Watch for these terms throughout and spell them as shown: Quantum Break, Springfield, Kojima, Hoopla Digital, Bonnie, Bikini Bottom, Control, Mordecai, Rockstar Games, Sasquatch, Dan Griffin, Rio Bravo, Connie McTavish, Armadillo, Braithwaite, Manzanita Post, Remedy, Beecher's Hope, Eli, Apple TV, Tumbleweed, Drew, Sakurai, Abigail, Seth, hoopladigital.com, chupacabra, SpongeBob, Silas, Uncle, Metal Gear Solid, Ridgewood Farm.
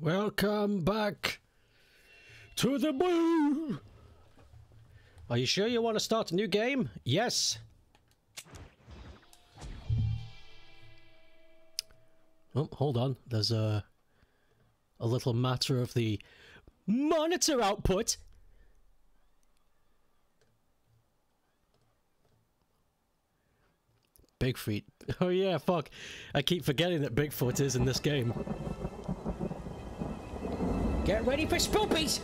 Welcome back to the blue. Are you sure you want to start a new game? Yes. Oh, hold on. There's a little matter of the monitor output. Bigfoot. Oh yeah, fuck. I keep forgetting that Bigfoot is in this game. Get ready for spoopies!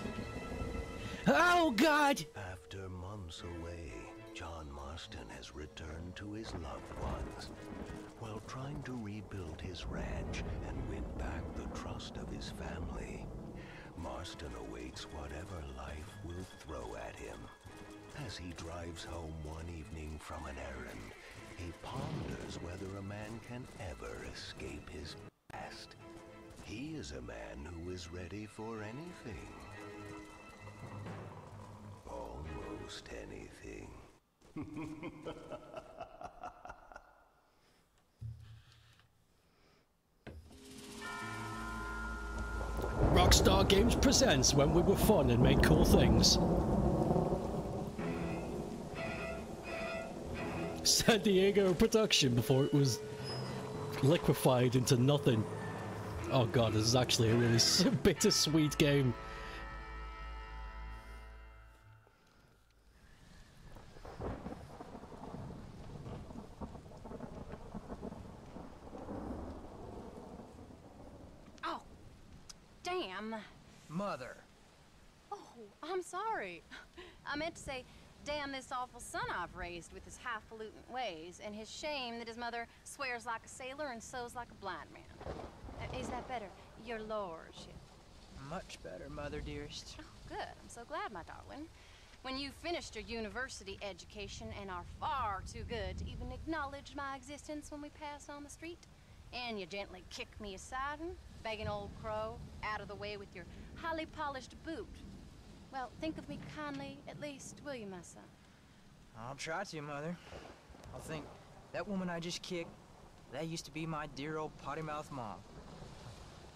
Oh, God! After months away, John Marston has returned to his loved ones while trying to rebuild his ranch and win back the trust of his family. Marston awaits whatever life will throw at him. As he drives home one evening from an errand, he ponders whether a man can ever escape his past. He is a man who is ready for anything. Almost anything. Rockstar Games presents When We Were Fun and Made Cool Things. San Diego production before it was liquefied into nothing. Oh god, this is actually a really bittersweet game. Oh, damn. Mother. Oh, I'm sorry. I meant to say, damn this awful son I've raised with his highfalutin ways and his shame that his mother swears like a sailor and sews like a blind man. Is that better, your lordship? Much better, mother dearest. Oh, good. I'm so glad, my darling. When you've finished your university education and are far too good to even acknowledge my existence when we pass on the street, and you gently kick me aside and beg an old crow out of the way with your highly polished boot, well, think of me kindly, at least, will you, my son? I'll try to, mother. I'll think, that woman I just kicked, that used to be my dear old potty mouth mom.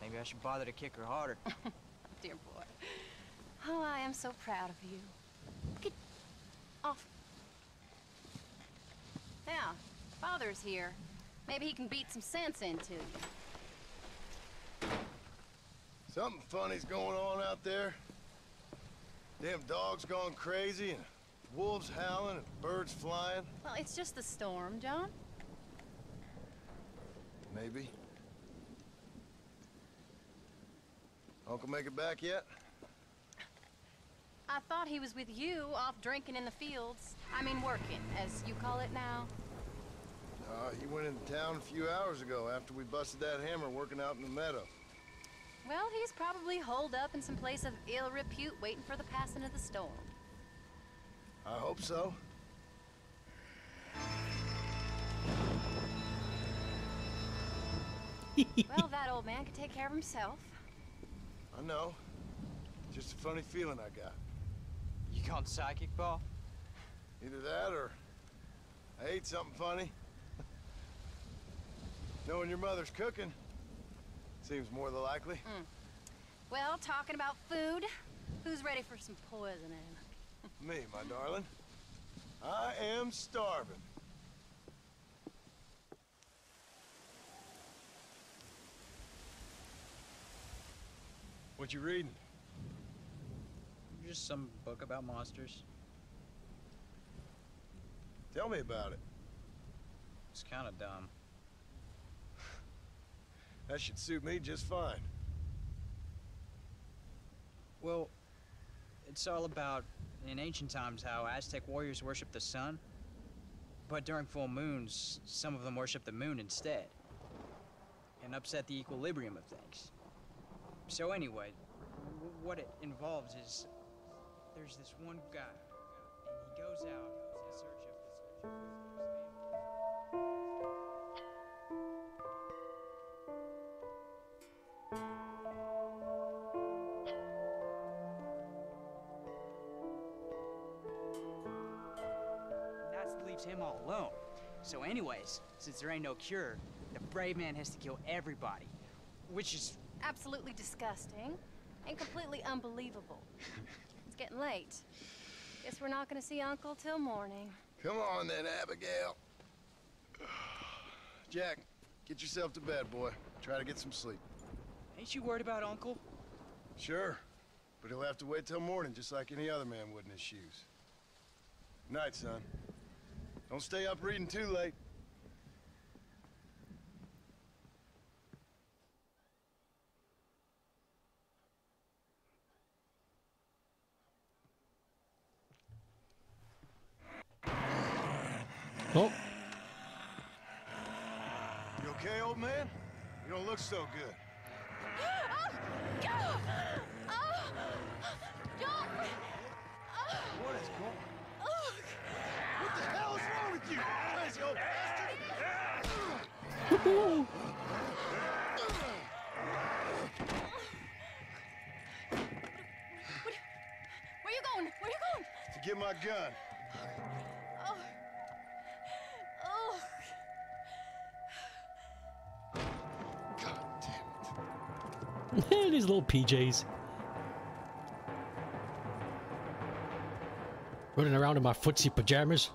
Maybe I should bother to kick her harder. dear boy. Oh, I am so proud of you. Get off. Yeah, Father's here. Maybe he can beat some sense into you. Something funny's going on out there. Damn dogs gone crazy, and wolves howling, and birds flying. Well, it's just the storm, John. Maybe. Uncle make it back yet? I thought he was with you, off drinking in the fields. I mean working, as you call it now. He went into town a few hours ago after we busted that hammer working out in the meadow. Well, he's probably holed up in some place of ill repute waiting for the passing of the storm. I hope so. Well, that old man can take care of himself. I know. Just a funny feeling I got. You gone psychic, Paul? Either that or I ate something funny. Knowing your mother's cooking seems more than likely. Mm. Well, talking about food, who's ready for some poisoning? Me, my darling. I am starving. What you reading? Just some book about monsters. Tell me about it. It's kind of dumb. That should suit me just fine. Well, it's all about, in ancient times, how Aztec warriors worshiped the sun. But during full moons, some of them worshiped the moon instead. And upset the equilibrium of things. So anyway, what it involves is there's this one guy, and he goes out in search of this family. That leaves him all alone. So anyways, since there ain't no cure, the brave man has to kill everybody, which is absolutely disgusting and completely unbelievable. It's getting late. Guess we're not gonna see Uncle till morning. Come on then, Abigail. Jack, get yourself to bed, boy. Try to get some sleep. Ain't you worried about Uncle? Sure, but he'll have to wait till morning just like any other man would in his shoes. Night, son. Don't stay up reading too late. Oh. You okay, old man? You don't look so good. What is going on? What the hell is wrong with you? Crazy old bastard! Where you going? Where you going? To get my gun. These little PJs running around in my footsie pajamas.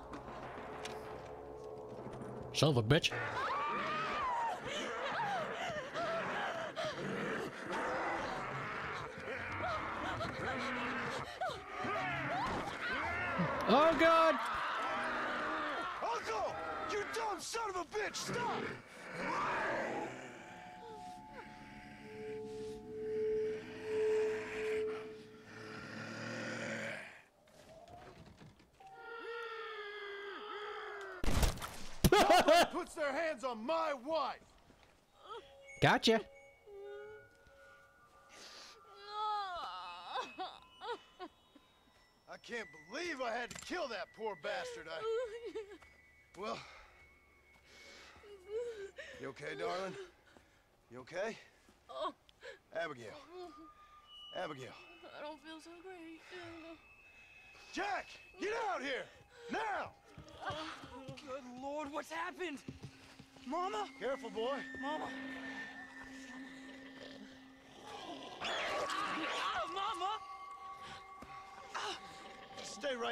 Son of a bitch. Oh God! Uncle, you dumb son of a bitch! Stop! Puts their hands on my wife. Gotcha. I can't believe I had to kill that poor bastard. Well, you okay, darling? You okay? Oh. Abigail. Abigail. I don't feel so great. Jack, get out here now. Good Lord, what's happened? Mama? Careful, boy. Mama.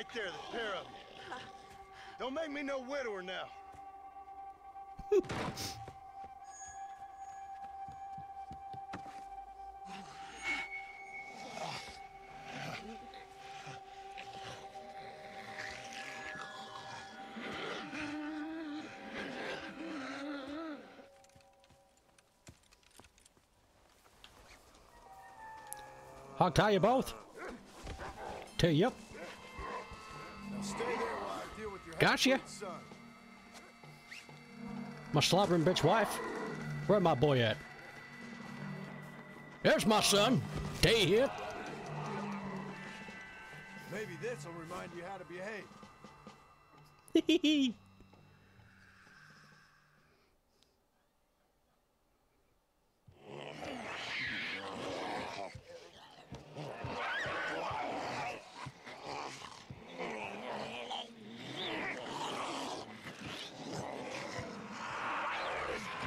right there, the pair of you. Don't make me no widower now. I'll tie you both. Tell you up. Gotcha. My slobbering bitch wife. Where my boy at? There's my son. Stay here. Maybe this will remind you how to behave.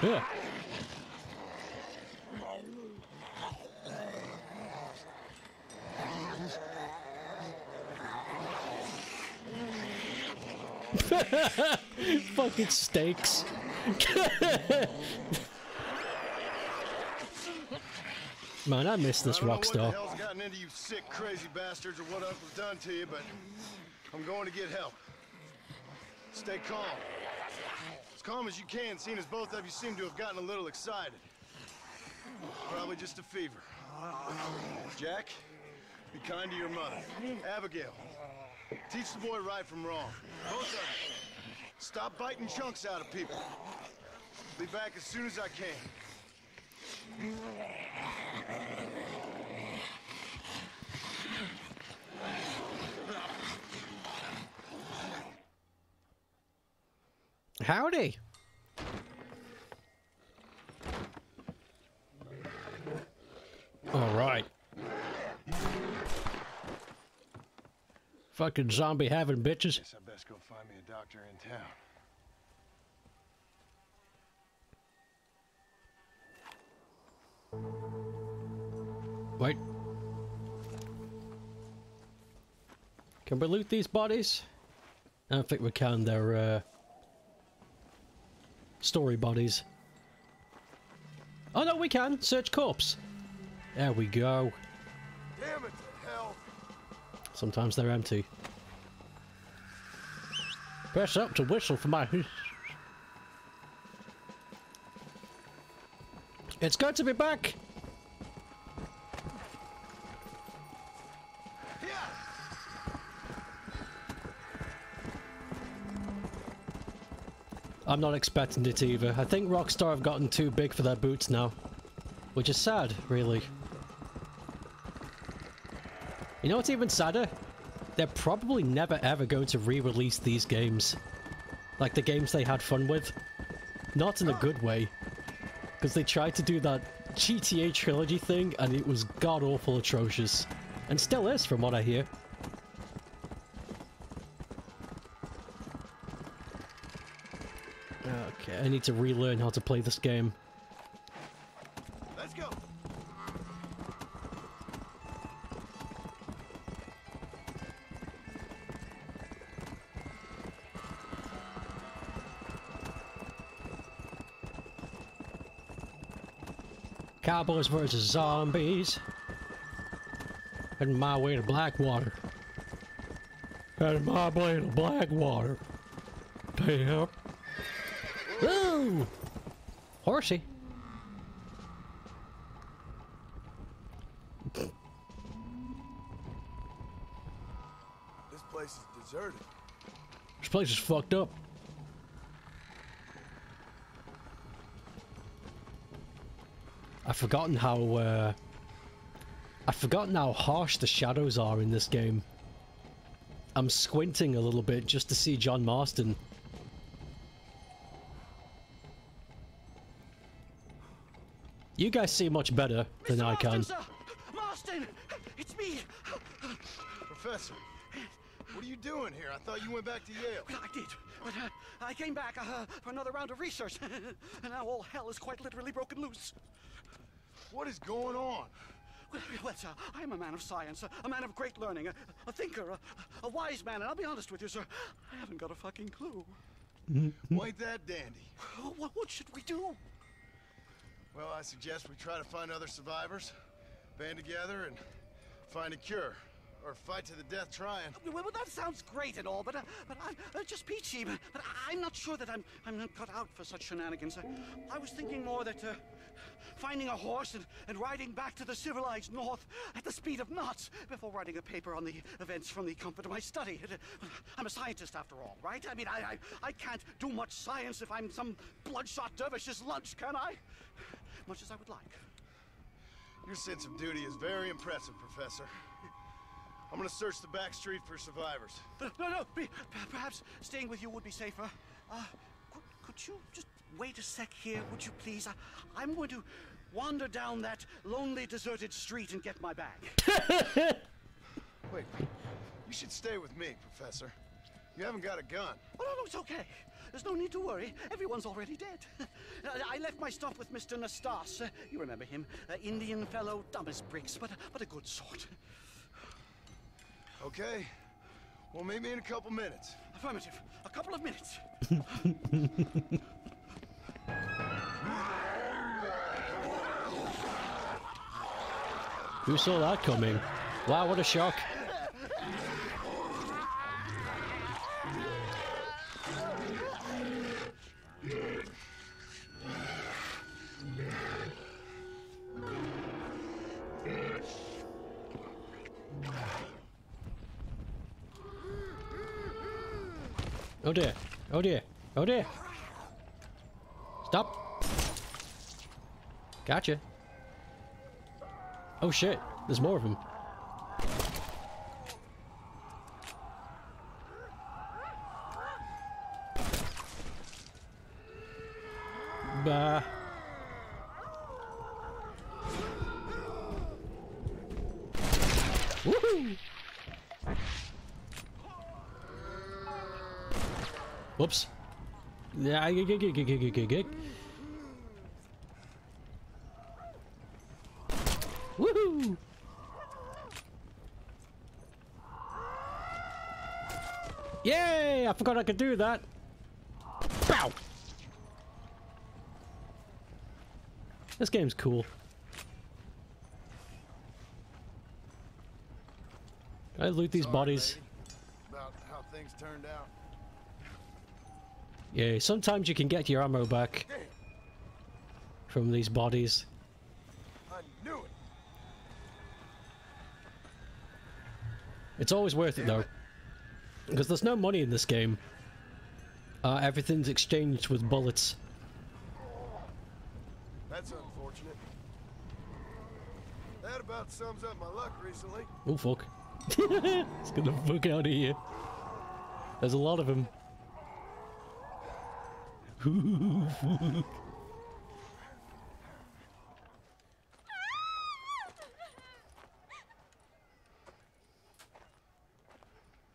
Yeah. Fucking steaks. Man, I miss this Rockstar. What the hell's gotten into you sick, crazy bastards, or what Uncle's done to you, but I'm going to get help. Stay calm. Calm as you can, seeing as both of you seem to have gotten a little excited. Probably just a fever. Jack, be kind to your mother. Abigail, teach the boy right from wrong. Both of you, stop biting chunks out of people. Be back as soon as I can. Howdy. All right. Fucking zombie having bitches. Guess I best go find me a doctor in town. Wait. Can we loot these bodies? I don't think we can. They're story bodies. Oh no, we can search corpse. There we go. Damn it to hell. Sometimes they're empty. Press up to whistle for my. It's good to be back. I'm not expecting it either. I think Rockstar have gotten too big for their boots now. Which is sad, really. You know what's even sadder? They're probably never ever going to re-release these games. Like the games they had fun with. Not in a good way. Because they tried to do that GTA trilogy thing and it was god-awful atrocious. And still is, from what I hear. I need to relearn how to play this game. Let's go. Cowboys versus zombies. Heading my way to Blackwater. Heading my way to Blackwater. Damn. Ooh! Horsey. This place is deserted. This place is fucked up. I've forgotten how harsh the shadows are in this game. I'm squinting a little bit just to see John Marston. You guys see much better than Mr. I can. Marston, Marston, it's me. Professor, what are you doing here? I thought you went back to Yale. I did, but I came back for another round of research, and now all hell is quite literally broken loose. What is going on? Well, sir, I am a man of science, a man of great learning, a thinker, a wise man, and I'll be honest with you, sir, I haven't got a fucking clue. Quite that dandy. What should we do? Well, I suggest we try to find other survivors, band together, and find a cure. Or fight to the death trying. Well, that sounds great and all, but I'm just peachy. But I'm not sure that I'm not cut out for such shenanigans. I was thinking more that finding a horse and riding back to the civilized north at the speed of knots before writing a paper on the events from the comfort of my study. I'm a scientist after all, right? I mean, I can't do much science if I'm some bloodshot dervish's lunch, can I? Much as I would like. Your sense of duty is very impressive, Professor. I'm gonna search the back street for survivors. No, perhaps staying with you would be safer. Could you just wait a sec here, would you please? I'm going to wander down that lonely, deserted street and get my bag. Wait, you should stay with me, Professor. You haven't got a gun. Oh, no, it's okay. There's no need to worry. Everyone's already dead. I left my stuff with Mr. Nastas. You remember him. Indian fellow, dumb as bricks, but a good sort. Okay. Well, meet me in a couple minutes. Affirmative. A couple of minutes. Who saw that coming? Wow, what a shock. Oh dear, oh dear, oh dear. Stop. Gotcha. Oh shit, there's more of them. Bah. Woohoo! Whoops. Yeah, woohoo! Yay! I forgot I could do that. Bow! This game's cool. I loot these bodies. About how things turned out. Yeah, sometimes you can get your ammo back from these bodies. I knew it. It's always worth it though, because there's no money in this game. Everything's exchanged with bullets. That's unfortunate. That about sums up my luck recently. Oh fuck! It's gonna fuck out of here. There's a lot of them.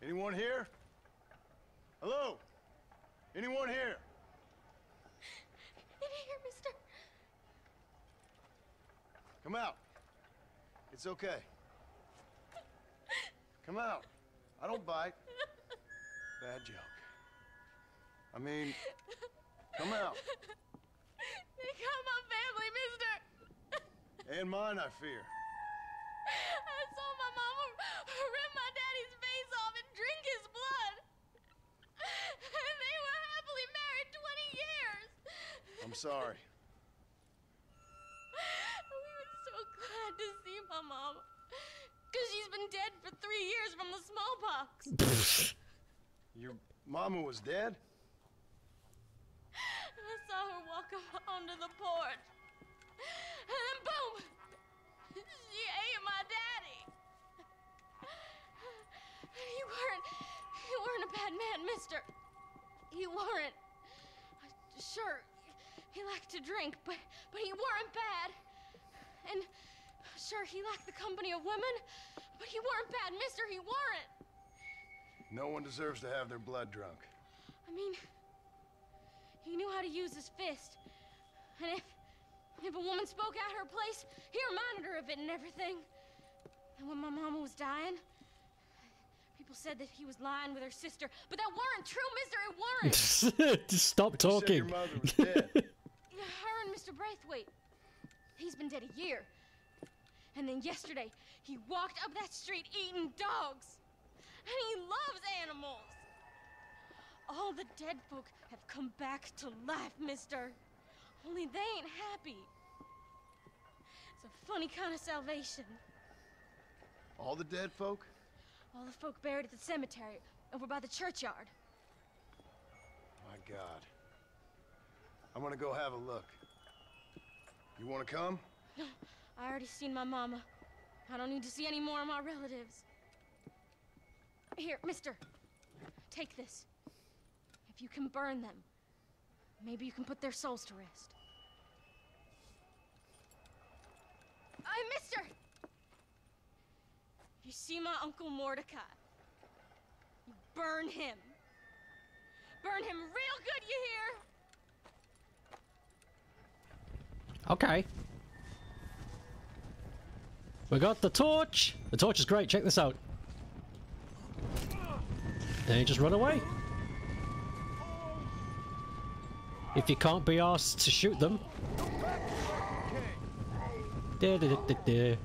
Anyone here? Hello? Anyone here? In here, mister. Come out. It's okay. Come out. I don't bite. Bad joke. I mean... Come out. They got my family, mister. And mine, I fear. I saw my mama rip my daddy's face off and drink his blood. And they were happily married 20 years. I'm sorry. We were so glad to see my mama. Because she's been dead for 3 years from the smallpox. Your mama was dead? I saw her walk up onto the porch, and then boom, she ate my daddy. You weren't a bad man, mister. You weren't. Sure, he liked to drink, but he weren't bad. And sure, he liked the company of women, but he weren't bad, mister. He weren't. No one deserves to have their blood drunk. I mean... He knew how to use his fist, and if If a woman spoke at her place, he reminded her of it and everything. And when my mama was dying, people said that he was lying with her sister, but that weren't true, mister, it weren't. Just stop talking. You said your mother was dead. Her and Mr. Braithwaite. He's been dead a year. And then yesterday, he walked up that street eating dogs. And he loves animals. All the dead folk have come back to life, mister. Only they ain't happy. It's a funny kind of salvation. All the dead folk? All the folk buried at the cemetery, over by the churchyard. My God. I'm gonna go have a look. You wanna come? No, I already seen my mama. I don't need to see any more of my relatives. Here, mister. Take this. If you can burn them, maybe you can put their souls to rest. Aye, mister! If you see my Uncle Mordecai, you burn him. Burn him real good, you hear? Okay. We got the torch! The torch is great, check this out. Then you just run away. If you can't be asked to shoot them. Da, da, da, da, da.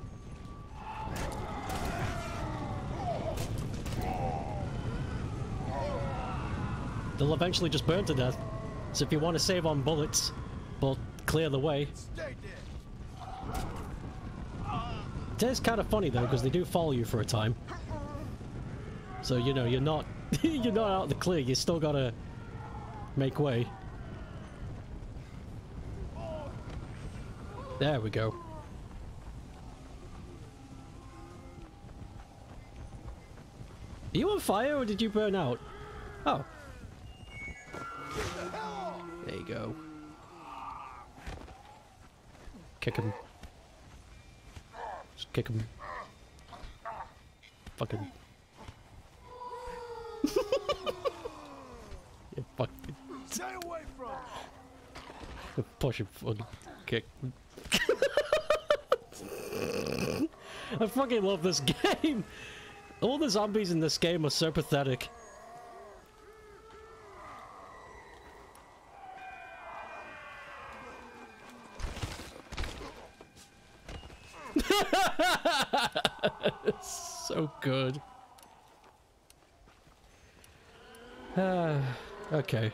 They'll eventually just burn to death. So if you want to save on bullets, we'll clear the way. It is kind of funny though, because they do follow you for a time. So you know, you're not you're not out of the clear, you still gotta make way. There we go. Are you on fire or did you burn out? Oh. There you go. Kick him. Just kick him. Fucking. You fucking. Stay away from him. Push him. Fucking kick. I fucking love this game. All the zombies in this game are so pathetic. So good. Okay.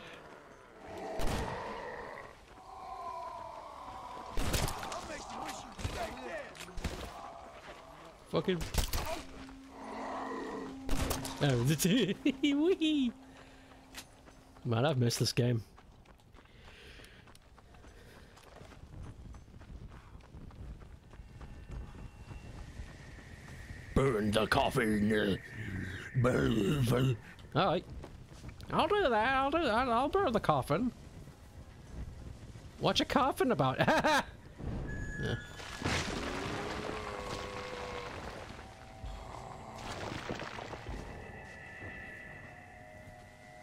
Fucking. Oh, wee! Man, I've missed this game. Burn the coffin. Burn. All right. I'll do that. I'll do that. I'll burn the coffin. What's a coffin about? Yeah.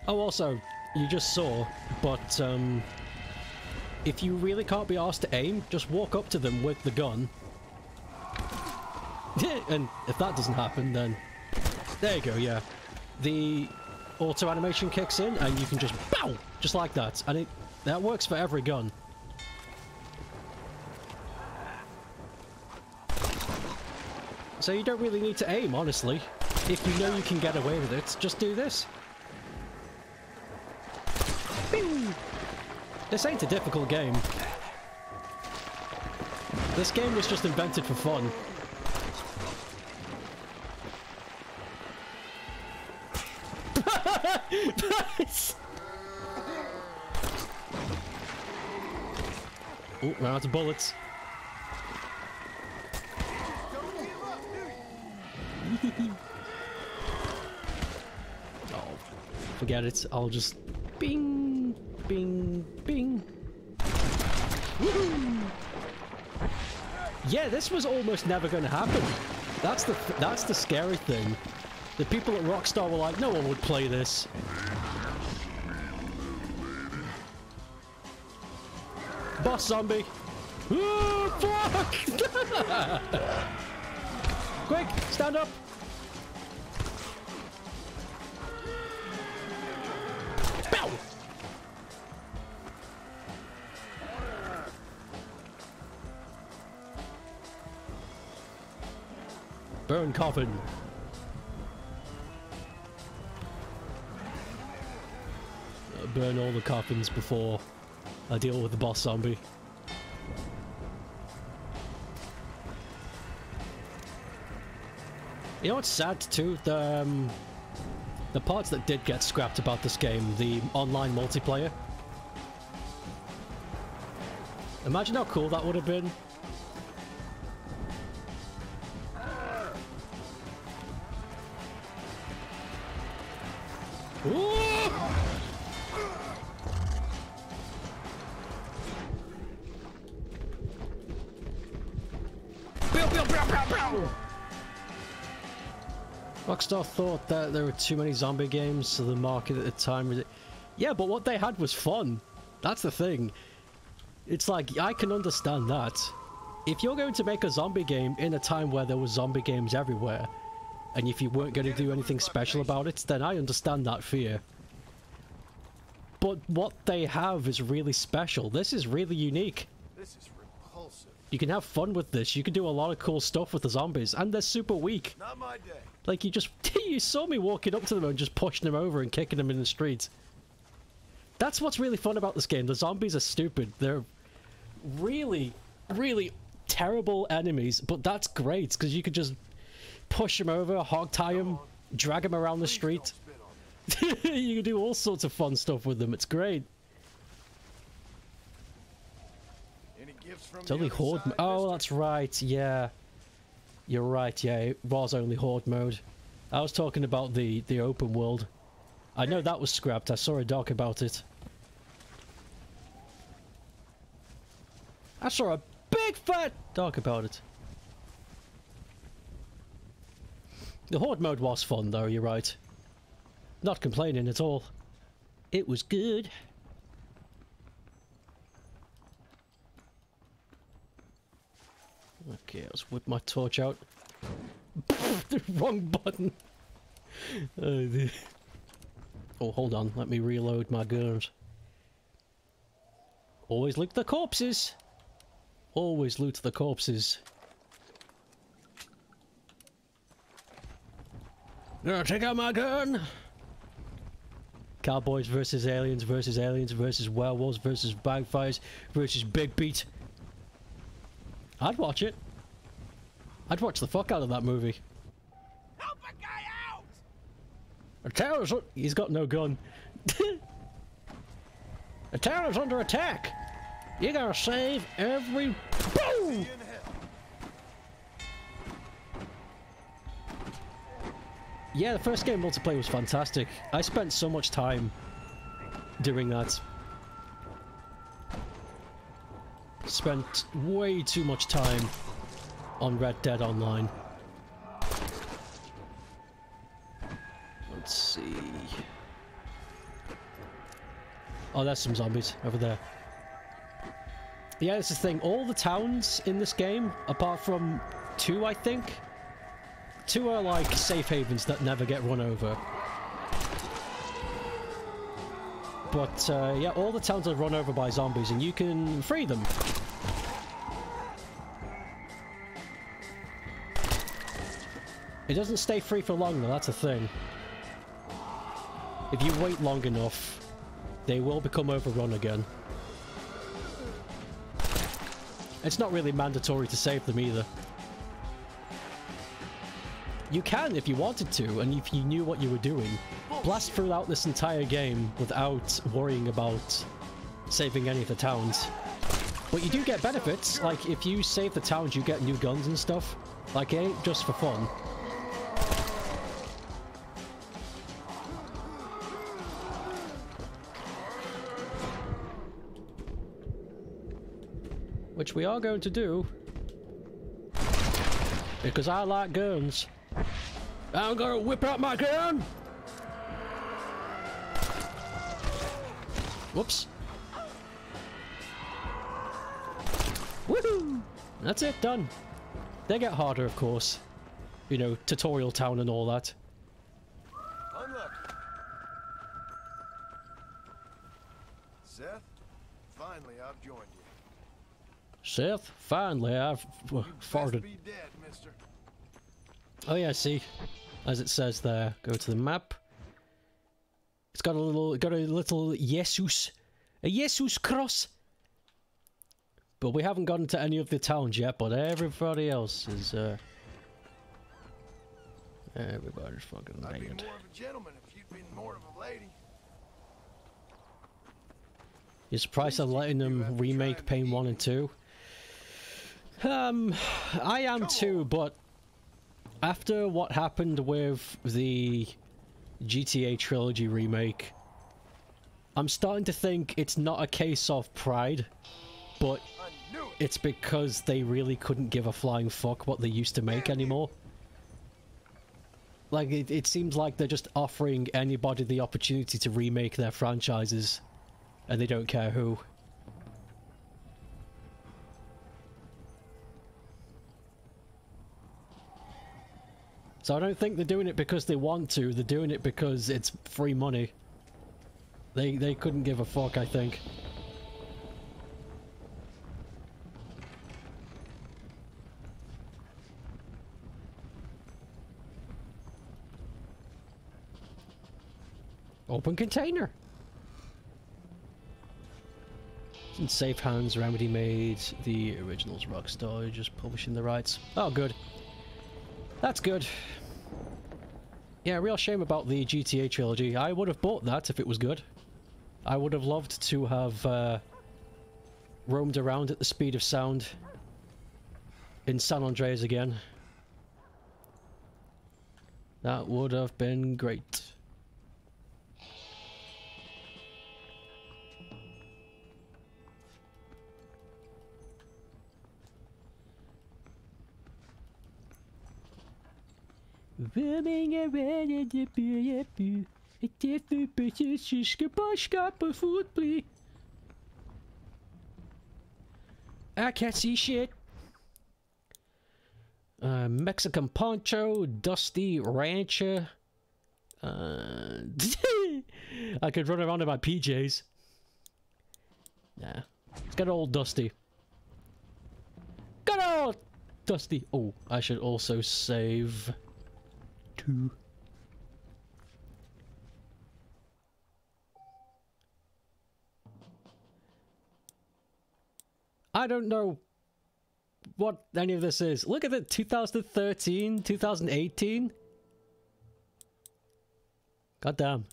Oh, also, you just saw, but if you really can't be asked to aim, just walk up to them with the gun. And if that doesn't happen, then there you go. Yeah, the auto animation kicks in, and you can just bow, just like that, and that works for every gun. So you don't really need to aim, honestly. If you know you can get away with it, just do this. This ain't a difficult game. This game was just invented for fun. Ooh, ran out of bullets. Oh, forget it. I'll just bing. Bing, bing. Woohoo! Yeah, this was almost never going to happen. That's the scary thing. The people at Rockstar were like, no one would play this. Boss zombie. Oh, fuck! Quick, stand up! Bow! Burn coffin. Burn all the coffins before I deal with the boss zombie. You know what's sad too? The parts that did get scrapped about this game, the online multiplayer. Imagine how cool that would have been. Rockstar thought that there were too many zombie games, so the market at the time was... Yeah, but what they had was fun. That's the thing. It's like, I can understand that. If you're going to make a zombie game in a time where there were zombie games everywhere, and if you weren't going to do anything special about it, then I understand that fear. But what they have is really special. This is really unique. This is repulsive. You can have fun with this. You can do a lot of cool stuff with the zombies, and they're super weak. Not my day. Like, you just... You saw me walking up to them and just pushing them over and kicking them in the streets. That's what's really fun about this game. The zombies are stupid. They're really, really terrible enemies, but that's great, because you could just push them over, hogtie them, drag them around the street. You can do all sorts of fun stuff with them. It's great. It's only horde mode. Oh, that's right, yeah. You're right, yeah, it was only horde mode. I was talking about the open world. I know that was scrapped, I saw a doc about it. I saw a big fat doc about it. The horde mode was fun though, you're right. Not complaining at all. It was good. Okay, let's whip my torch out. The wrong button! Oh, hold on, let me reload my guns. Always loot the corpses! Always loot the corpses. Now take out my gun! Cowboys versus aliens versus aliens versus werewolves versus bagfires versus Big Beat. I'd watch it. I'd watch the fuck out of that movie. Help a guy out! A tower's... He's got no gun. The tower's under attack! You gotta save every... Boom! Yeah, the first game multiplayer was fantastic. I spent so much time doing that. Spent way too much time on Red Dead Online. Let's see. Oh, there's some zombies over there. Yeah, that's the thing. All the towns in this game, apart from two, I think, two are like safe havens that never get run over. But yeah, all the towns are run over by zombies, and you can free them. It doesn't stay free for long though, that's a thing. If you wait long enough, they will become overrun again. It's not really mandatory to save them either. You can if you wanted to, and if you knew what you were doing. Blast throughout this entire game without worrying about saving any of the towns. But you do get benefits, like if you save the towns you get new guns and stuff. Like it ain't just for fun. Which we are going to do. Because I like guns. I'm gonna whip out my gun! Whoops. Woohoo! That's it, done. They get harder, of course. You know, tutorial town and all that. Unlock. Seth, finally I've joined you. Seth, finally I've farted. Be dead, mister. Oh yeah, see, as it says there, go to the map. It's got a little, a Jesus cross. But we haven't gotten to any of the towns yet. But everybody else is, everybody's fucking naked. I'd be more of a gentleman if you'd been more of a lady. You're surprised they're letting them remake Pain 1 and 2? I am too, but after what happened with the GTA trilogy remake, I'm starting to think it's not a case of pride, but it's because they really couldn't give a flying fuck what they used to make anymore. Like, it seems like they're just offering anybody the opportunity to remake their franchises. And they don't care who. So I don't think they're doing it because they want to. They're doing it because it's free money. They couldn't give a fuck, I think. Open container. And safe hands. Remedy made the originals. Rockstar just publishing the rights. Oh, good. That's good. Yeah, real shame about the GTA trilogy. I would have bought that if it was good. I would have loved to have roamed around at the speed of sound in San Andreas again. That would have been great. Roaming around in the boo-ya-boo, a different person's shish-kabosh-kappa food plea. I can't see shit. Mexican Poncho, Dusty Rancher. I could run around in my PJs. Nah. Let's get old Dusty. Good old Dusty. Oh, I should also save. I don't know what any of this is. Look at the 2013, 2018. Goddamn.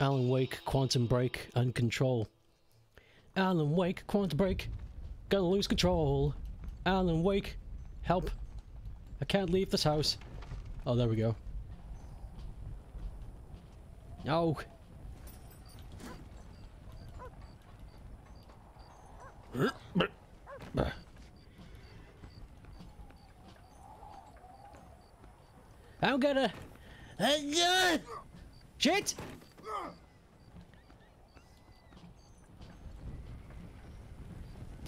Alan Wake, Quantum Break, and Control. Alan Wake, Quantum Break. Gonna lose control. Alan Wake, help. I can't leave this house. Oh, there we go. No. I'm gonna... Shit!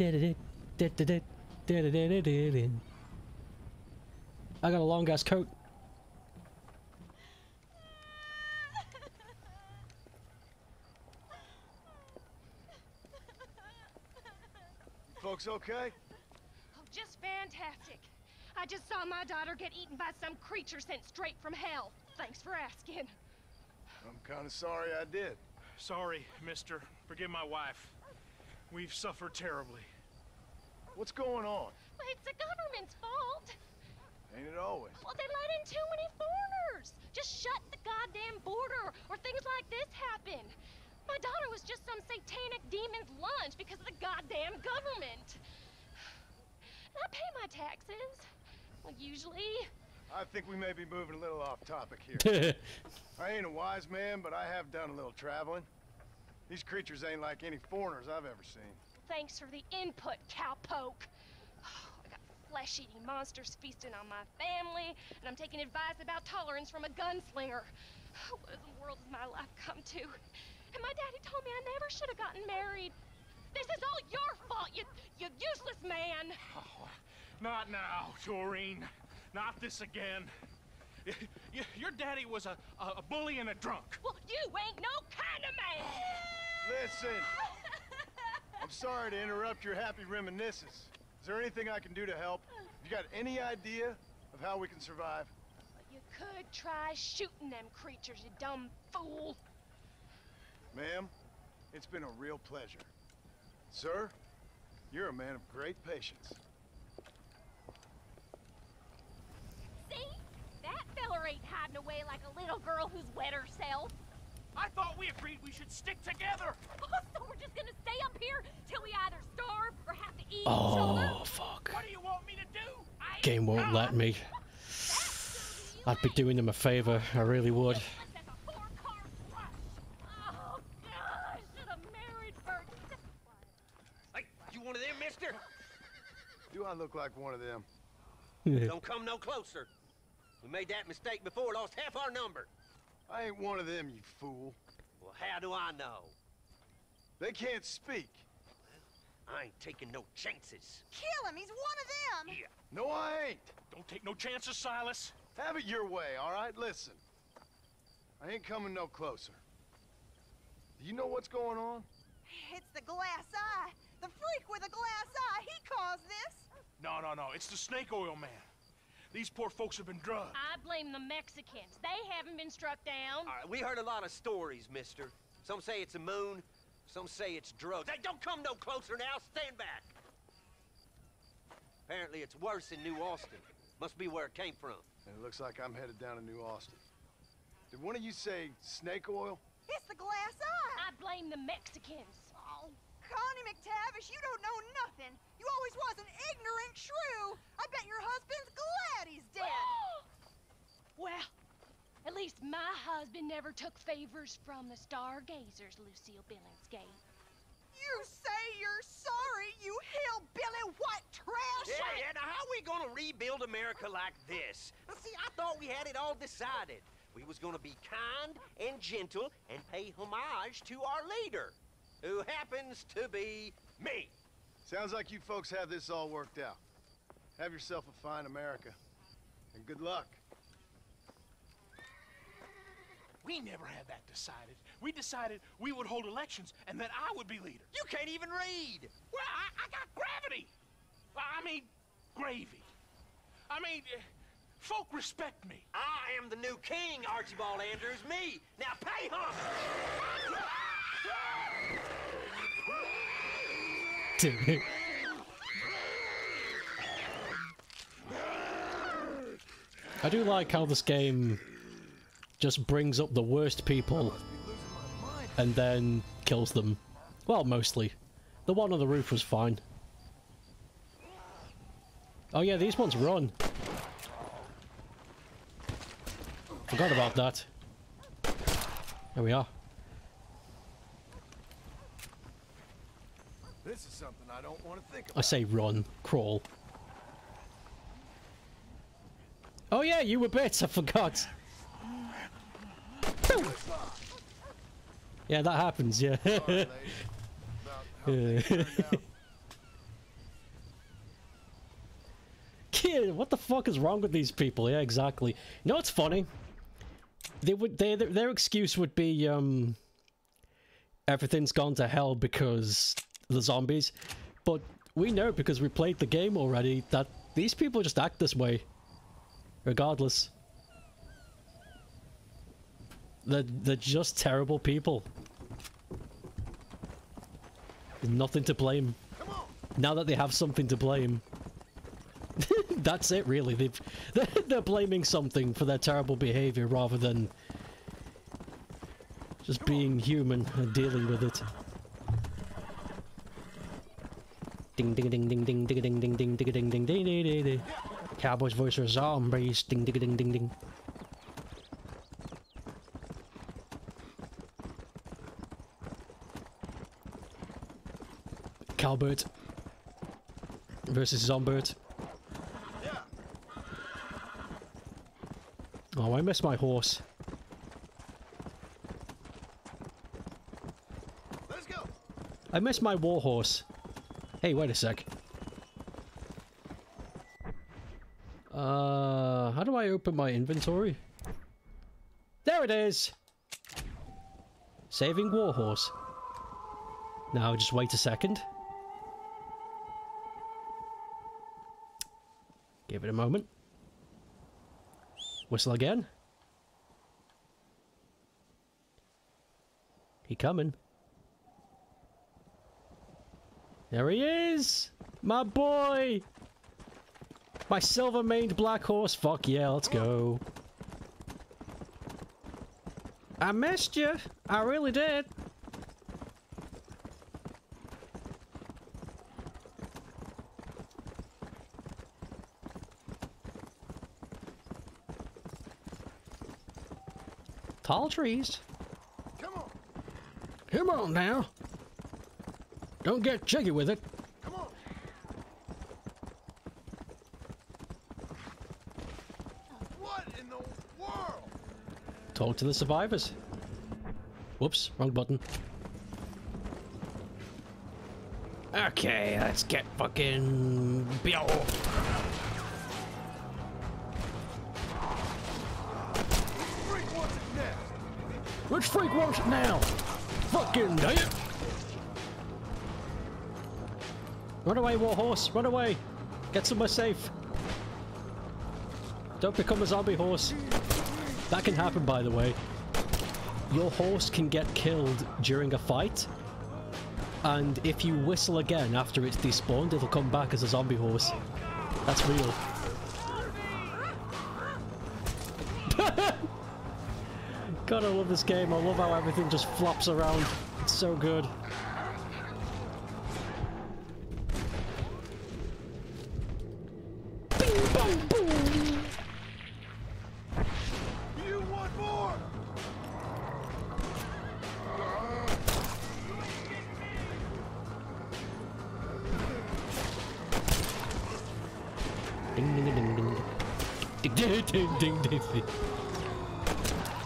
I got a long ass coat. Folks, okay? Oh, just fantastic. I just saw my daughter get eaten by some creature sent straight from hell. Thanks for asking. I'm kind of sorry I did. Sorry, mister. Forgive my wife. We've suffered terribly. What's going on? Well, it's the government's fault. Ain't it always? Well, they let in too many foreigners. Just shut the goddamn border or things like this happen. My daughter was just some satanic demon's lunch because of the goddamn government. And I pay my taxes. Well, usually. I think we may be moving a little off topic here. I ain't a wise man, but I have done a little traveling. These creatures ain't like any foreigners I've ever seen. Thanks for the input, cowpoke. Oh, I got flesh-eating monsters feasting on my family, and I'm taking advice about tolerance from a gunslinger. What in the world did my life come to? And my daddy told me I never should have gotten married. This is all your fault, you useless man. Oh, not now, Doreen. Not this again. Your daddy was a bully and a drunk. Well, you ain't no kind of man. Listen. I'm sorry to interrupt your happy reminiscence. Is there anything I can do to help? You got any idea of how we can survive? You could try shooting them creatures, you dumb fool. Ma'am, it's been a real pleasure. Sir, you're a man of great patience. See? That feller ain't hiding away like a little girl who's wet herself. I thought we agreed we should stick together. Oh, so we're just gonna stay up here till we either starve or have to eat each other? Fuck. What do you want me to do? Game won't let me. I'd be doing them a favor, I really would. Do I look like one of them? Don't come no closer. We made that mistake before, lost half our number. I ain't one of them, you fool. Well, how do I know? They can't speak. Well, I ain't taking no chances. Kill him, he's one of them. Yeah. No, I ain't. Don't take no chances, Silas. Have it your way, all right? Listen, I ain't coming no closer. Do you know what's going on? It's the glass eye. The freak with a glass eye, he caused this. No, no, no, it's the snake oil man. These poor folks have been drugged. I blame the Mexicans. They haven't been struck down. All right, we heard a lot of stories, mister. Some say it's a moon, some say it's drugs. Hey, don't come no closer now, stand back. Apparently it's worse in New Austin. Must be where it came from. And it looks like I'm headed down to New Austin. Did one of you say snake oil? It's the glass eye. I blame the Mexicans. Connie McTavish, you don't know nothing. You always was an ignorant shrew. I bet your husband's glad he's dead. Well, at least my husband never took favors from the stargazers, Lucille Billingsgate. You say you're sorry, you hillbilly white trash! Yeah, now how are we gonna rebuild America like this? Now see, I thought we had it all decided. We was gonna be kind and gentle and pay homage to our leader, who happens to be me. Sounds like you folks have this all worked out. Have yourself a fine America, and good luck. We never had that decided. We decided we would hold elections and that I would be leader. You can't even read. Well, I got gravity. I mean, gravy. I mean, folk respect me. I am the new king, Archibald Andrews, me. Now pay homage. Dude. I do like how this game just brings up the worst people and then kills them. Well, mostly. The one on the roof was fine. Oh yeah, these ones run. Forgot about that. There we are. This is something I don't want to think about. I say run, crawl. Oh yeah, you were bits, I forgot. Yeah, that happens, yeah. Kid, what the fuck is wrong with these people? Yeah, exactly. You know what's funny? They would their excuse would be everything's gone to hell because the zombies, but we know because we played the game already that these people just act this way regardless. They're just terrible people. There's nothing to blame now that they have something to blame. That's it really. They're blaming something for their terrible behavior rather than just being human and dealing with it. Ding ding ding ding ding ding ding ding ding ding ding ding ding ding ding. Cowboys versus zombies. Ding ding ding ding ding. Cowbird versus zombird. Oh, I miss my horse. I miss my war horse. Hey, wait a sec. How do I open my inventory? There it is! Saving war horse. Now just wait a second. Give it a moment. Whistle again. He coming. There he is! My boy! My silver-maned black horse. Fuck yeah, let's go. I missed you. I really did. Tall trees. Come on. Come on now. Don't get jiggy with it. Come on. What in the world? Talk to the survivors. Whoops, wrong button. Okay, let's get fucking... Which freak wants it now? Fucking damn it! Run away, war horse! Run away! Get somewhere safe! Don't become a zombie horse. That can happen, by the way. Your horse can get killed during a fight, and if you whistle again after it's despawned, it'll come back as a zombie horse. That's real. God, I love this game. I love how everything just flops around. It's so good.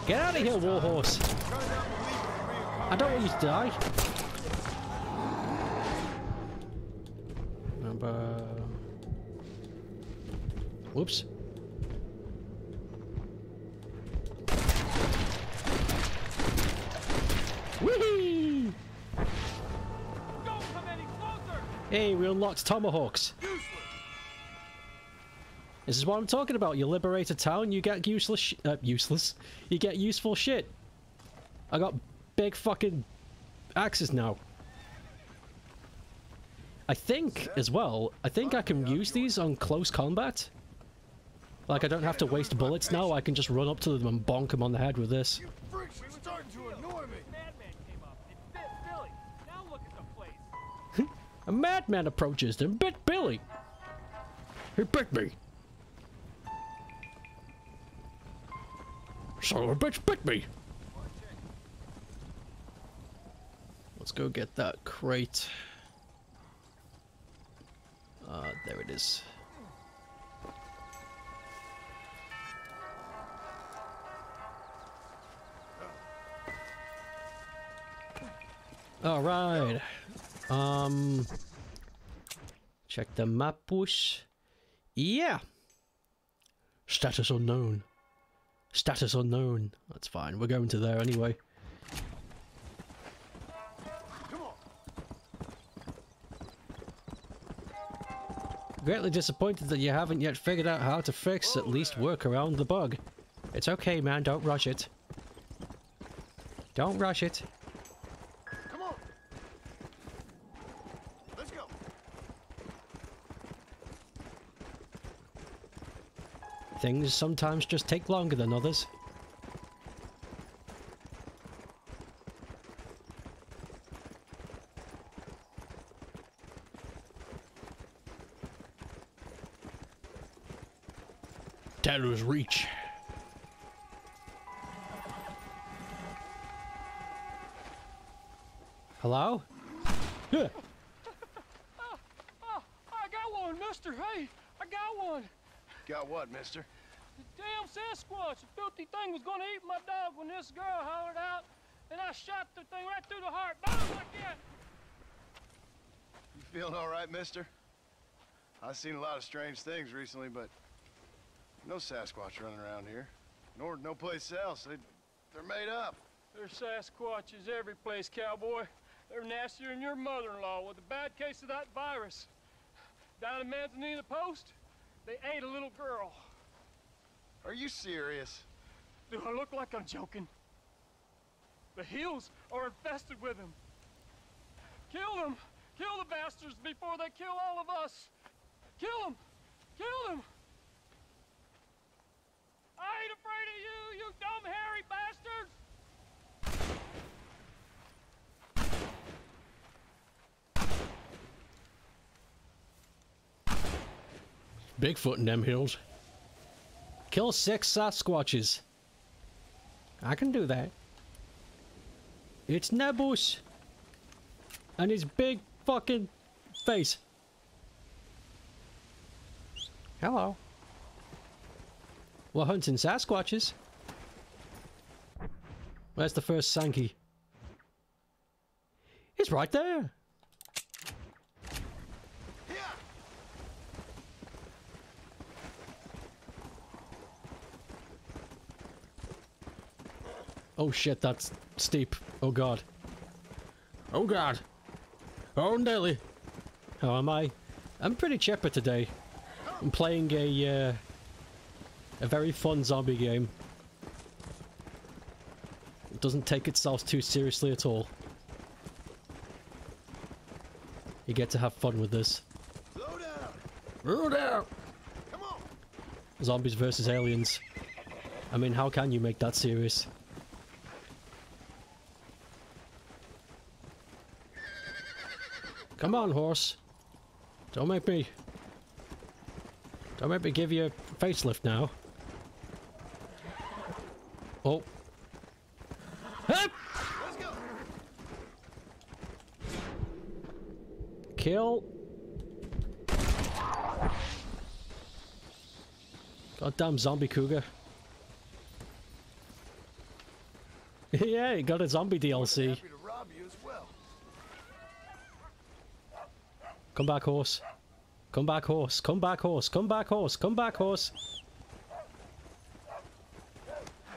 Get out of here, warhorse! I don't want you to die. Number... Whoops. Woohoo! Don't come any closer! Hey, we unlocked tomahawks. This is what I'm talking about. You liberate a town, you get useless you get useful shit. I got big fucking axes now. I think, as well, I think I can use these on close combat. Like, I don't have to waste bullets now, I can just run up to them and bonk them on the head with this. A madman approaches and bit Billy! He bit me! Son of a bitch bit me! Let's go get that crate. There it is. Alright. Check the map push. Yeah! Status unknown. Status unknown. That's fine. We're going to there anyway. Come on. Greatly disappointed that you haven't yet figured out how to fix, at least work around the bug. It's okay, man. Don't rush it. Don't rush it. Come on. Let's go. Things sometimes just take longer than others. Terror's reach. Hello? Yeah. I got one, mister. Hey, I got one. Got what, mister? The damn Sasquatch, the filthy thing, was gonna eat my dog when this girl hollered out, and I shot the thing right through the heart, down like that. Feeling all right, mister? I've seen a lot of strange things recently, but no Sasquatch running around here, nor no place else. They're made up. There's Sasquatches every place, cowboy. They're nastier than your mother-in-law with a bad case of that virus. Down in Manzanita Post, they ate a little girl. Are you serious? Do I look like I'm joking? The hills are infested with them. Kill them! Kill the bastards before they kill all of us! Kill them! Kill them! I ain't afraid of you, you dumb, hairy bastards! Bigfoot in them hills. Kill 6 Sasquatches. I can do that. It's Nebus. And his big fucking face. Hello. We're hunting Sasquatches. Where's the first Sankey? It's right there. Oh shit, that's steep. Oh god. Oh god. Oh Nelly. How am I? I'm pretty chipper today. I'm playing a very fun zombie game. It doesn't take itself too seriously at all. You get to have fun with this. Slow down. Slow down. Come on. Zombies versus aliens. I mean, how can you make that serious? Come on, horse. Don't make me... Don't make me give you a facelift now. Oh. Hup! Let's go. Kill. Goddamn zombie cougar. Yeah, he got a zombie DLC. Come back, horse. Come back, horse. Come back, horse. Come back, horse. Come back, horse.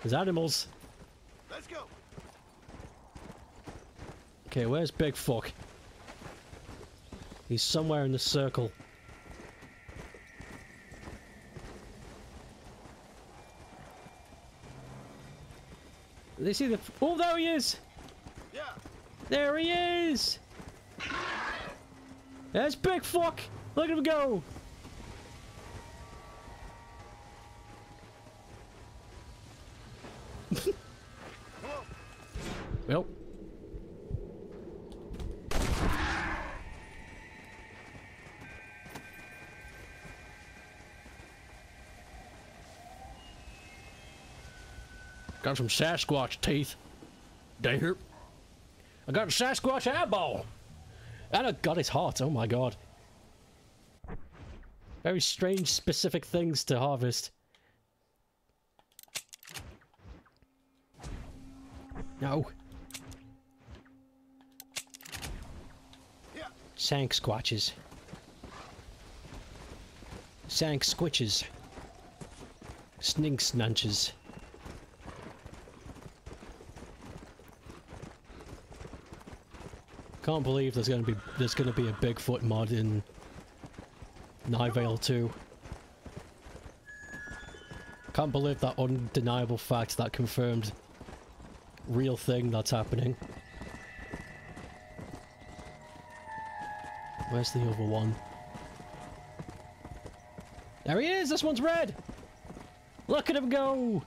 There's animals. Let's go. Okay, where's Big Fuck? He's somewhere in the circle. They see the... Oh, there he is! Yeah. There he is! That's Big Fuck! Look at him go! Well. Got some Sasquatch teeth. Damn. I got a Sasquatch eyeball! And I got his heart, oh my god. Very strange, specific things to harvest. No. Yeah. Sank squatches. Sank squitches. Snink snunches. Can't believe there's gonna be a Bigfoot mod in Nightvale 2. Can't believe that undeniable fact, that confirmed real thing that's happening. Where's the other one? There he is! This one's red! Look at him go!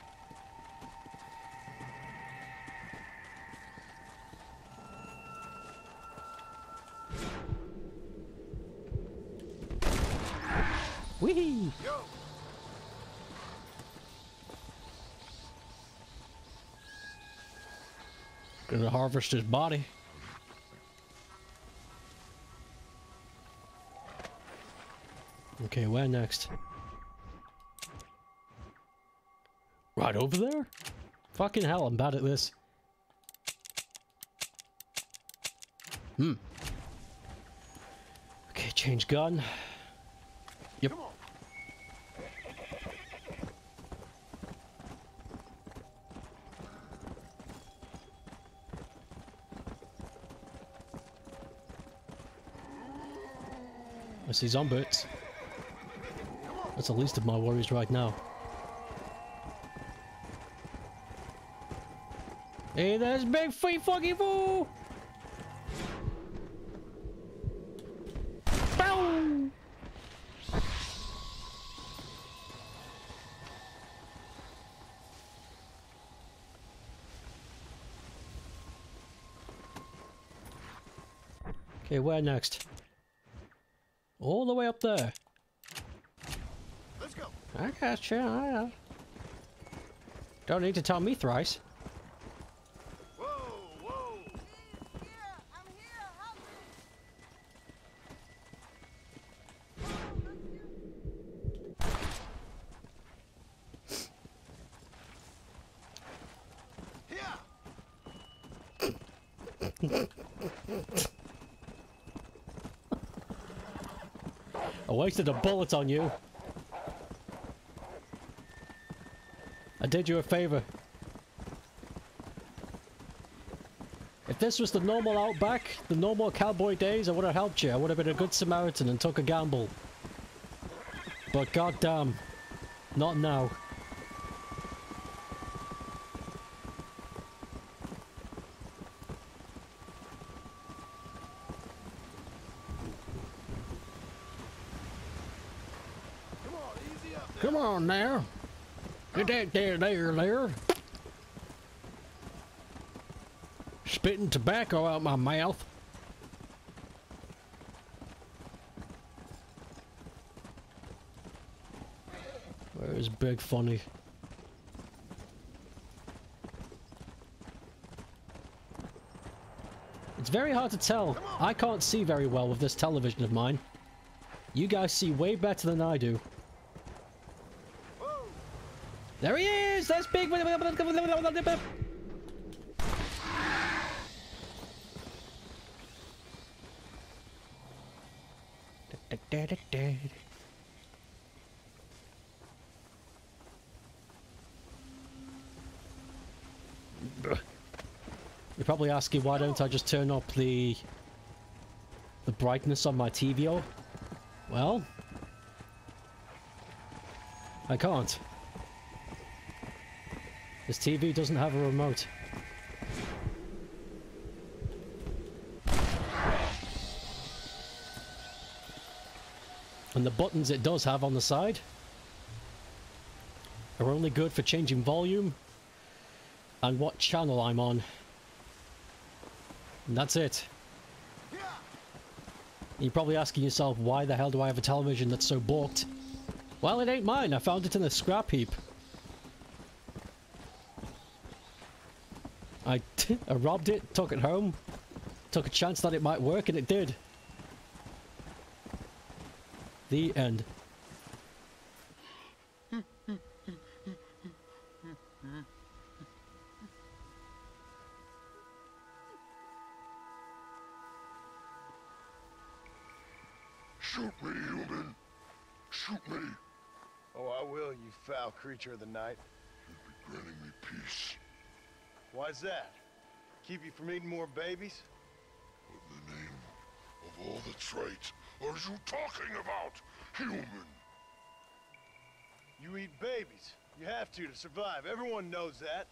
Wee! Gonna harvest his body. Okay, where next? Right over there? Fucking hell, I'm bad at this. Change gun. Yep. I see zombies. That's the least of my worries right now. Hey, there's big free foggy fool! Bow! Okay, where next? All the way up there. Let's go. I gotcha. I know. Don't need to tell me thrice. Whoa, whoa. I'm here. I'm here. Help me. Whoa, that's you. Here. I wasted a bullet on you. I did you a favor. If this was the normal outback, the normal cowboy days, I would have helped you. I would have been a good Samaritan and took a gamble. But goddamn, not now. Now, there. Spitting tobacco out my mouth. Where's Big Funny? It's very hard to tell. I can't see very well with this television of mine. You guys see way better than I do. There he is! That's big! You're probably asking why don't I just turn up the brightness on my TV? Well, I can't. This TV doesn't have a remote. And the buttons it does have on the side are only good for changing volume and what channel I'm on. And that's it. You're probably asking yourself, why the hell do I have a television that's so balked? Well, it ain't mine. I found it in a scrap heap. I robbed it, took it home, took a chance that it might work, and it did. The end. Shoot me, human. Shoot me. Oh, I will, you foul creature of the night. You'll be granting me peace. Why's that? Keep you from eating more babies? What in the name of all the traits are you talking about, human? You eat babies. You have to survive. Everyone knows that.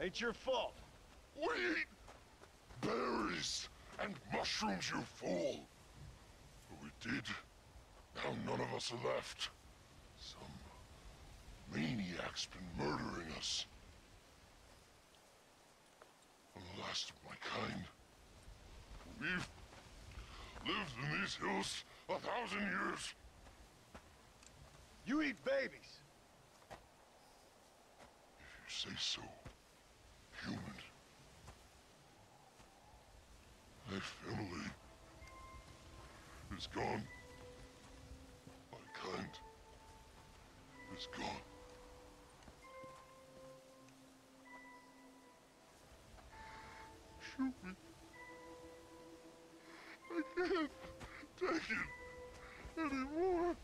Ain't your fault. We eat berries and mushrooms, you fool. But we did. Now none of us are left. Some maniac's been murdering us. I'm the last of my kind. We've lived in these hills 1,000 years. You eat babies. If you say so, human. My family is gone. My kind is gone. Shoot me. I can't. take it anymore.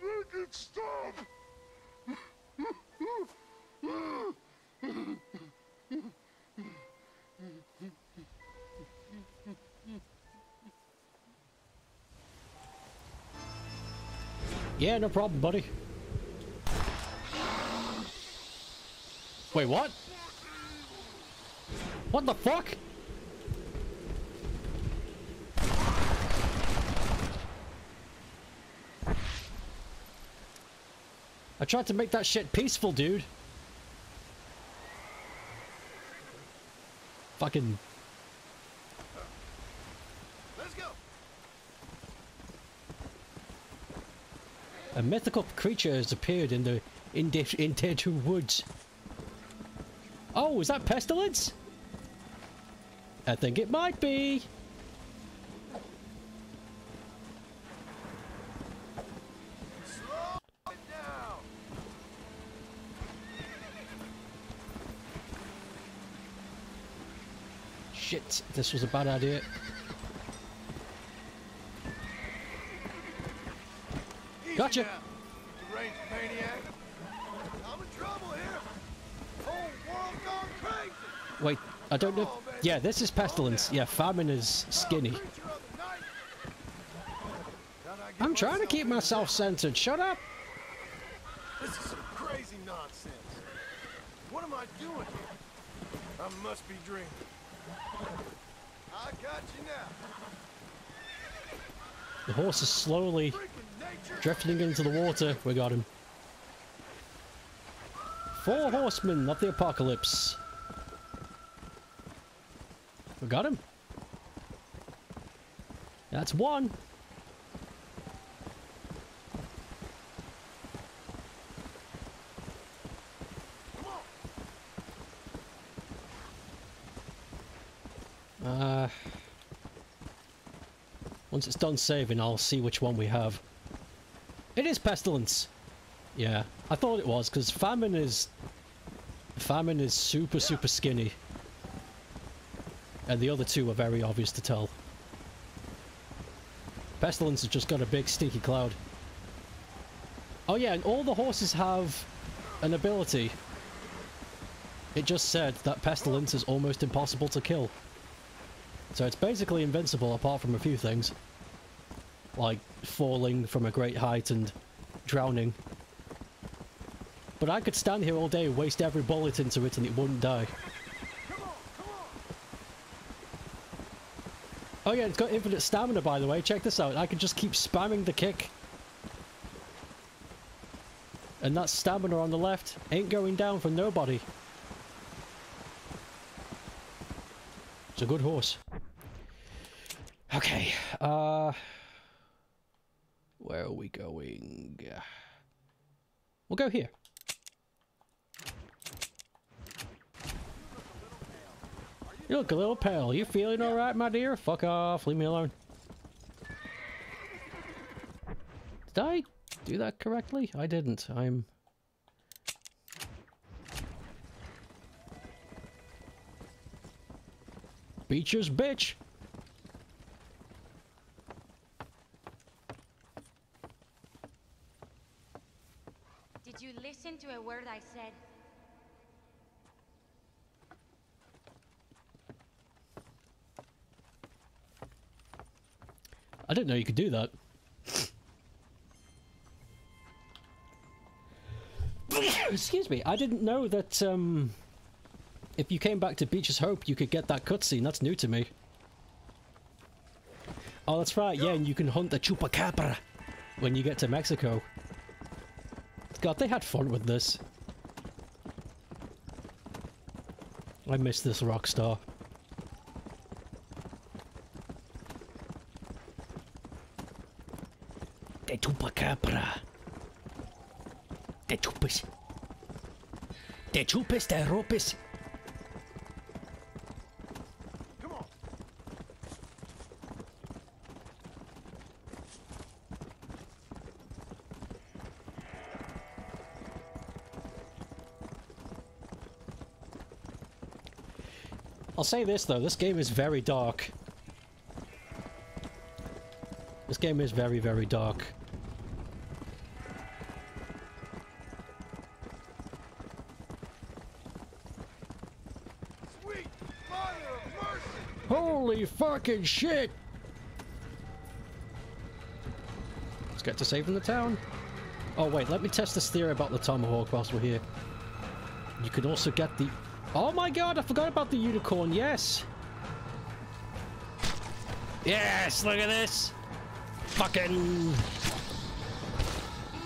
Make it stop. Yeah, no problem, buddy. Wait, what? What the fuck? I tried to make that shit peaceful, dude. Fucking... Let's go. A mythical creature has appeared in the Indented Woods. Oh, is that pestilence? I think it might be. Slow it down. Shit, this was a bad idea. Easy gotcha. Now, deranged maniac. I'm in trouble here. Whole world gone crazy. Wait, I don't know. Yeah, this is pestilence. Yeah, famine is skinny. I'm trying to keep myself centered. Shut up. This is some crazy nonsense. What am I doing here? I must be dreaming. I got you now. The horse is slowly drifting into the water. We got him. Four horsemen of the apocalypse. We got him. That's one. Once it's done saving, I'll see which one we have. It is pestilence. Yeah, I thought it was because famine is super skinny. And the other two are very obvious to tell. Pestilence has just got a big stinky cloud. Oh yeah, and all the horses have an ability. It just said that pestilence is almost impossible to kill. So it's basically invincible apart from a few things. Like falling from a great height and drowning. But I could stand here all day and waste every bullet into it and it wouldn't die. Oh yeah, it's got infinite stamina, by the way. Check this out. I can just keep spamming the kick. And that stamina on the left ain't going down for nobody. It's a good horse. Okay. Where are we going? We'll go here. You look a little pale. You feeling alright, my dear? Fuck off. Leave me alone. Did I do that correctly? I didn't. I'm... Beecher's bitch! Did you listen to a word I said? I didn't know you could do that. Excuse me, I didn't know that if you came back to Beecher's Hope you could get that cutscene. That's new to me. Oh, that's right, yeah, and you can hunt the chupacabra when you get to Mexico. God, they had fun with this. I miss this Rockstar. The chupacabra. Te chupas. Te chupas, te ropas. Come on. I'll say this though, this game is very dark. This game is very, very dark. Sweet Mother of Mercy! Holy fucking shit! Let's get to saving the town. Oh wait, let me test this theory about the tomahawk whilst we're here. You could also get the... Oh my god, I forgot about the unicorn, yes! Yes, look at this! Fucking...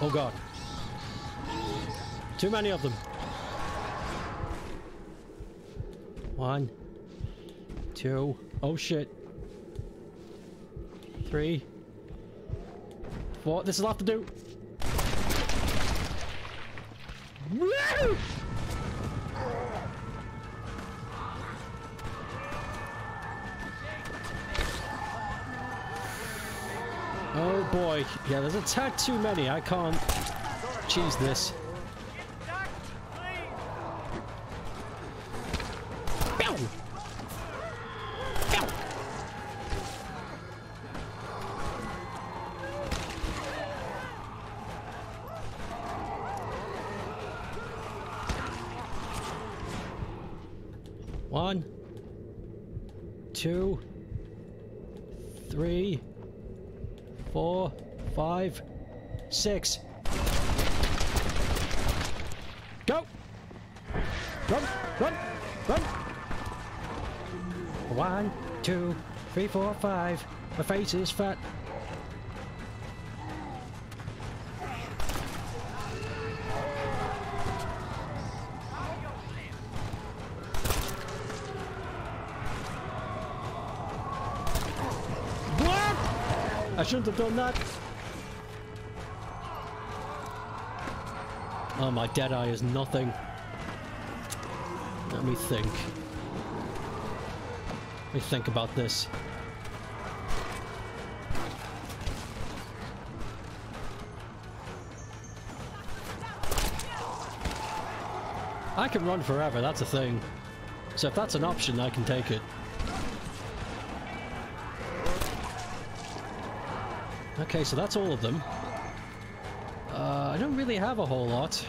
Oh god. Too many of them. One. Two. Oh shit. Three. Four. This will have to do. Woo! Oh boy, yeah, there's a tad too many. I can't cheese this. Bow! Bow! One, two, three. 4, 5, 6. Go! Run! Run! Run! 1, 2, 3, 4, 5. My face is fat. I shouldn't have done that. Oh, my dead eye is nothing. Let me think. Let me think about this. I can run forever, that's a thing. So if that's an option, I can take it. Okay, so that's all of them. I don't really have a whole lot.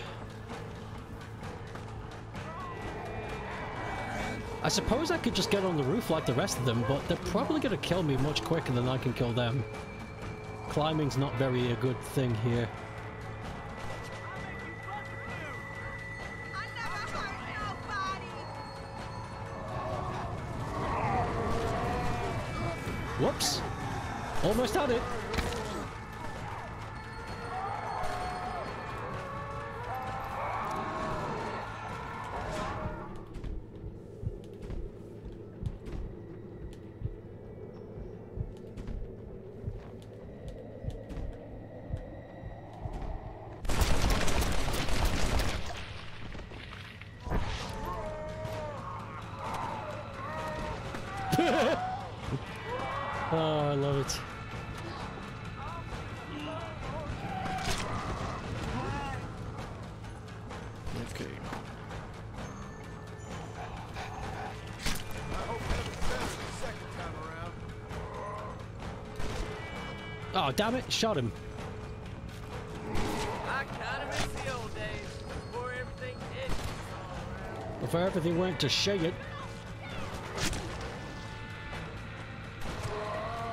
I suppose I could just get on the roof like the rest of them, but they're probably going to kill me much quicker than I can kill them. Climbing's not very a good thing here. Whoops! Almost had it! Oh, damn it, shot him. I kind of miss the old days before everything did. Before everything went to shake it.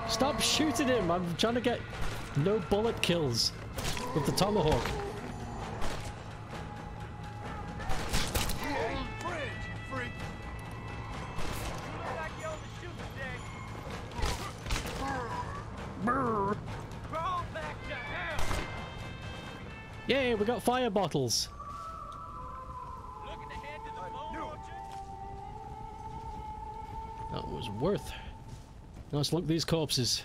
Stop shooting him. I'm trying to get no bullet kills with the tomahawk. We got fire bottles. Looking ahead to the phone, that was worth. Now let's look at these corpses.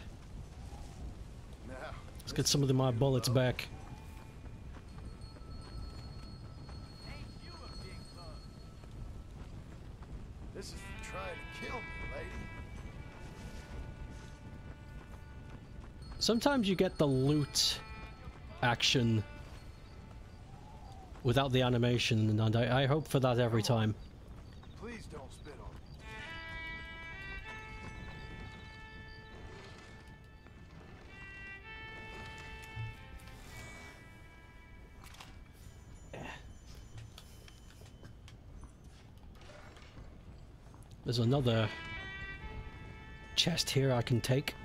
Let's get some of my bullets back. This is trying to kill me, lady. Sometimes you get the loot action without the animation, and I hope for that every time. Please don't spit on me. There's another chest here I can take.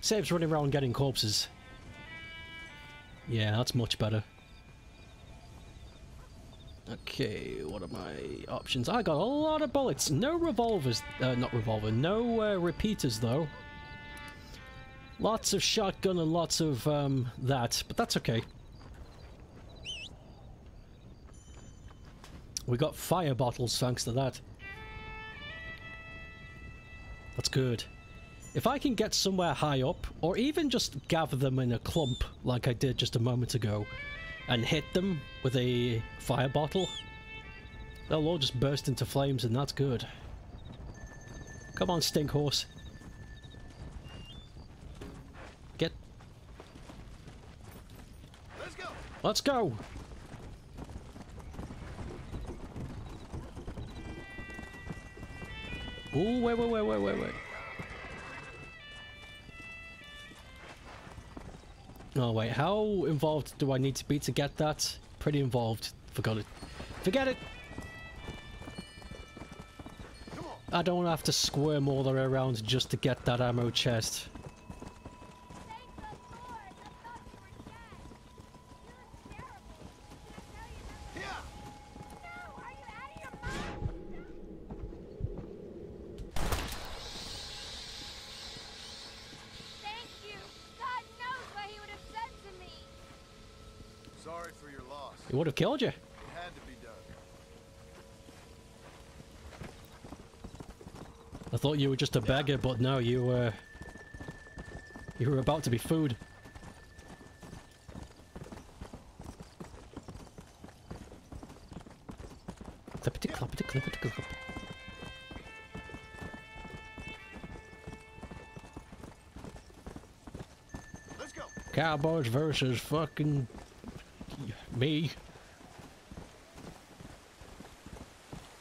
Saves running around getting corpses. Yeah, that's much better. Okay, what are my options? I got a lot of bullets. No revolvers. No repeaters, though. Lots of shotgun and lots of that, but that's okay. We got fire bottles thanks to that. That's good. If I can get somewhere high up, or even just gather them in a clump like I did just a moment ago, and hit them with a fire bottle, they'll all just burst into flames, and that's good. Come on, stink horse. Get. Let's go. Let's go. Ooh, wait. Oh wait, how involved do I need to be to get that? Pretty involved. Forgot it. Forget it! I don't have to squirm all the way around just to get that ammo chest. Would have killed you. It had to be done. I thought you were just a beggar, but no, you were about to be food. Clippity cloppity clippity clop. Let's go. Cowboys versus fucking me.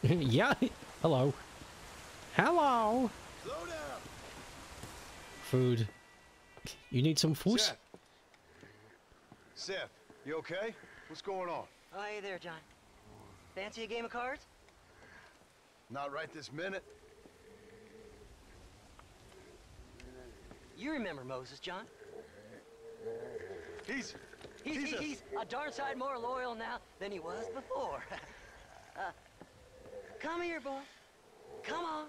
Yeah, hello. Hello. Slow down. Food. You need some food? Seth, you okay? What's going on? Oh, hey there, John. Fancy a game of cards? Not right this minute. You remember Moses, John? He's a darn sight more loyal now than he was before. Come here, boy. Come on.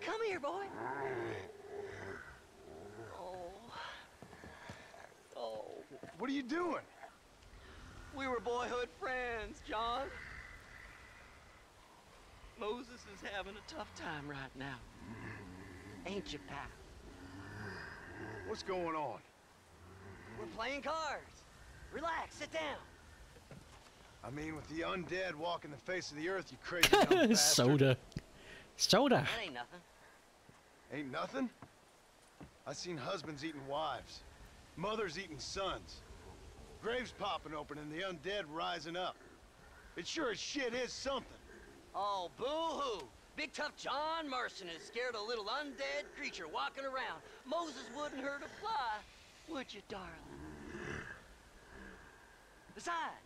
Come here, boy. Oh. Oh. What are you doing? We were boyhood friends, John. Moses is having a tough time right now. Ain't you, pal? What's going on? We're playing cards. Relax, sit down. I mean, with the undead walking the face of the earth, you crazy dumb bastard. Soda. That ain't nothing. Ain't nothing? I seen husbands eating wives, mothers eating sons, graves popping open and the undead rising up. It sure as shit is something. Oh, boo-hoo. Big tough John Marston has scared a little undead creature walking around. Moses wouldn't hurt a fly, would you, darling? Besides,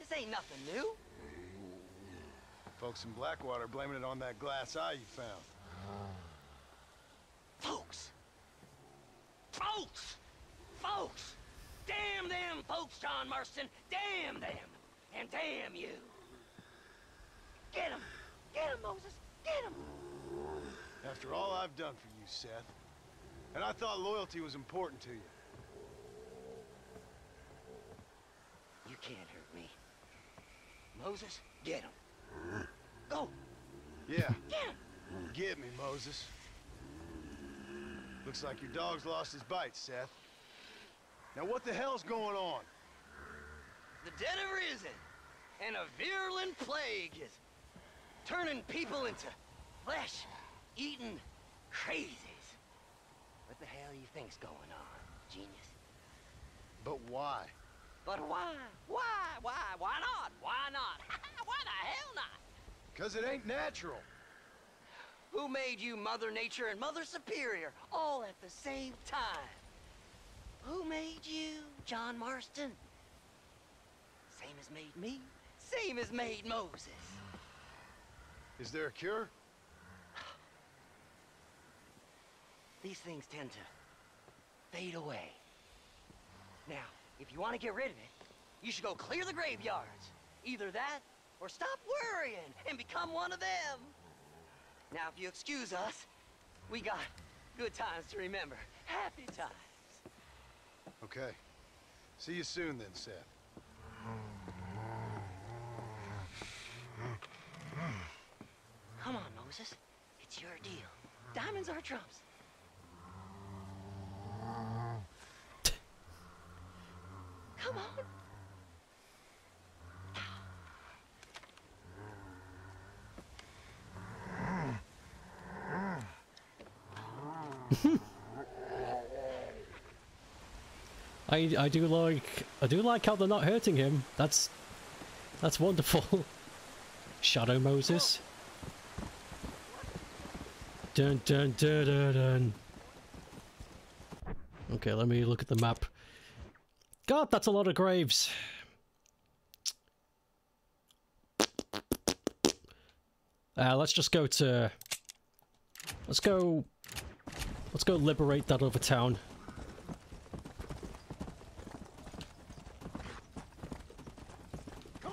this ain't nothing new. Folks in Blackwater blaming it on that glass eye you found. Folks! Damn them folks, John Marston! Damn them! And damn you! Get him! Get him, Moses! Get him! After all I've done for you, Seth, and I thought loyalty was important to you. You can't hurt me. Moses, get him. Go! Yeah. Get him! Get me, Moses. Looks like your dog's lost his bite, Seth. Now what the hell's going on? The dead have risen, and a virulent plague is turning people into flesh-eating crazy. What the hell you think's going on, genius? But why? But why? Why not? Why not? Why the hell not? Because it ain't natural. Who made you Mother Nature and Mother Superior all at the same time? Who made you John Marston? Same as made me, same as made Moses. Is there a cure? These things tend to fade away. Now, if you want to get rid of it, you should go clear the graveyards. Either that, or stop worrying and become one of them. Now, if you excuse us, we got good times to remember. Happy times. Okay. See you soon then, Seth. Come on, Moses. It's your deal. Diamonds are trumps. Come on. I do like how they're not hurting him. That's wonderful. Shadow Moses. Dun dun dun dun dun. Okay, let me look at the map. God, that's a lot of graves. Let's just go to. Let's go liberate that other town. Come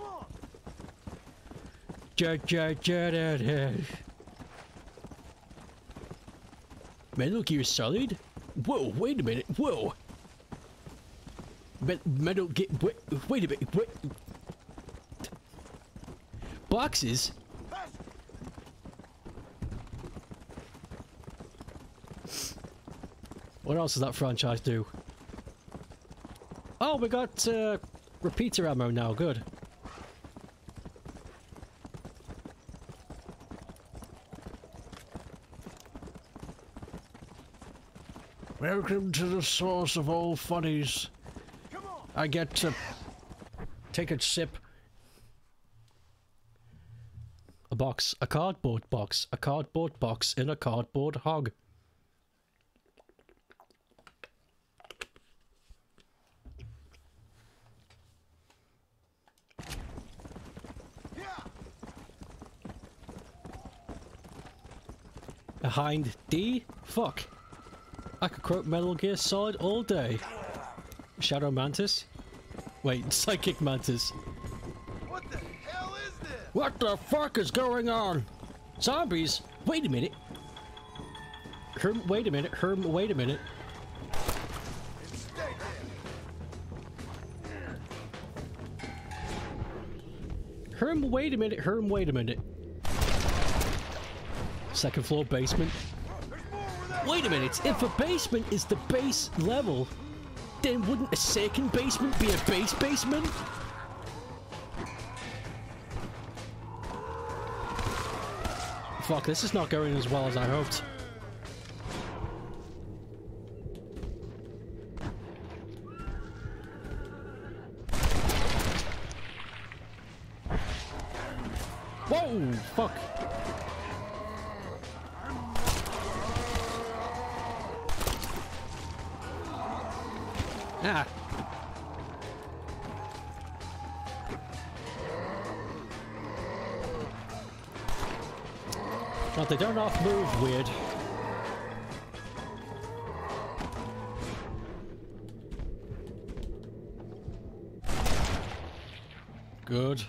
on. Metal Gear Solid? Whoa, wait a minute, whoa. Metal Gear, wait a minute, wait. Boxes? What else does that franchise do? Oh, we got repeater ammo now. Good. Welcome to the source of all funnies. I get to take a sip. A box, a cardboard box, a cardboard box in a cardboard hog. Behind D? Fuck. I could quote Metal Gear Solid all day. Shadow Mantis? Wait, Psychic Mantis. What the hell is this? What the fuck is going on? Zombies? Wait a minute. Herm, wait a minute. Herm, wait a minute. Herm, wait a minute. Herm, wait a minute. Second floor basement. Wait a minute, if a basement is the base level, then wouldn't a second basement be a base basement? Fuck, this is not going as well as I hoped. Whoa, fuck. Ah. But they don't off move weird. Good.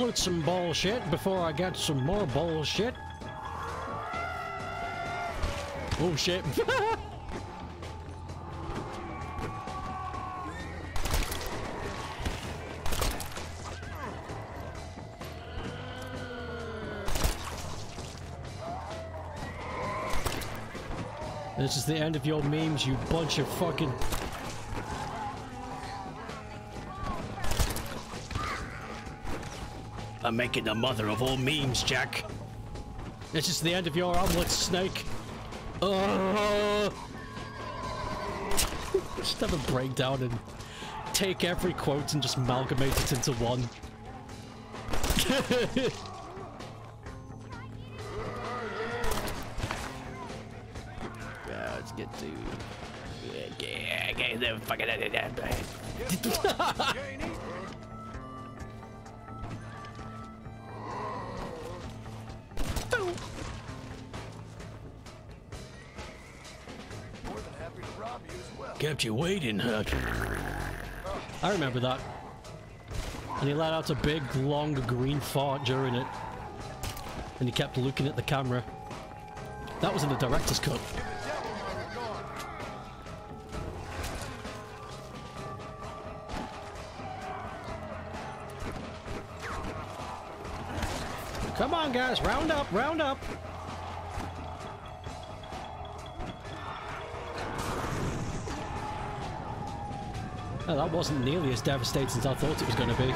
Loot some bullshit before I get some more bullshit. Oh shit. This is the end of your memes, you bunch of fucking... I'm making the mother of all memes, Jack. This is the end of your omelet, snake. Just have a breakdown and take every quote and just amalgamate it into one. Let's get to... Yeah, fucking... Kept you waiting, huh? I remember that. And he let out a big, long, green fart during it. And he kept looking at the camera. That was in the director's cut. Come on, guys, round up, round up. Oh, that wasn't nearly as devastating as I thought it was going to be.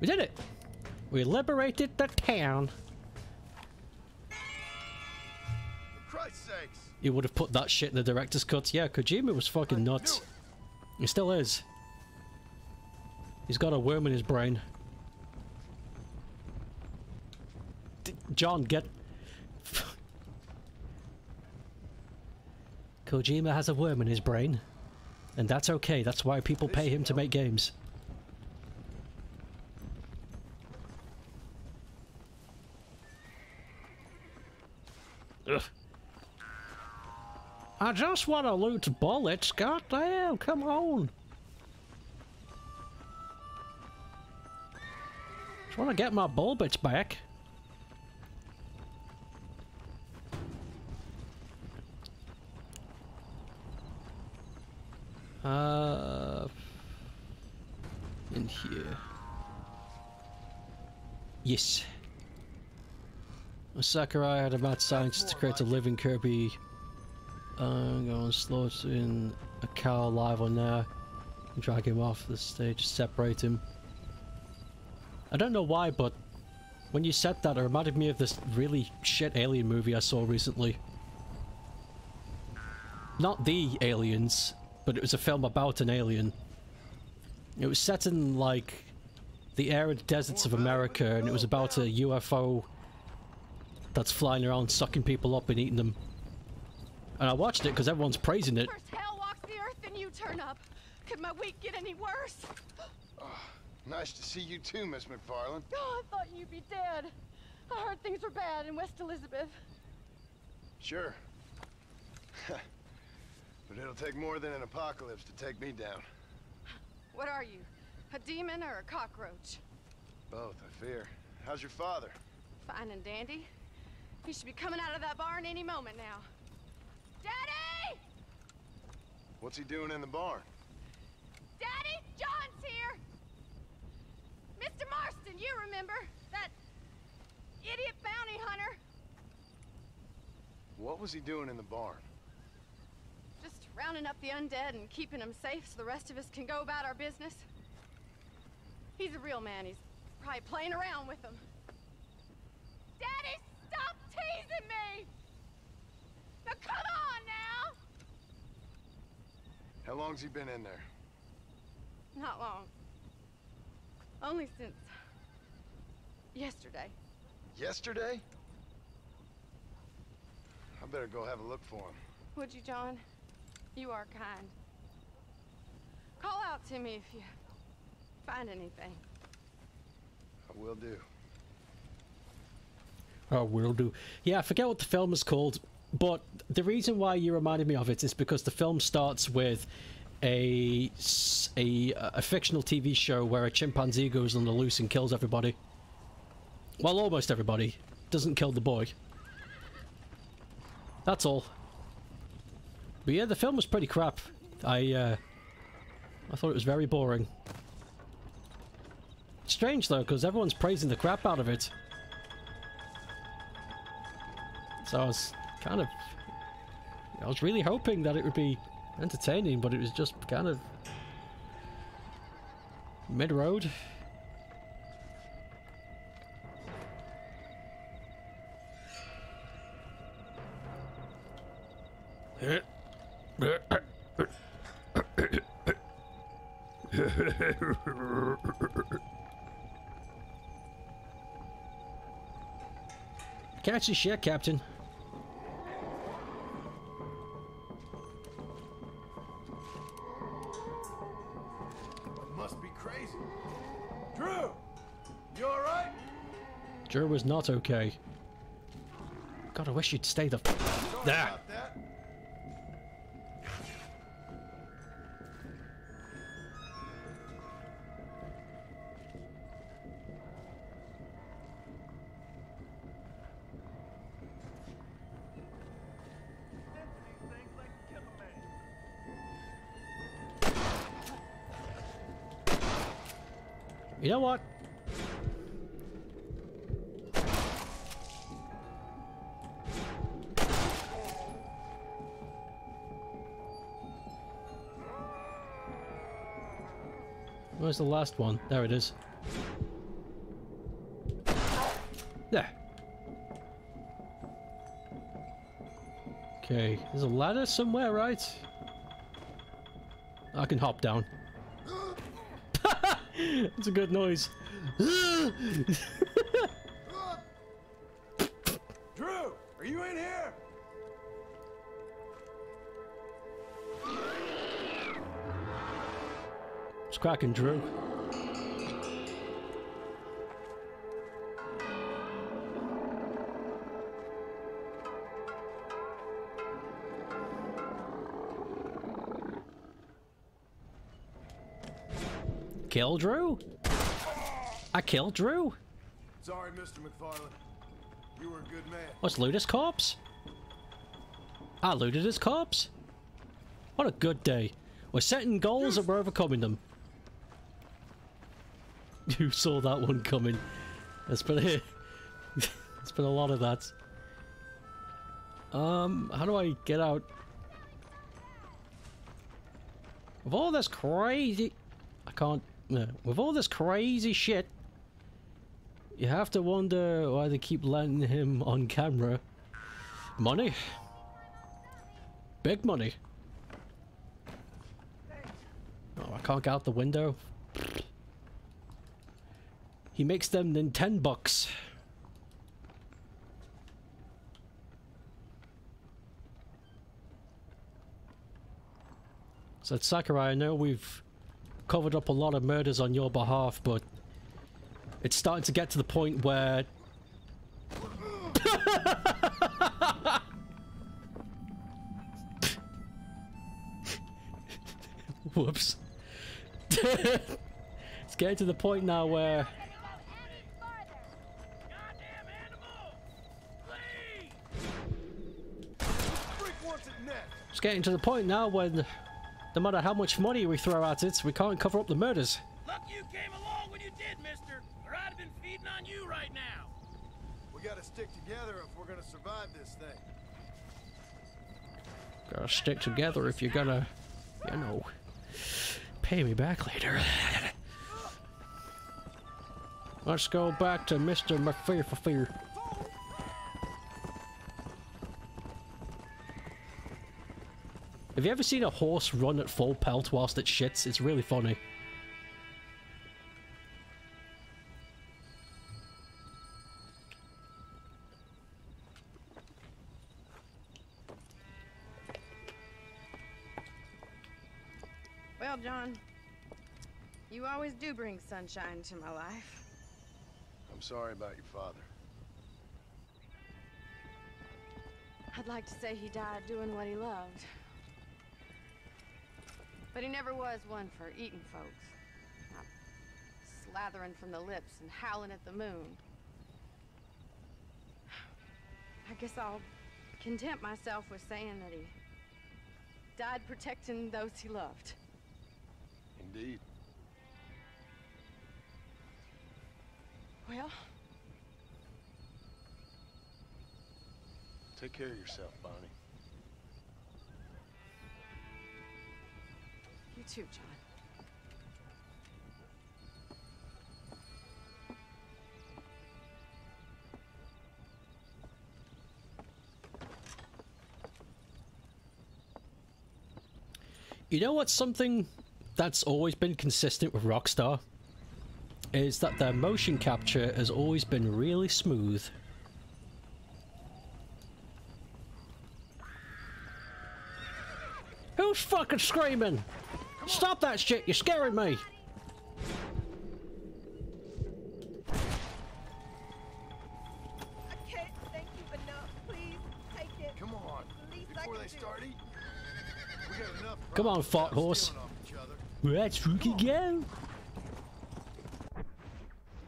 We did it! We liberated the town. He would have put that shit in the director's cut. Yeah, Kojima was fucking nuts. He still is. He's got a worm in his brain. John, get... Kojima has a worm in his brain. And that's okay, that's why people pay him to make games. Ugh. I just want to loot bullets, goddamn, come on. Just want to get my bullets back. In here. Yes. Sakurai had a mad science to create a living Kirby. I'm going to slaughter in a cow alive or now. Drag him off the stage, separate him. I don't know why, but when you said that, it reminded me of this really shit alien movie I saw recently. Not The Aliens, but it was a film about an alien. It was set in, like, the arid deserts of America, and it was about a UFO that's flying around sucking people up and eating them. And I watched it because everyone's praising it. First hell walks the earth and you turn up. Could my week get any worse? Oh, nice to see you too, Miss McFarland. Oh, I thought you'd be dead. I heard things were bad in West Elizabeth. Sure. But it'll take more than an apocalypse to take me down. What are you? A demon or a cockroach? Both, I fear. How's your father? Fine and dandy. He should be coming out of that barn any moment now. Daddy! What's he doing in the barn? Daddy, John's here! Mr. Marston, you remember? That idiot bounty hunter. What was he doing in the barn? Just rounding up the undead and keeping them safe so the rest of us can go about our business. He's a real man. He's probably playing around with them. Daddy, stop teasing me! Now come on now! How long's he been in there? Not long. Only since... yesterday. Yesterday? I better go have a look for him. Would you, John? You are kind. Call out to me if you find anything. I will do. I will do. Yeah, I forget what the film is called. But the reason why you reminded me of it is because the film starts with a fictional TV show where a chimpanzee goes on the loose and kills everybody. Well, almost everybody. Doesn't kill the boy. That's all. But yeah, the film was pretty crap. I thought it was very boring. Strange though, because everyone's praising the crap out of it. So I was kind of... I was really hoping that it would be entertaining, but it was just kind of... mid-road. Catch the shit, Captain. That must be crazy. Drew, you all right? Drew was not okay. God, I wish you'd stay the f there. You know what? Where's the last one? There it is. There. Okay, there's a ladder somewhere, right? I can hop down. It's a good noise. Drew, are you in here? It's cracking, Drew. Kill Drew? I killed Drew? Sorry, Mr. McFarland. You were a good man. Let's loot his corpse. I looted his corpse. What a good day. We're setting goals and we're overcoming them. Who saw that one coming? It's been a, it's been a lot of that. How do I get out of all this crazy... I can't... No. With all this crazy shit, you have to wonder why they keep lending him on camera money. Big money. Oh, I can't get out the window. He makes them $10. So Sakurai, I know we've covered up a lot of murders on your behalf, but it's starting to get to the point where whoops. It's getting to the point now where no matter how much money we throw at it, we can't cover up the murders. Lucky you came along when you did, mister, or I'd have been feeding on you right now. We gotta stick together if we're gonna survive this thing. Gotta stick together if you're gonna, you know, pay me back later. Let's go back to Mr. McFear for fear. Have you ever seen a horse run at full pelt whilst it shits? It's really funny. Well, John, you always do bring sunshine to my life. I'm sorry about your father. I'd like to say he died doing what he loved. But he never was one for eating folks. Not slathering from the lips and howling at the moon. I guess I'll content myself with saying that he died protecting those he loved. Indeed. Well, Take care of yourself, Bonnie. You too, John. You know what's something that's always been consistent with Rockstar? Is that their motion capture has always been really smooth. Who's fucking screaming? Stop that shit, you're scaring me! Come on, fart horse. Let's freaking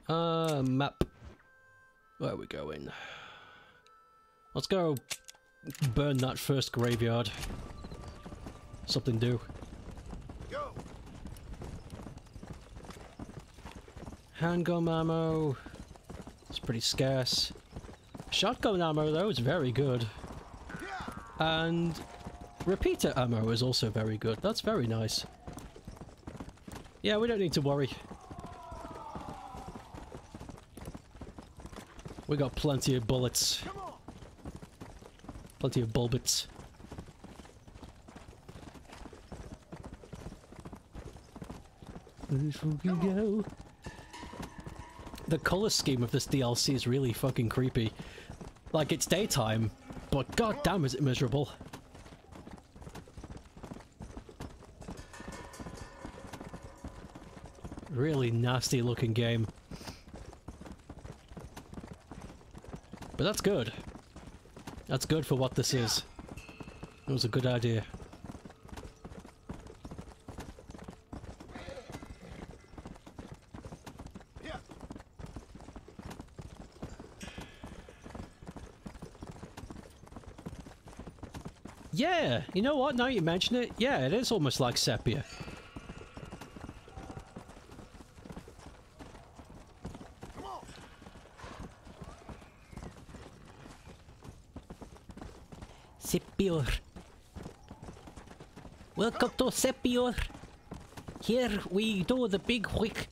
go. Map. Where are we going? Let's go burn that first graveyard. Something do. Go. Handgun ammo. It's pretty scarce. Shotgun ammo though is very good. And repeater ammo is also very good. That's very nice. Yeah, we don't need to worry. We got plenty of bullets. Plenty of bulbits. Let's fucking go. The color scheme of this DLC is really fucking creepy. Like, it's daytime, but goddamn is it miserable. Really nasty looking game, but that's good. That's good for what this is. It was a good idea. Yeah, you know what, now you mention it, yeah, it is almost like Sepia. Sepior. Welcome to Sepior. Here we do the big wick.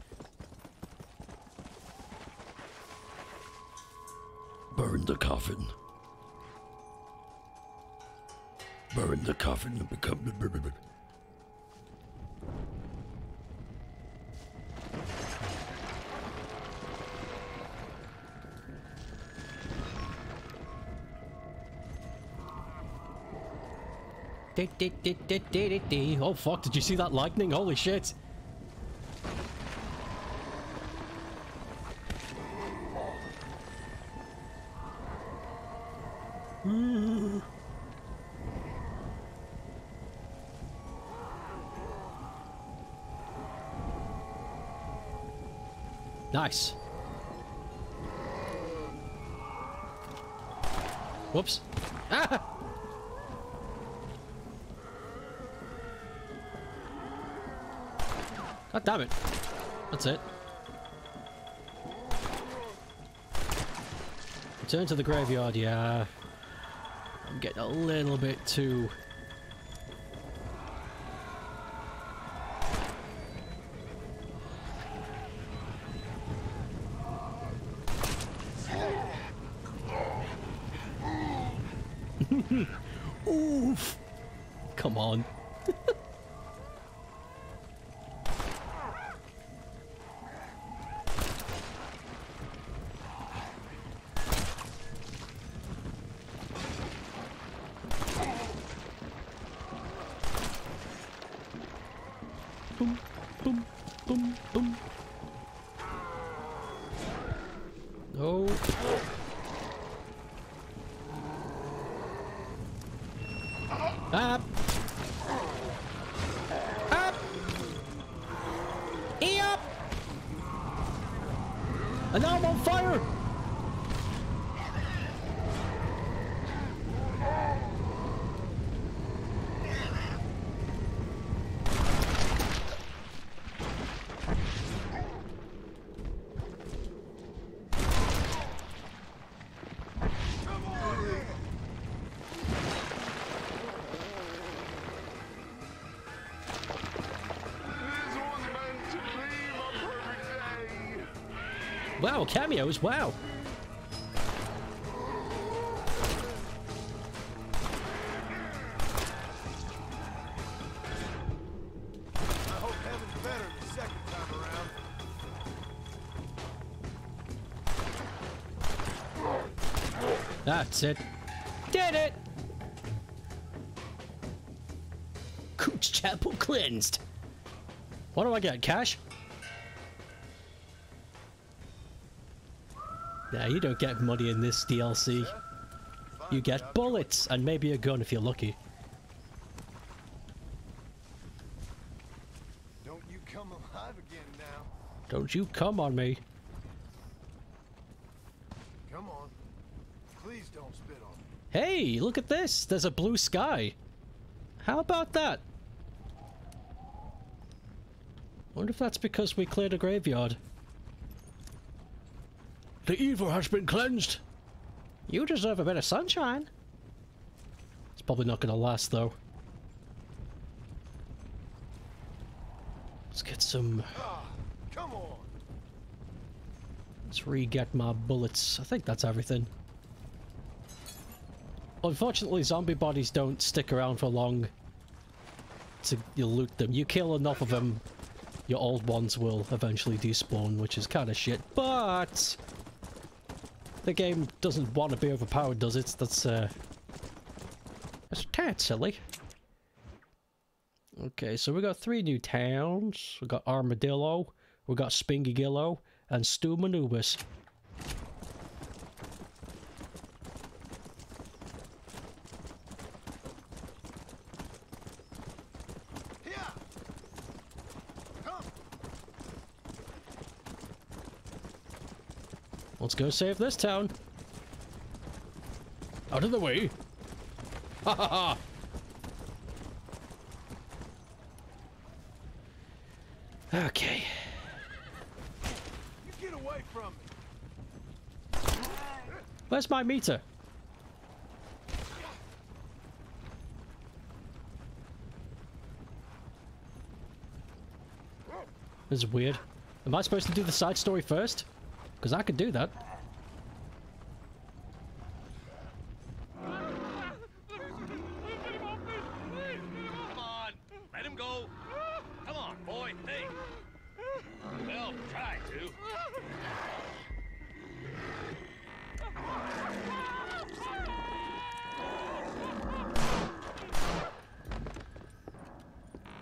Burn the coffin. Burn the coffin and become the... Oh fuck, did you see that lightning? Holy shit! Nice. Whoops. Ah! God damn it. That's it. Return to the graveyard, yeah. I'm getting a little bit too... Oof! Come on. Wow, cameos, wow. That's it. Did it! Cooch Chapel cleansed. What do I get? Cash? Nah, you don't get money in this DLC. You get bullets and maybe a gun if you're lucky. Don't you come alive again now. Don't you come on me. Hey, look at this! There's a blue sky! How about that? Wonder if that's because we cleared a graveyard. The evil has been cleansed! You deserve a bit of sunshine! It's probably not gonna last though. Let's get some... come on. Let's re-get my bullets. I think that's everything. Unfortunately, zombie bodies don't stick around for long to loot them. You kill enough of them, your old ones will eventually despawn, which is kind of shit. But the game doesn't want to be overpowered, does it? That's a tad silly. Okay, so we got 3 new towns. We got Armadillo, we got Spingygillo, and Stumanubis. Let's go save this town. Out of the way. Ha ha ha. Okay. You get away from me. Where's my meter? This is weird. Am I supposed to do the side story first? Because I could do that. Come on! Let him go! Come on, boy, think! Well, try to!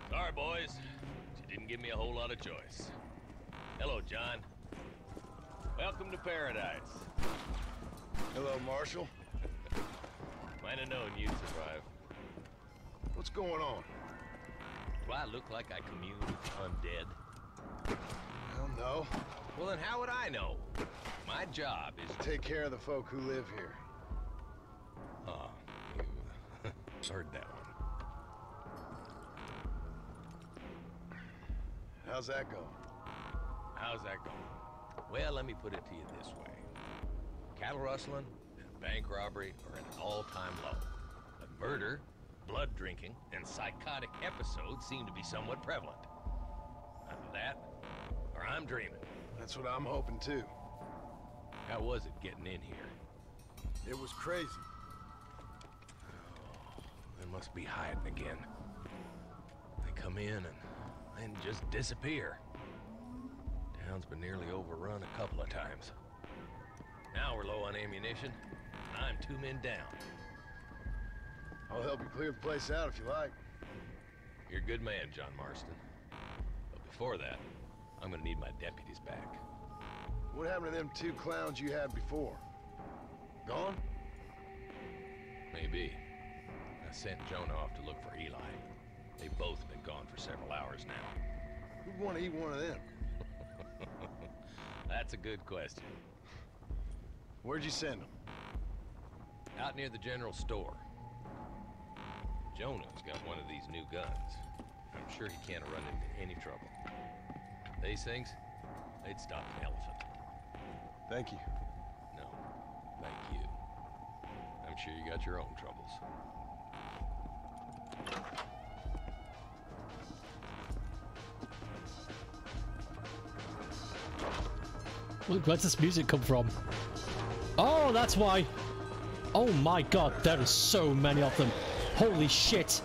Sorry, boys. You didn't give me a whole lot of choice. Hello, John. Welcome to paradise. Hello, Marshal. Might have known you'd survive. What's going on? Do I look like I commune with the undead? I don't know. Well, then how would I know? My job is to take care of the folk who live here. Oh, you heard that one. How's that going? How's that going? Well, let me put it to you this way. Cattle rustling and bank robbery are at an all-time low. But murder, blood drinking, and psychotic episodes seem to be somewhat prevalent. Either that, or I'm dreaming. That's what I'm hoping too. How was it getting in here? It was crazy. Oh, they must be hiding again. They come in and then just disappear. Town's been nearly overrun a couple of times. Now we're low on ammunition. I'm 2 men down. I'll help you clear the place out if you like. You're a good man, John Marston. But before that, I'm gonna need my deputies back. What happened to them 2 clowns you had before? Gone? Maybe. I sent Jonah off to look for Eli. They've both been gone for several hours now. Who'd want to eat one of them? That's a good question. Where'd you send them? Out near the general store. Jonah's got one of these new guns. I'm sure he can't run into any trouble. These things, they'd stop an elephant. Thank you. No, thank you. I'm sure you got your own troubles. Look, where's this music come from? Oh, that's why. Oh my god, there are so many of them. Holy shit.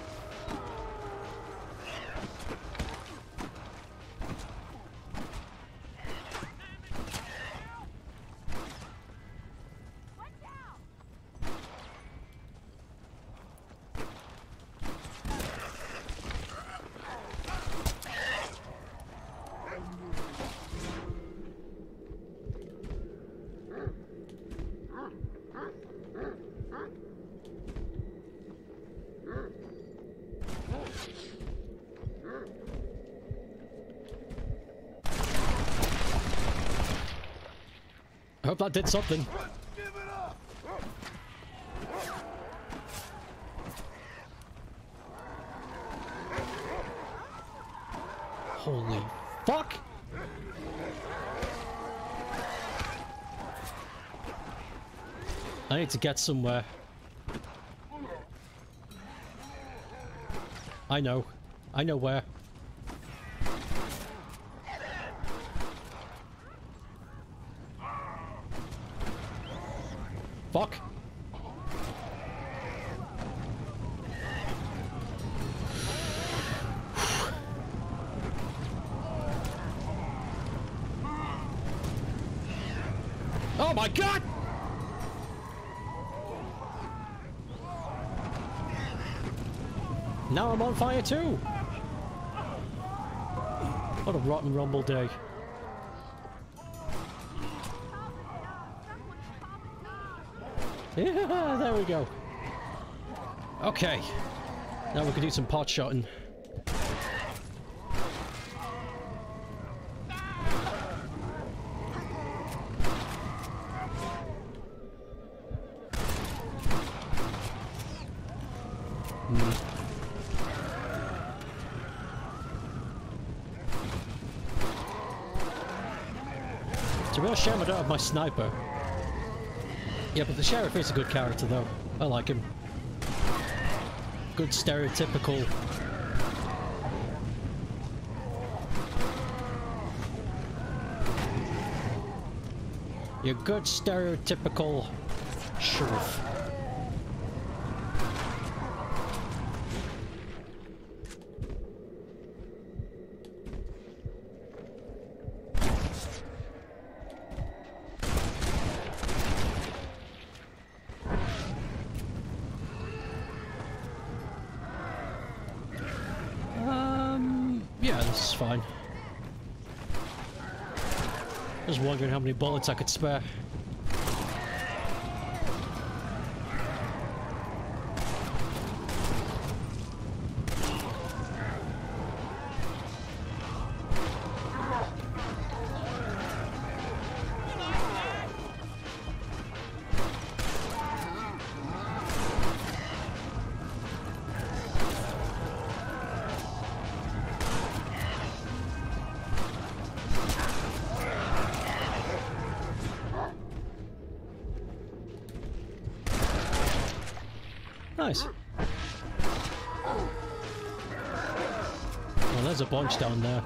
That did something. Holy fuck! I need to get somewhere. I know where. Fuck. Oh my god! Now I'm on fire too! What a rotten rumble day. Yeah, there we go. Okay. Now we can do some pot shotting. It's a real shame I don't have my sniper. Yeah, but the sheriff is a good character, though. I like him. Good stereotypical... Your good stereotypical... sheriff. Wondering how many bullets I could spare. Well, there's a bunch down there.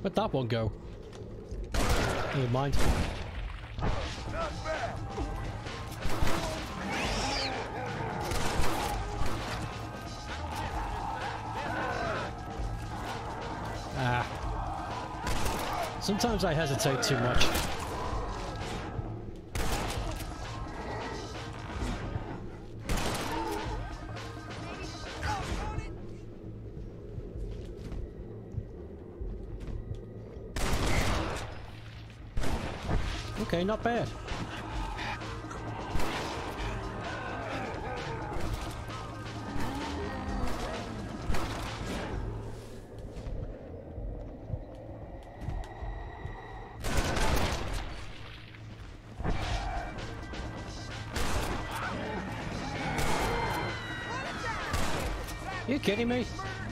Where'd that one go? Never mind. Sometimes I hesitate too much. Okay, not bad. Kidding me?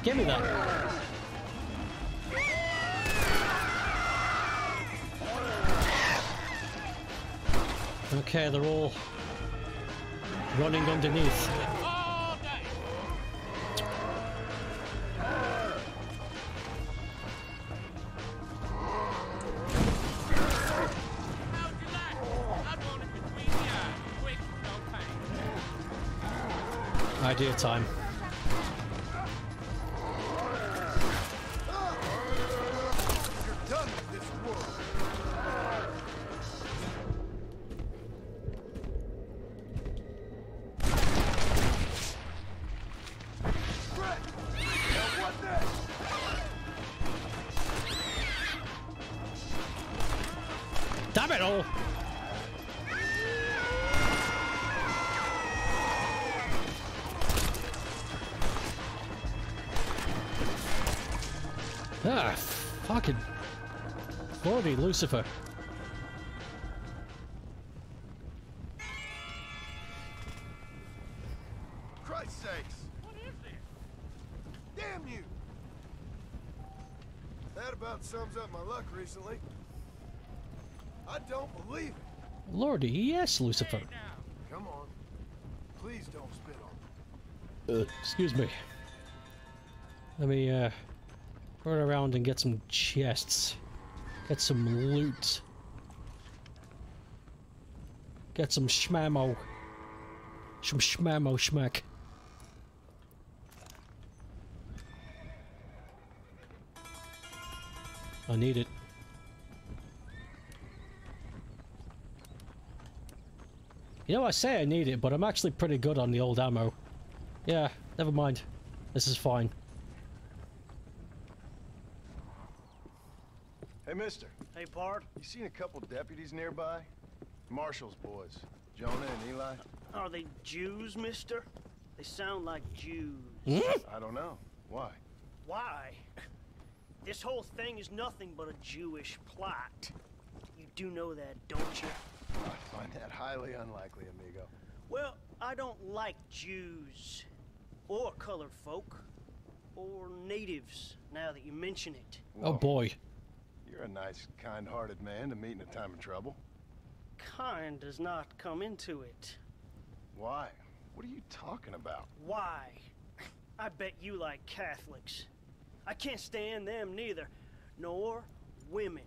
Give me that. Okay, they're all running underneath. Idea time. Lucifer. Christ's sakes! What is this? Damn you! That about sums up my luck recently. I don't believe it. Lordy, yes, Lucifer. Hey, come on, please don't spit on me. Excuse me. Let me run around and get some chests. Get some loot. Get some shmammo. Some shmammo schmack. I need it. You know, I say I need it, but I'm actually pretty good on the old ammo. Yeah, never mind. This is fine. Hey, mister. Hey, Bard. You seen a couple deputies nearby? Marshall's boys. Jonah and Eli. Are they Jews, mister? They sound like Jews. I don't know. Why? Why? This whole thing is nothing but a Jewish plot. You do know that, don't you? I find that highly unlikely, amigo. Well, I don't like Jews. Or colored folk. Or natives, now that you mention it. Whoa. Oh, boy. You're a nice, kind-hearted man to meet in a time of trouble. Kind does not come into it. Why? What are you talking about? Why? I bet you like Catholics. I can't stand them neither. Nor women.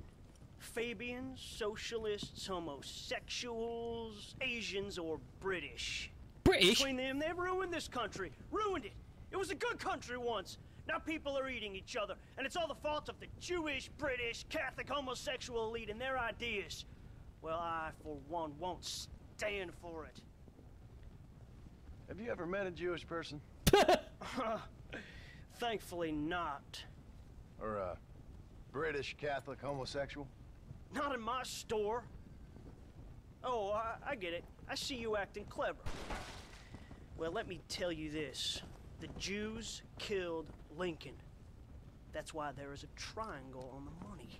Fabians, socialists, homosexuals, Asians, or British. British? Between them, they've ruined this country. Ruined it. It was a good country once. Now people are eating each other, and it's all the fault of the Jewish, British, Catholic, homosexual elite and their ideas. Well, I, for one, won't stand for it. Have you ever met a Jewish person? Thankfully not. Or a British, Catholic, homosexual? Not in my store. Oh, I get it. I see you acting clever. Well, let me tell you this. The Jews killed Lincoln. That's why there is a triangle on the money.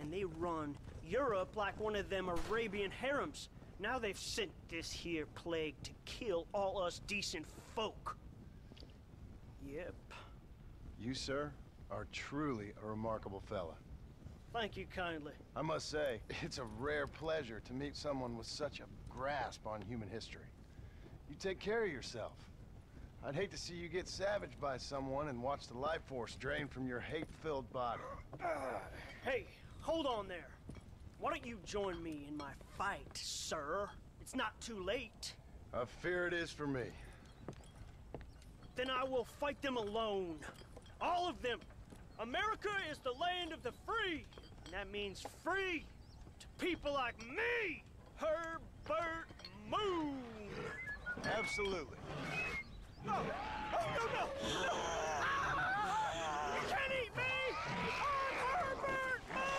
And they run Europe like one of them Arabian harems. Now they've sent this here plague to kill all us decent folk. Yep. You, sir, are truly a remarkable fella. Thank you kindly. I must say, it's a rare pleasure to meet someone with such a grasp on human history. You take care of yourself. I'd hate to see you get savaged by someone and watch the life force drain from your hate-filled body. Hey, hold on there. Why don't you join me in my fight, sir? It's not too late. I fear it is for me. Then I will fight them alone. All of them. America is the land of the free. And that means free to people like me, Herbert Moon. Absolutely. No! Oh, no, no! No! Ah! You can't eat me! I'm Herbert Moon!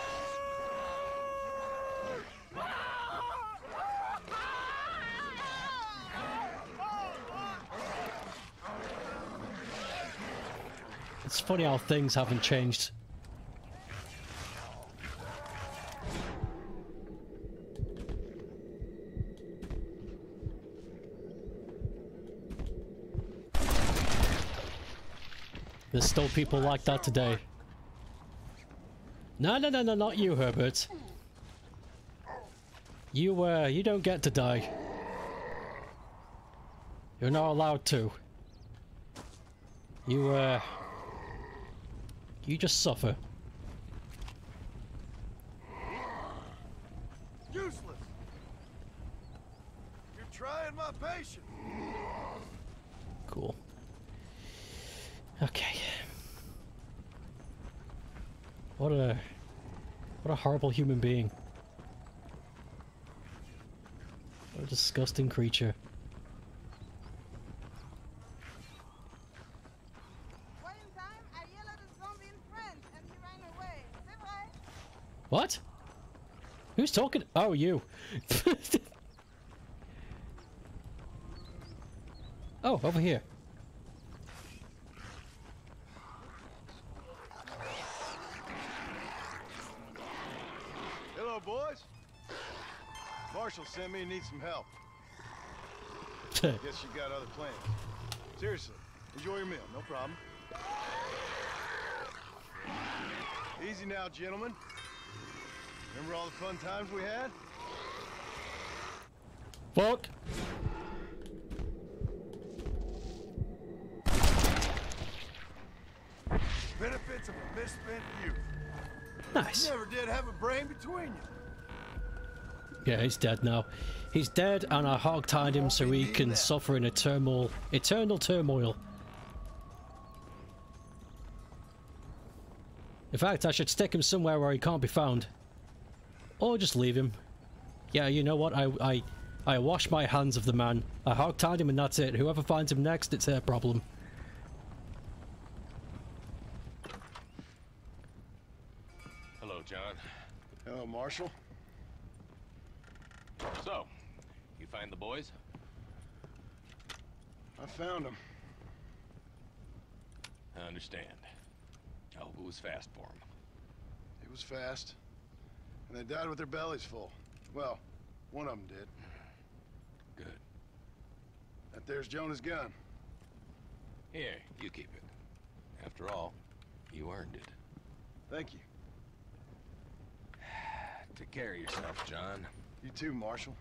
Ah! It's funny how things haven't changed. There's still people like that today. No, not you, Herbert. You don't get to die. You're not allowed to. You just suffer. Useless. You're trying my patience. Cool. Okay. What a horrible human being. What a disgusting creature. What? Who's talking? Oh, you. Oh, over here. Hello, boys. Marshall sent me and needs some help. I guess you got other plans. Seriously, enjoy your meal. No problem. Easy now, gentlemen. Remember all the fun times we had? Fuck. Benefits of a misspent youth. Nice. You never did have a brain between you. Yeah, he's dead now. He's dead, and I hog-tied him so he can suffer in eternal turmoil. In fact, I should stick him somewhere where he can't be found. Or just leave him. Yeah, you know what? I wash my hands of the man. I hog-tied him and that's it. Whoever finds him next, it's their problem. Hello, John. Hello, Marshal. So, you find the boys? I found them. I understand. Oh, it was fast for him. It was fast. And they died with their bellies full. Well, one of them did. Good. That there's Jonah's gun. Here, you keep it. After all, you earned it. Thank you. Take care of yourself, John. You too, Marshal.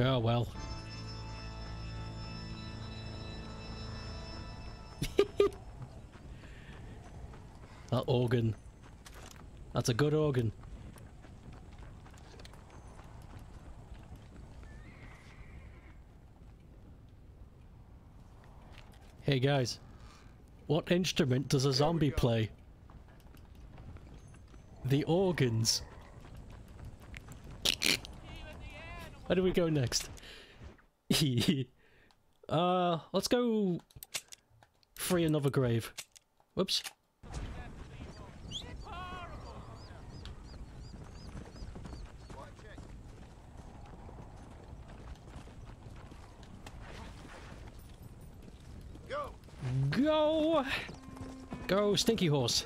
Oh, well. That organ. That's a good organ. Hey guys, what instrument does a zombie play? The organs. Where do we go next? Let's go free another grave. Whoops. Go! Go, stinky horse.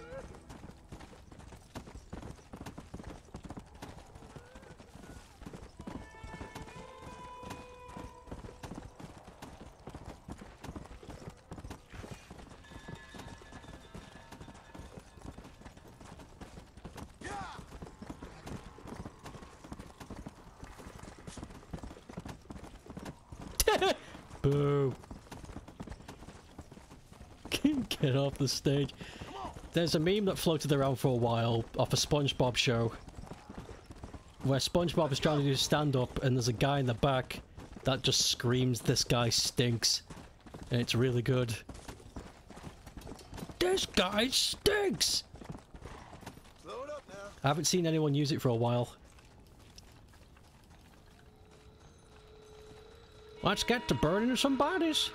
Boo. Get off the stage. There's a meme that floated around for a while off a SpongeBob show where SpongeBob is trying to do stand-up and there's a guy in the back that just screams, "This guy stinks," and it's really good. This guy stinks! Load up now. I haven't seen anyone use it for a while. Let's get to burning some bodies.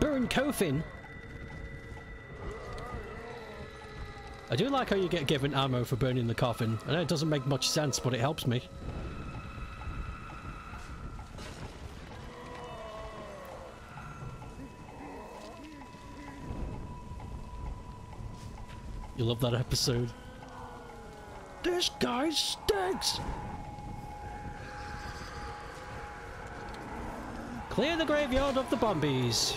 Burn coffin. I do like how you get given ammo for burning the coffin. I know it doesn't make much sense, but it helps me. You love that episode. This guy stinks! works. Clear the graveyard of the Bombies.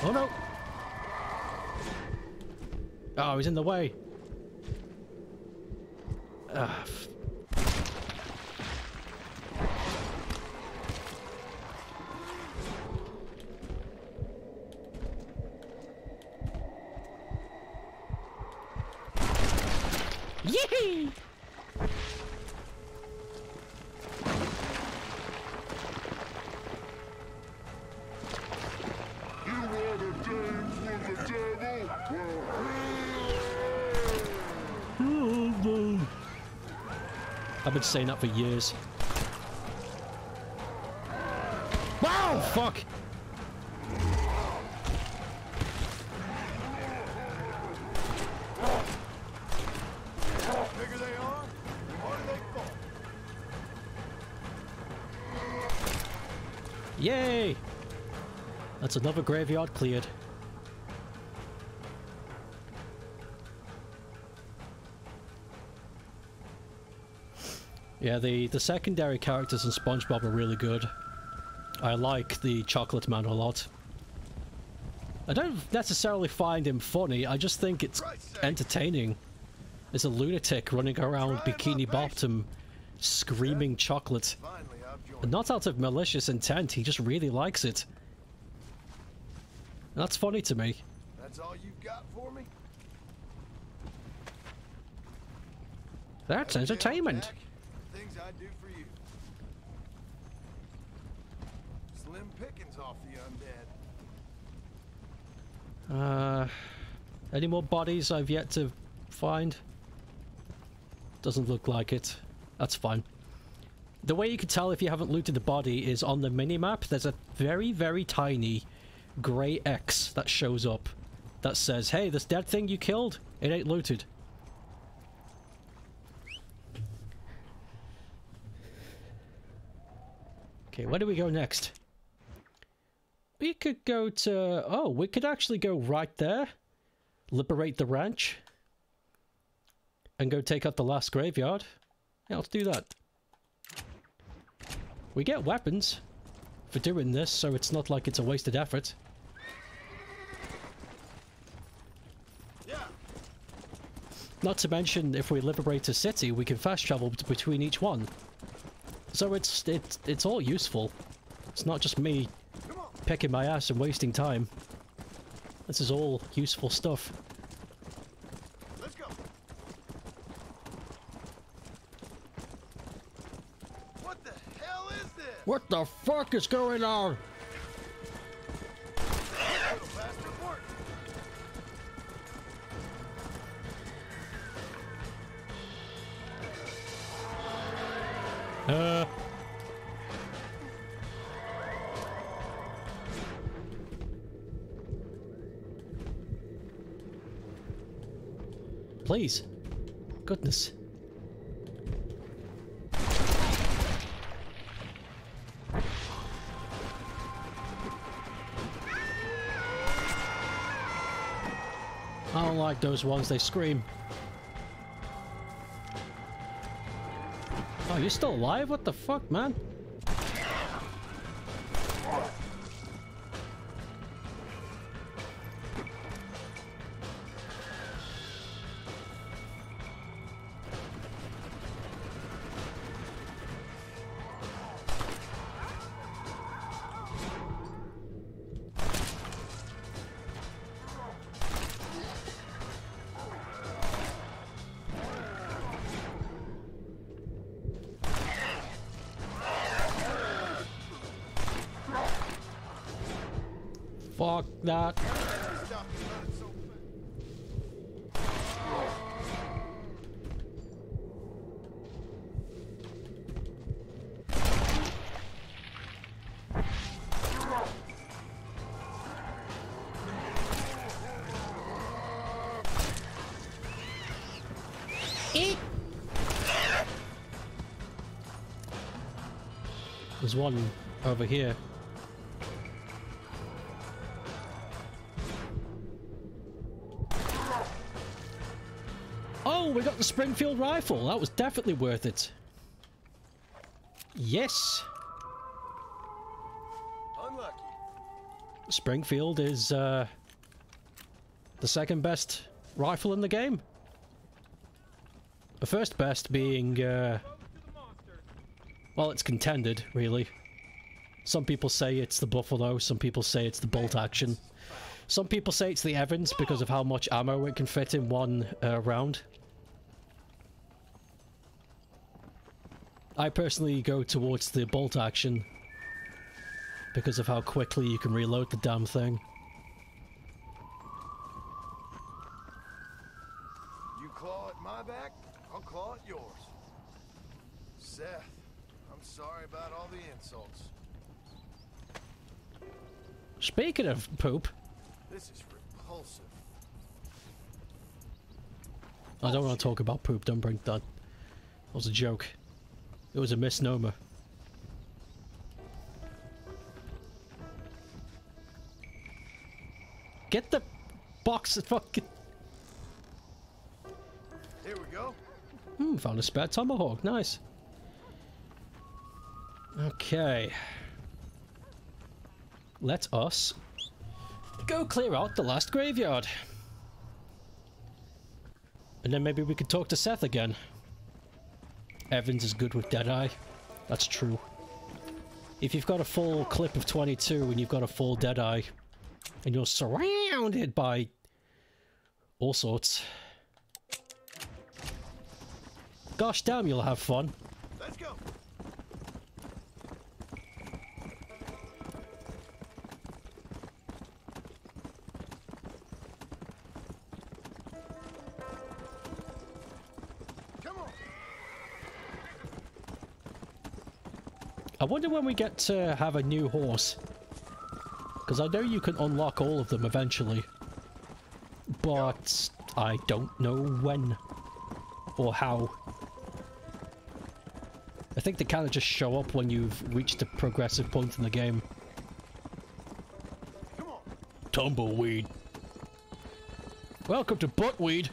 Oh no! Oh, he's in the way. Ugh. Yee-hee! I've been saying that for years. Wow! Fuck! Yay! That's another graveyard cleared. Yeah, the secondary characters in SpongeBob are really good. I like the Chocolate Man a lot. I don't necessarily find him funny, I just think it's entertaining. There's a lunatic running around Bikini Bottom screaming chocolate. And not out of malicious intent, he just really likes it. And that's funny to me. That's all you've got for me? That's entertainment. I do for you. Slim pickings off the undead. Any more bodies I've yet to find? Doesn't look like it. That's fine. The way you can tell if you haven't looted the body is on the minimap. There's a very, very tiny grey X that shows up that says, hey, this dead thing you killed, it ain't looted. Okay, where do we go next? We could go to... Oh, we could actually go right there. Liberate the ranch. And go take out the last graveyard. Yeah, let's do that. We get weapons for doing this, so it's not like it's a wasted effort. Yeah. Not to mention, if we liberate a city, we can fast travel between each one. So it's all useful. It's not just me picking my ass and wasting time. This is all useful stuff. Let's go. What the hell is this? What the fuck is going on? Please. Goodness. I don't like those ones, they scream. Oh, you're still alive? What the fuck, man? Fuck that. There's one over here. Oh, we got the Springfield rifle. That was definitely worth it. Yes. Unlucky. Springfield is the second best rifle in the game. The first best being... well, it's contended, really. Some people say it's the Buffalo, some people say it's the bolt action. Some people say it's the Evans because of how much ammo it can fit in one round. I personally go towards the bolt action because of how quickly you can reload the damn thing. You claw at my back, I'll claw at yours. Seth. Sorry about all the insults. Speaking of poop, this is repulsive. I don't want to talk about poop. Don't bring that. That was a joke. It was a misnomer. Get the box of fucking. Here we go. Hmm. Found a spare tomahawk. Nice. Okay, let us go clear out the last graveyard. And then maybe we could talk to Seth again. Evans is good with Deadeye. That's true. If you've got a full clip of 22 and you've got a full Deadeye and you're surrounded by all sorts, gosh damn, you'll have fun. Let's go. I wonder when we get to have a new horse, because I know you can unlock all of them eventually, but I don't know when or how. I think they kind of just show up when you've reached a progressive point in the game. Come on. Tumbleweed. Welcome to Buttweed.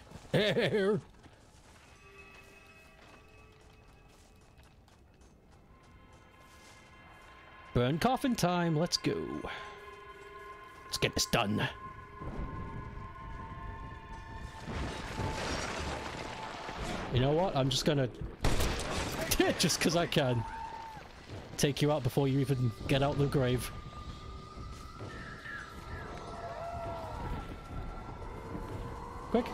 Burn coffin time, let's go. Let's get this done. You know what? I'm just gonna... just because I can. Take you out before you even get out the grave. Quick.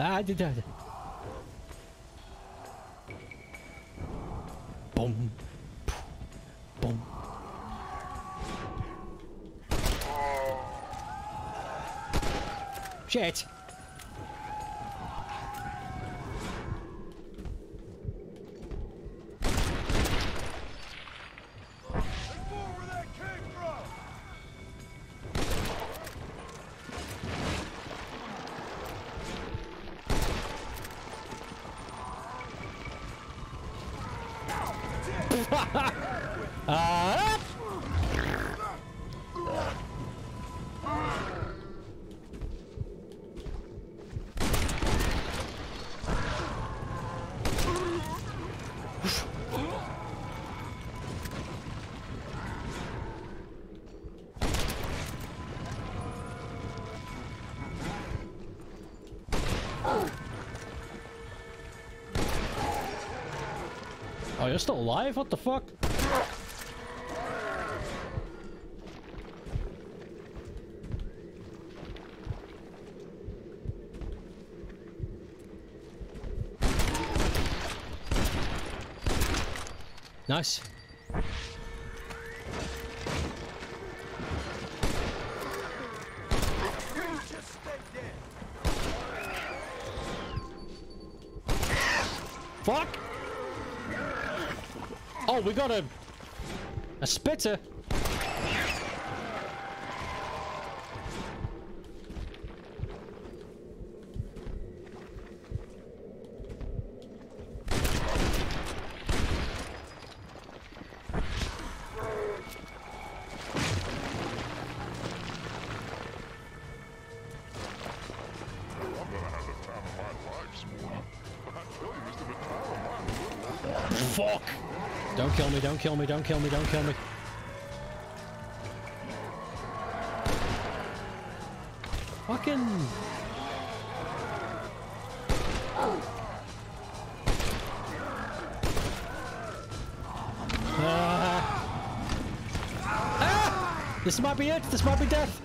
I did that. Boom. Boom. Shit. You're still alive? What the fuck? Nice. Fuck! Oh, we got a spitter. Don't kill me, don't kill me, don't kill me. Fucking... Ah! This might be it, this might be death.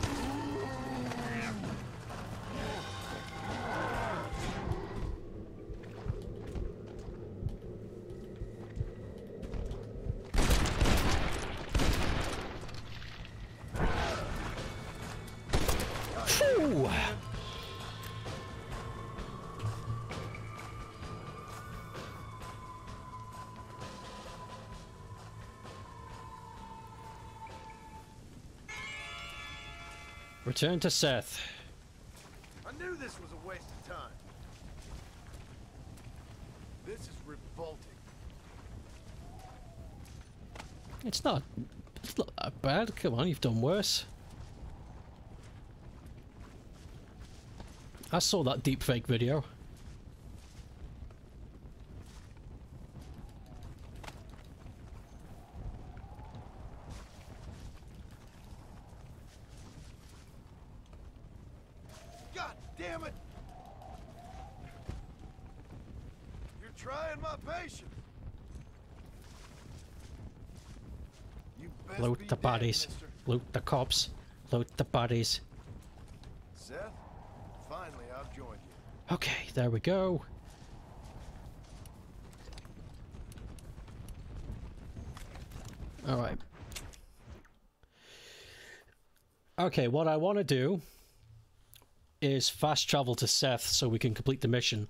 Return to Seth. I knew this was a waste of time. This is revolting. It's not that bad. Come on, you've done worse. I saw that deepfake video. Bodies. Loot the cops. Loot the bodies. Seth, finally I've joined you. Okay, there we go. All right. Okay, what I want to do is fast travel to Seth so we can complete the mission.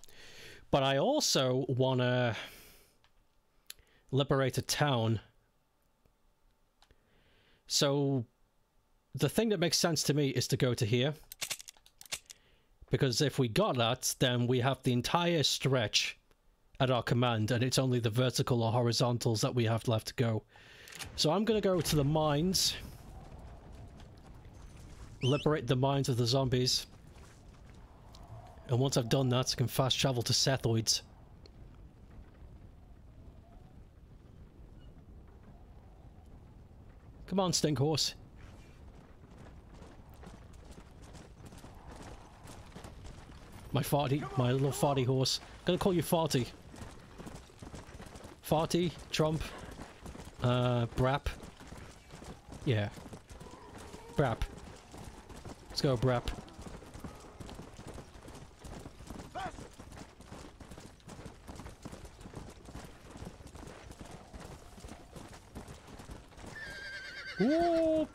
But I also want to liberate a town. So, the thing that makes sense to me is to go to here. Because if we got that, then we have the entire stretch at our command, and it's only the vertical or horizontals that we have left to go. So I'm going to go to the mines. Liberate the mines of the zombies. And once I've done that, I can fast travel to Sethoids. Come on, stink horse. My farty, my little farty horse. I'm gonna call you Farty. Farty, Trump, Brap. Yeah. Brap. Let's go, Brap. Whoop.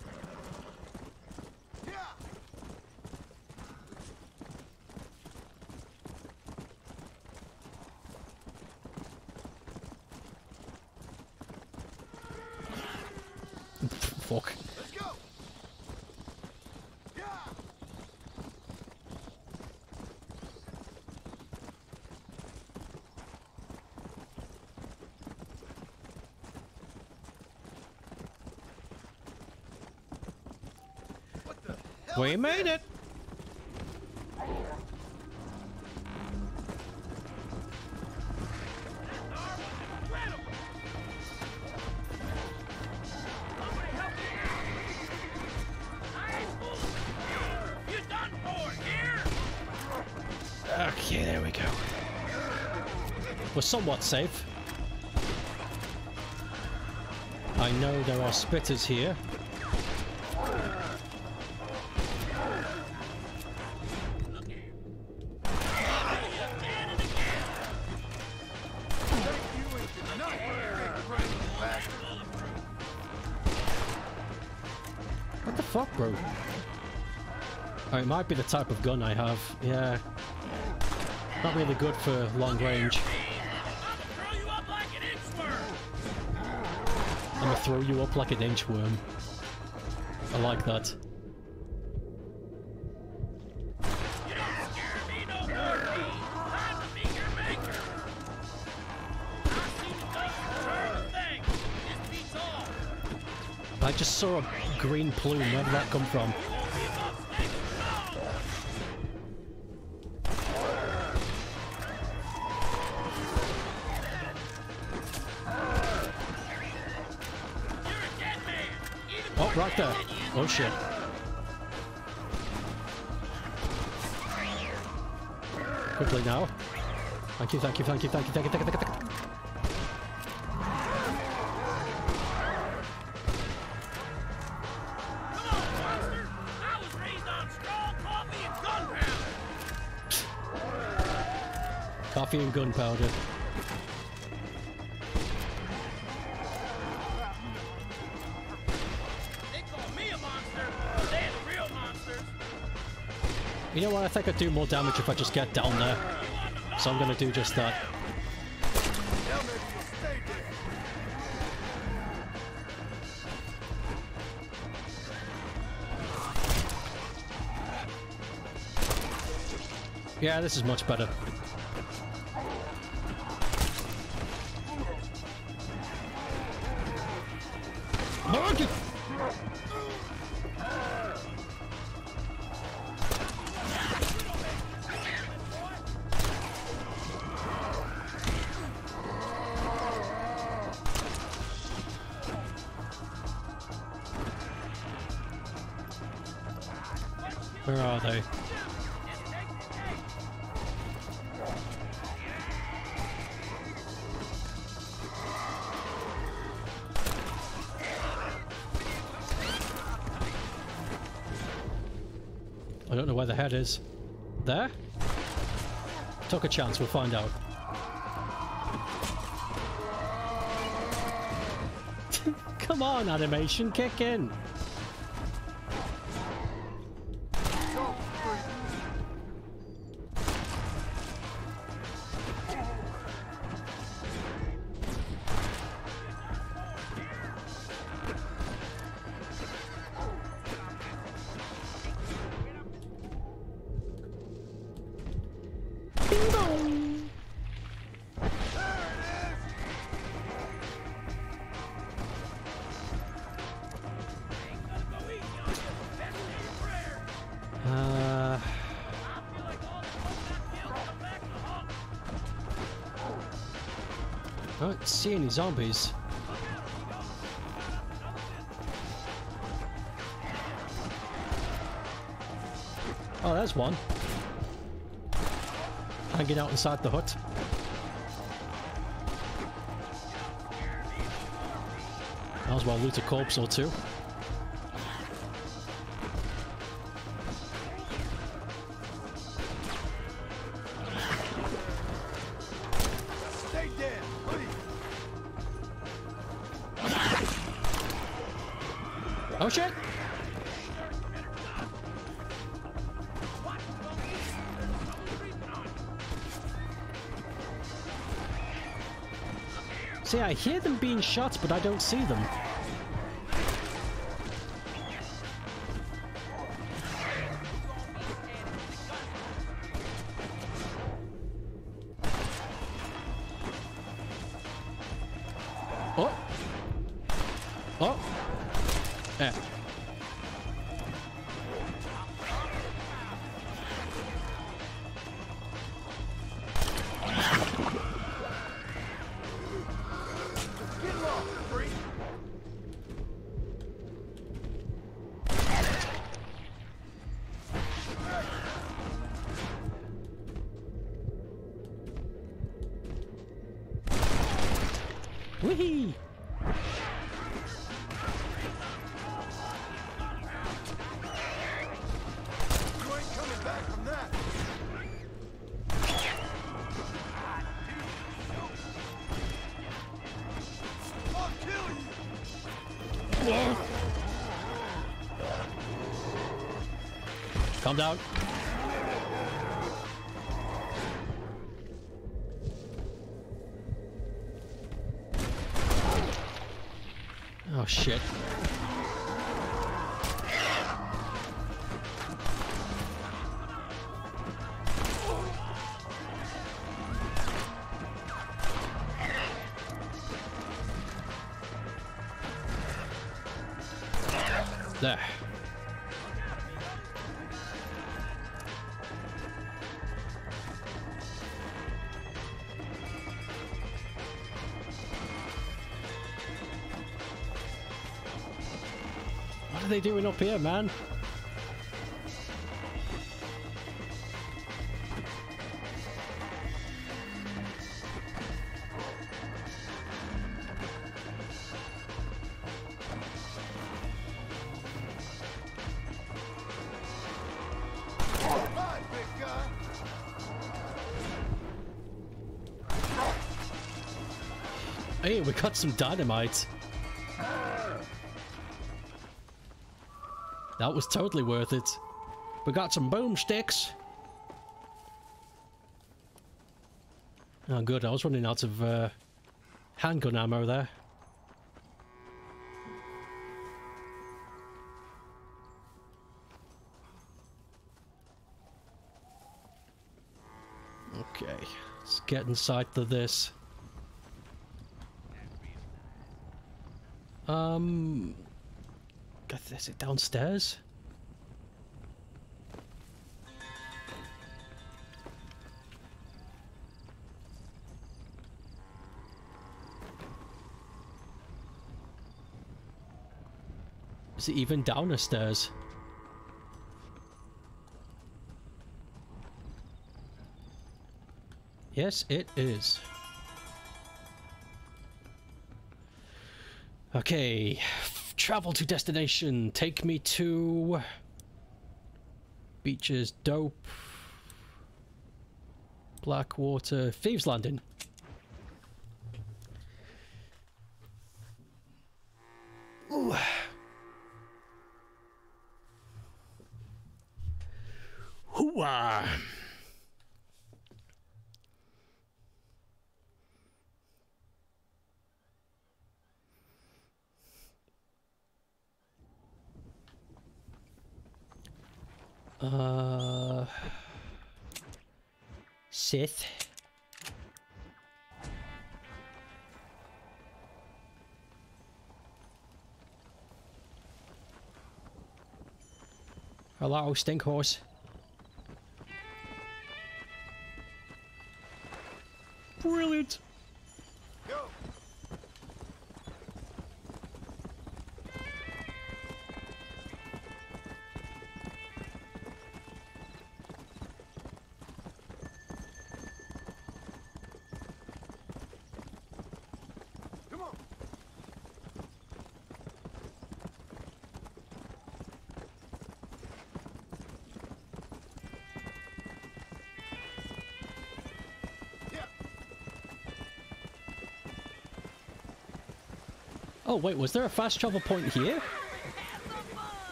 Fuck. Let's go. Yeah. We made it! Okay, there we go. We're somewhat safe. I know there are spitters here. fuck, bro? Oh, it might be the type of gun I have. Yeah. Not really good for long range. I'm gonna throw you up like an inchworm. I like that. I just saw a green plume. Where did that come from? Oh, right there. Oh, shit. Quickly now. Thank you, thank you, thank you, thank you, thank you, thank you, thank you, thank you. Coffee and gunpowder. They call me a monster. They're the real monsters. You know what? I think I'd do more damage if I just get down there. So I'm gonna do just that. Yeah, this is much better. Where are they? I don't know where the head is. There? Took a chance, we'll find out. Come on, animation, kick in! I don't see any zombies. Oh, there's one. Hanging out inside the hut. Might as well loot a corpse or two. Oh shit! See, I hear them being shot, but I don't see them. Wee-hee! Comes out. Oh shit. There. What are they doing up here, man? Hey, we got some dynamite. That was totally worth it. We got some boomsticks. Oh, good. I was running out of handgun ammo there. Okay, let's get inside to this. Is it downstairs? Is it even down the stairs? Yes, it is. Okay, travel to destination. Take me to Beecher's Dope, Blackwater, Thieves Landing. Ooh. Hoo-ah. Seth. Hello, stink horse. Brilliant. Go. Oh wait, was there a fast travel point here?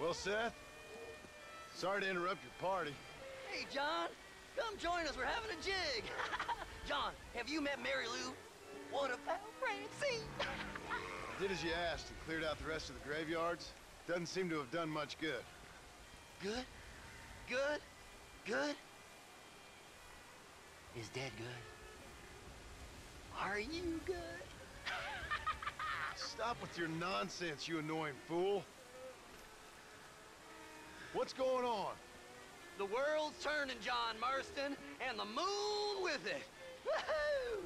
Well, Seth, sorry to interrupt your party. Hey, John, come join us. We're having a jig. John, have you met Mary Lou? What about Francie? I did as you asked and cleared out the rest of the graveyards. Doesn't seem to have done much good. Good? Good? Good? Is dead good? Are you good? Stop with your nonsense, you annoying fool. What's going on? The world's turning, John Marston, and the moon with it. Woohoo!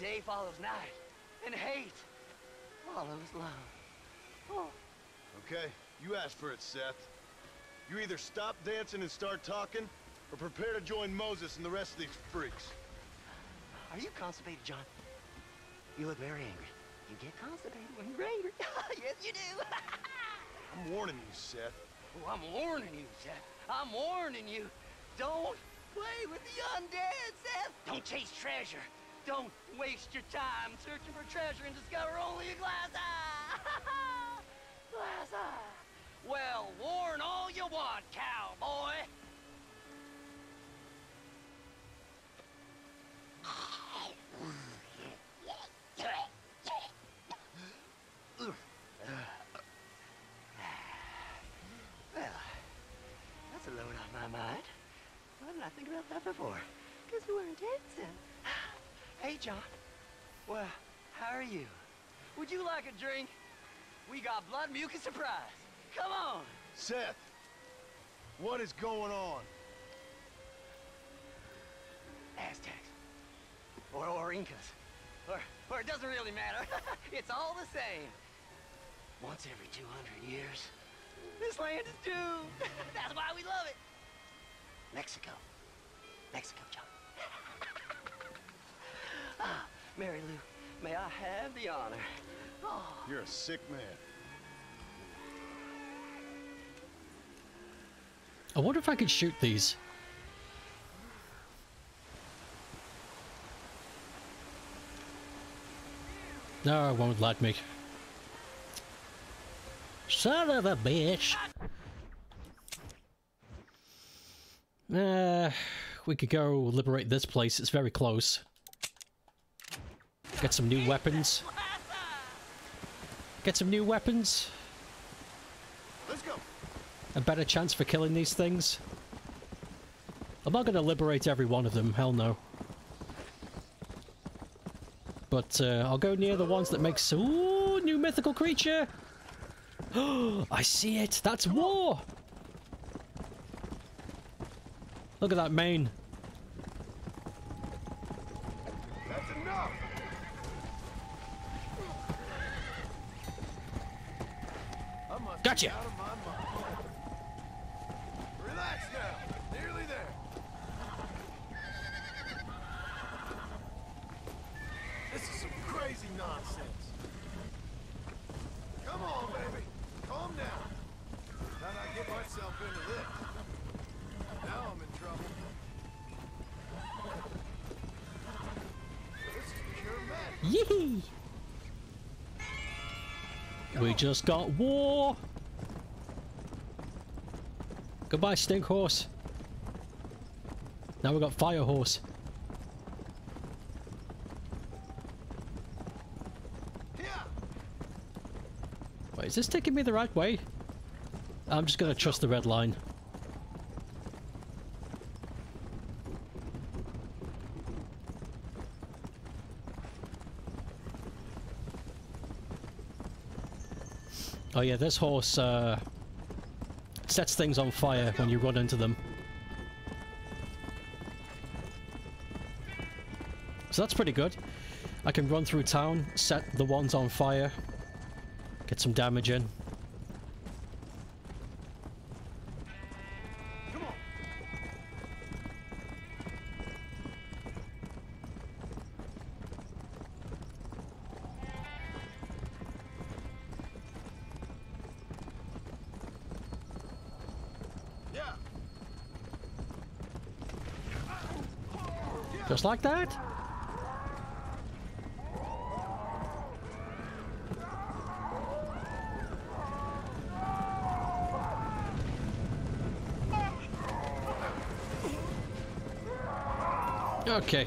Day follows night, and hate follows love. Oh. Okay, you asked for it, Seth. You either stop dancing and start talking, or prepare to join Moses and the rest of these freaks. Are you constipated, John? You look very angry. You get constipated when you rave. Yes, you do. I'm warning you, Seth. Oh, I'm warning you, Seth. I'm warning you. Don't play with the undead, Seth. Don't chase treasure. Don't waste your time searching for treasure and discover only a glass eye. Glass eye. Well, warn all you want, cowboy. Well, that's a load on my mind. Why didn't I think about that before? Because you weren't dancing. Hey, John. Well, how are you? Would you like a drink? We got blood mucus surprise. Come on! Seth! What is going on? Aztecs. Or Incas. Or it doesn't really matter. It's all the same. Once every 200 years, this land is doomed. That's why we love it. Mexico. Mexico, John. Ah, Mary Lou, may I have the honor? Oh. You're a sick man. I wonder if I could shoot these. No, it won't let me. Son of a bitch! We could go liberate this place. It's very close. Get some new weapons. Get some new weapons. Let's go. A better chance for killing these things. I'm not going to liberate every one of them, hell no. But I'll go near the ones that make... Ooh, new mythical creature! I see it! That's war! Look at that mane. That's enough! I must gotcha! Get out of my mind. Relax now! Nearly there! This is some crazy nonsense! Come on, baby! Calm down! How'd I get myself into this? Now I'm in trouble. This is pure magic! Yee-hee! We just got war! Goodbye, stink horse. Now we've got fire horse. Wait, is this taking me the right way? I'm just gonna trust the red line. Oh yeah, this horse sets things on fire when you run into them. So that's pretty good. I can run through town, set the ones on fire, get some damage in. Come on. Just like that? Okay.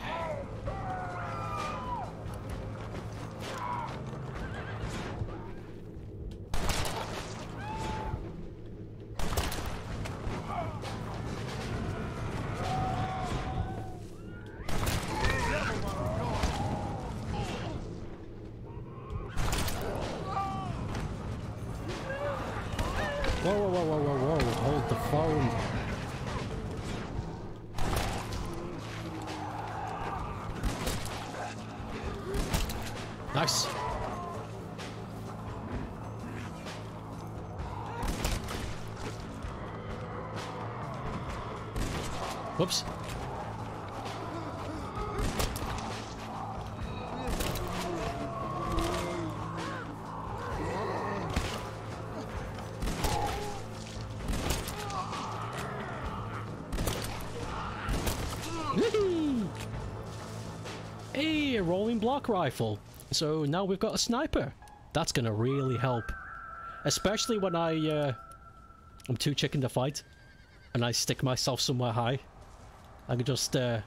Whoops. rolling block rifle. So now we've got a sniper. That's gonna really help. Especially when I'm too chicken to fight and I stick myself somewhere high. I can just damn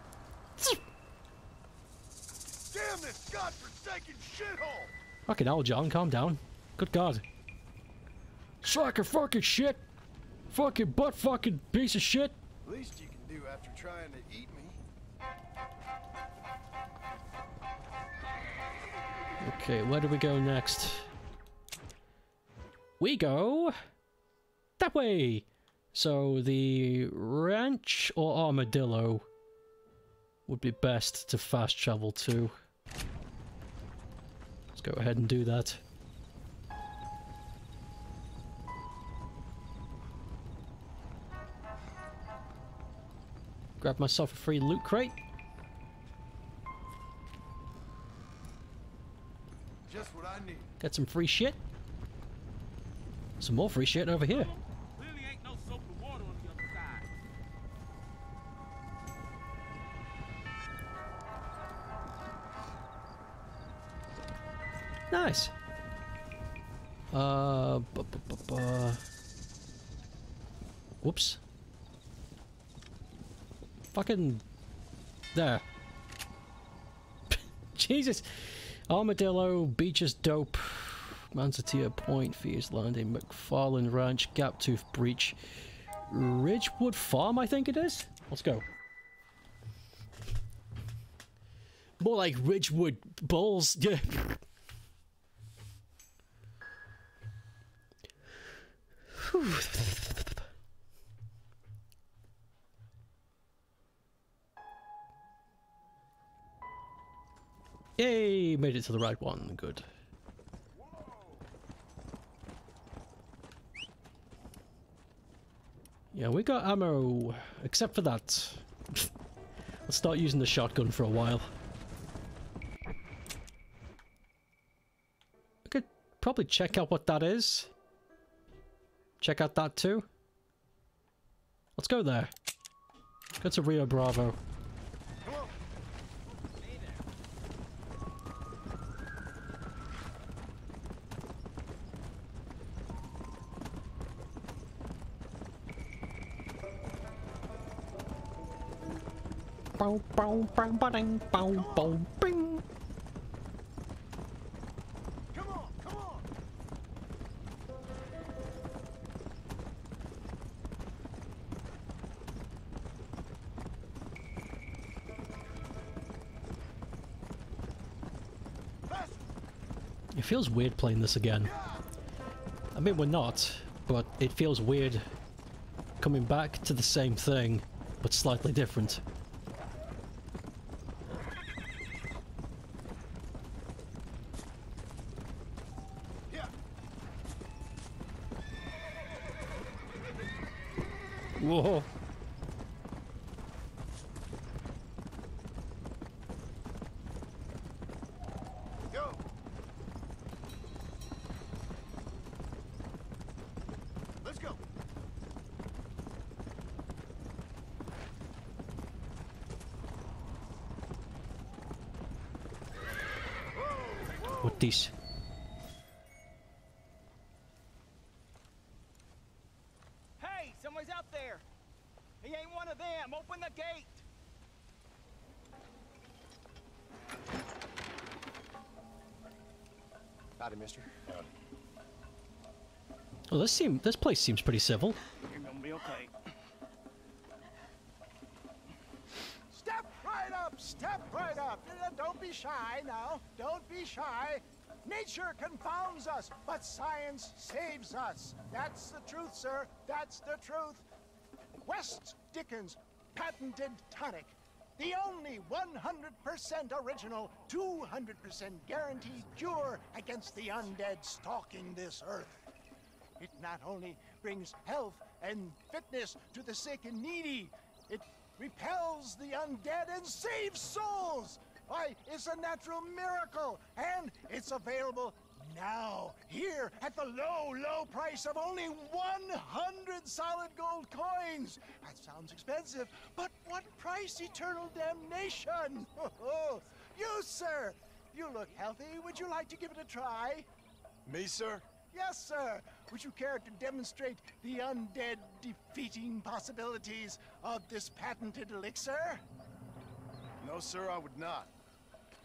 this godforsaken shithole! Fucking hell, John, calm down. Good God. Suck your fucking shit! Fucking butt fucking piece of shit! Least you can do after trying to eat me. Okay, where do we go next? We go that way. So the ranch or Armadillo would be best to fast travel to. Let's go ahead and do that. Grab myself a free loot crate. Just what I need. Get some free shit. Some more free shit over here. Clearly ain't no soap and water on the other side. Nice. Whoops. Fucking there. Jesus. Armadillo, Beecher's Dope, Manzanita Point, Fierce Landing, McFarland Ranch, Gaptooth Breach, Ridgewood Farm, I think it is. Let's go. More like Ridgewood Bulls. Yeah. Yay! Made it to the right one. Good. Yeah, we got ammo. Except for that. Let's start using the shotgun for a while. I could probably check out what that is. Check out that too. Let's go there. Go to Rio Bravo. Bow, bow, bow, ba-ding, bow, bow, bing. Come on, come on. It feels weird playing this again. I mean, we're not, but it feels weird coming back to the same thing, but slightly different. Whoa. Yo. Let's go. What this? Well, this place seems pretty civil. You're gonna be okay. Step right up! Step right up! Don't be shy now. Don't be shy. Nature confounds us, but science saves us. That's the truth, sir. That's the truth. West Dickens patented tonic. The only 100% original, 200% guaranteed cure against the undead stalking this earth. It not only brings health and fitness to the sick and needy, it repels the undead and saves souls! Why, it's a natural miracle, and it's available now, here, at the low, low price of only 100 solid gold coins! That sounds expensive, but what price eternal damnation? you, sir. You look healthy. Would you like to give it a try? Me, sir? Yes, sir. Would you care to demonstrate the undead defeating possibilities of this patented elixir? No, sir, I would not.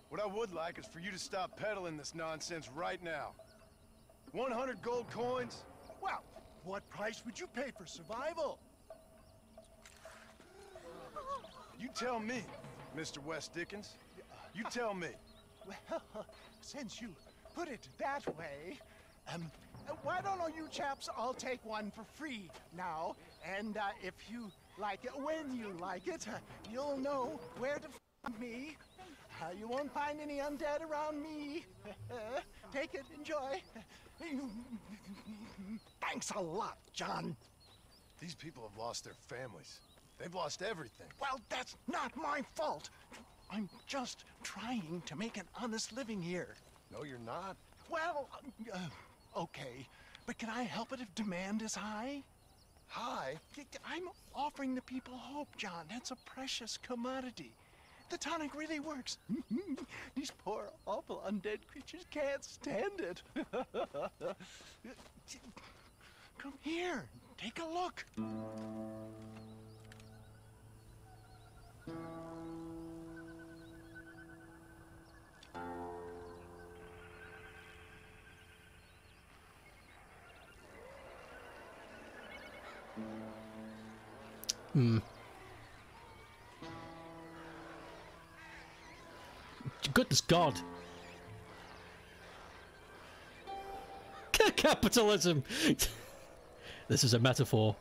What I would like is for you to stop peddling this nonsense right now. 100 gold coins? Well, what price would you pay for survival? You tell me, Mr. West Dickens. You tell me. Well, since you put it that way, why don't you chaps all take one for free now? And if you like it, when you like it, you'll know where to find me. You won't find any undead around me. Take it, enjoy. Thanks a lot, John. These people have lost their families. They've lost everything. Well, that's not my fault. I'm just trying to make an honest living here. No, you're not. Well, okay. But can I help it if demand is high? High? I'm offering the people hope, John. That's a precious commodity. The tonic really works. These poor, awful undead creatures can't stand it. Come here. Take a look. Goodness God. Capitalism. This is a metaphor.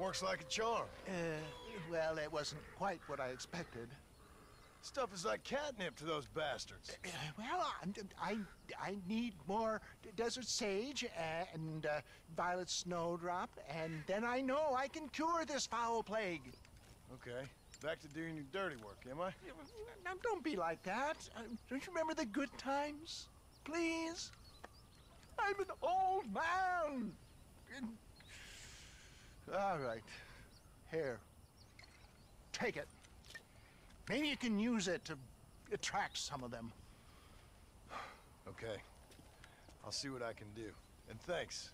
Works like a charm. Well, it wasn't quite what I expected. Stuff is like catnip to those bastards. Well, I need more desert sage and violet snowdrop, and then I know I can cure this foul plague. Okay, back to doing your dirty work, am I? Now, don't be like that. Don't you remember the good times? Please? I'm an old man. All right, here, take it. Maybe you can use it to attract some of them. Okay. I'll see what I can do. And thanks.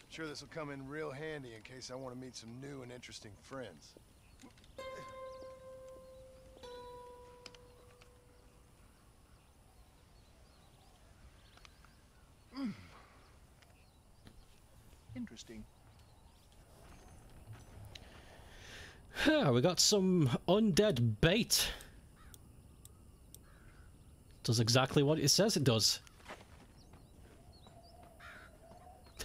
I'm sure this will come in real handy in case I want to meet some new and interesting friends. Interesting. We got some undead bait. Does exactly what it says it does.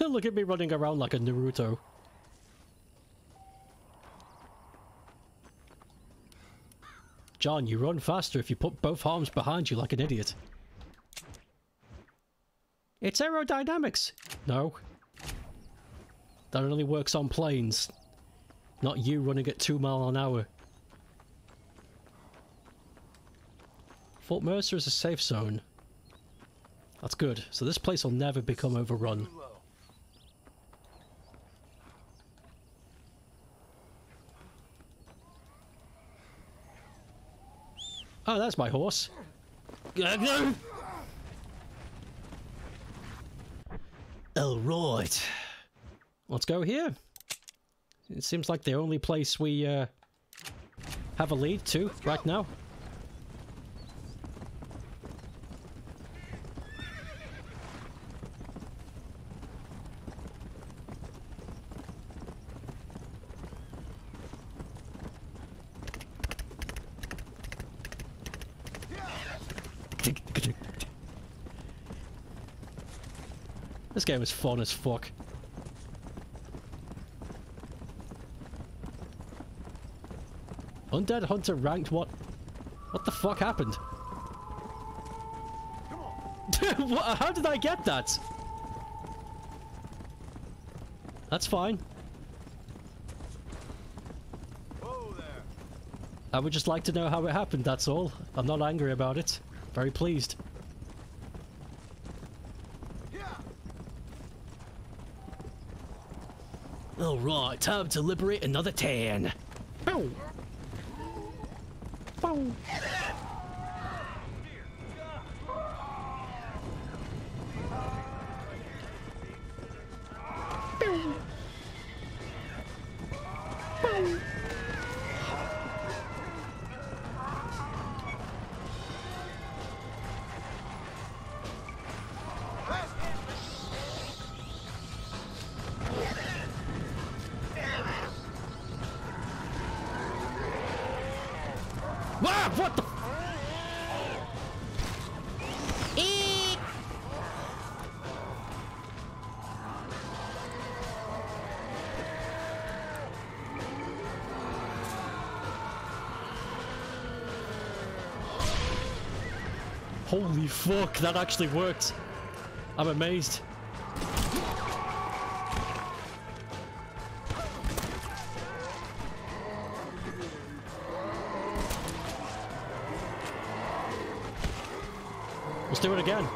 Look at me running around like a Naruto. John, you run faster if you put both arms behind you like an idiot. It's aerodynamics! No. That only works on planes. Not you running at 2 miles an hour. Fort Mercer is a safe zone. That's good. So this place will never become overrun. Oh, that's my horse. Alright. Let's go here. It seems like the only place we have a lead to right now. This game is fun as fuck. Undead Hunter ranked what? What the fuck happened? Come on. What, how did I get that? That's fine. Whoa there. I would just like to know how it happened, that's all. I'm not angry about it. Very pleased. Yeah. Alright, time to liberate another 10. Boom. No! Holy fuck, that actually worked. I'm amazed. Let's do it again.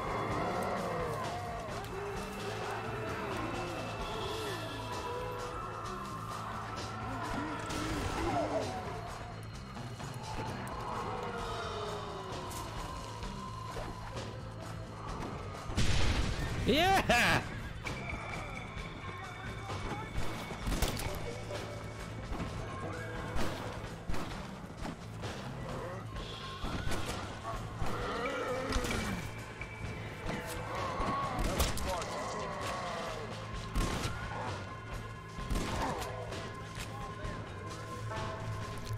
Yeah!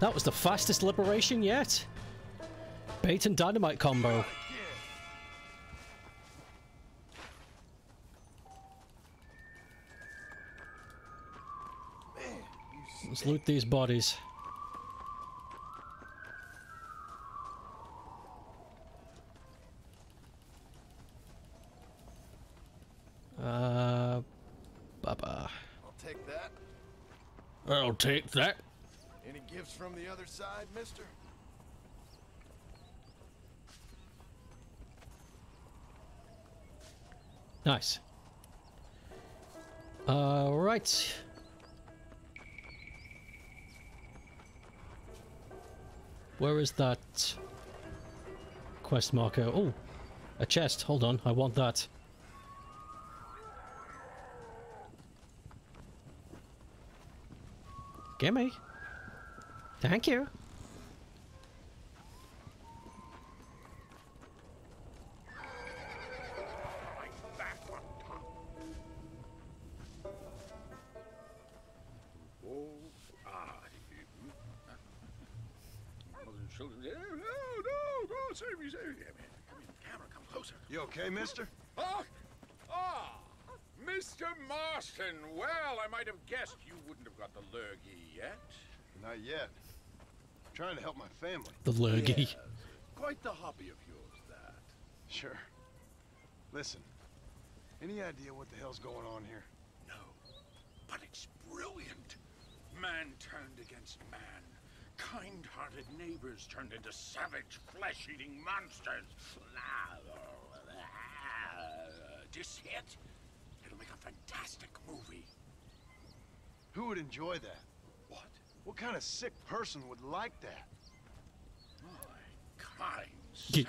That was the fastest liberation yet. Bait and dynamite combo. Let's loot these bodies. Baba. I'll take that. I'll take that. Any gifts from the other side, mister? Nice. All right. Where is that quest marker? Oh, a chest. Hold on, I want that. Gimme. Thank you. You okay, mister? Mr. Marston. Well, I might have guessed you wouldn't have got the lurgy yet. Not yet. I'm trying to help my family. The lurgy. Yes. Quite the hobby of yours, that. Sure. Listen, any idea what the hell's going on here? No, but it's brilliant. Man turned against man. Kind-hearted neighbors turned into savage, flesh-eating monsters. This hit? It'll make a fantastic movie. Who would enjoy that? What? What kind of sick person would like that? My kind sir.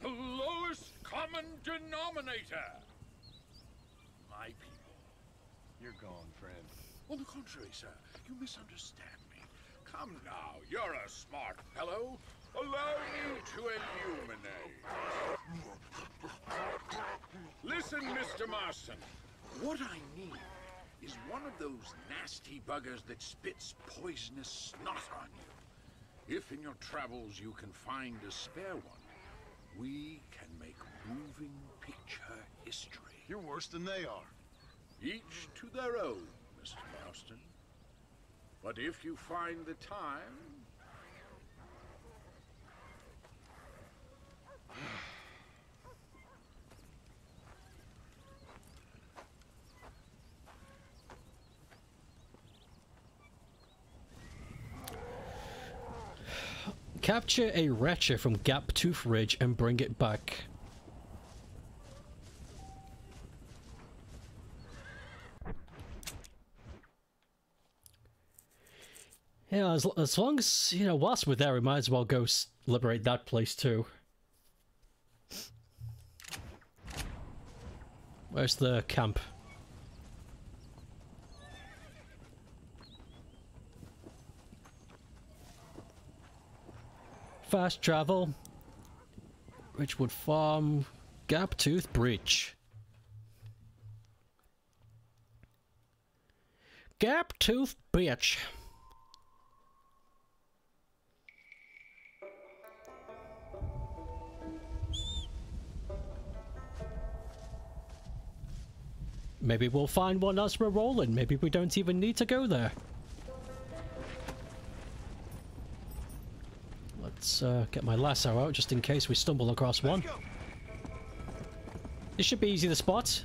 The lowest common denominator. My people. You're gone, friend. On the contrary, sir. You misunderstand. Come now, you're a smart fellow. Allow me to illuminate. Listen, Mr. Marston. What I need is one of those nasty buggers that spits poisonous snot on you. If in your travels you can find a spare one, we can make moving picture history. You're worse than they are. Each to their own, Mr. Marston. But if you find the time... Capture a wretcher from Gaptooth Ridge and bring it back. Yeah, as long as, you know, whilst we're there, we might as well go liberate that place too. Where's the camp? Fast travel. Ridgewood Farm. Gaptooth Ridge. Gaptooth Ridge. Maybe we'll find one as we're rolling. Maybe we don't even need to go there. Let's get my lasso out just in case we stumble across one. This should be easy to spot.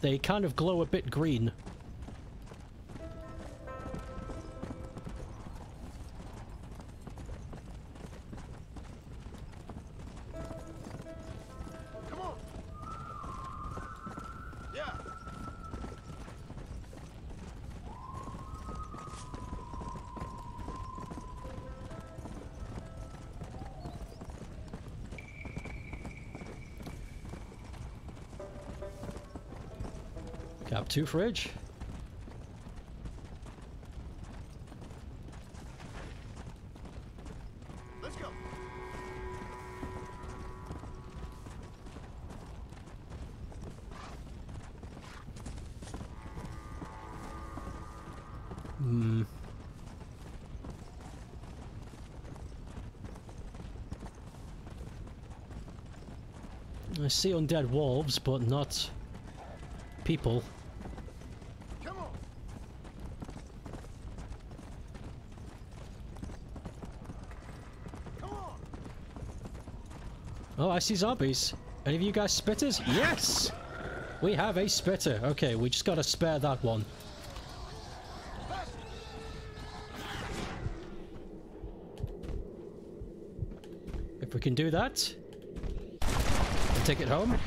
They kind of glow a bit green. Gaptooth Ridge. Let's go. Hmm. I see undead wolves, but not people. Oh, I see zombies. Any of you guys spitters? Yes! We have a spitter. Okay, we just gotta spare that one. If we can do that, we'll take it home.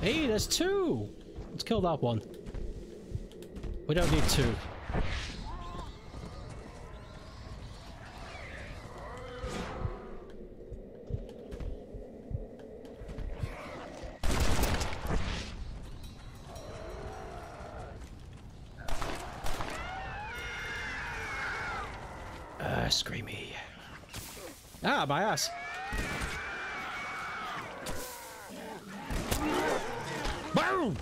Hey, there's two! Let's kill that one. We don't need two. Screamy. Ah, my ass. Boom!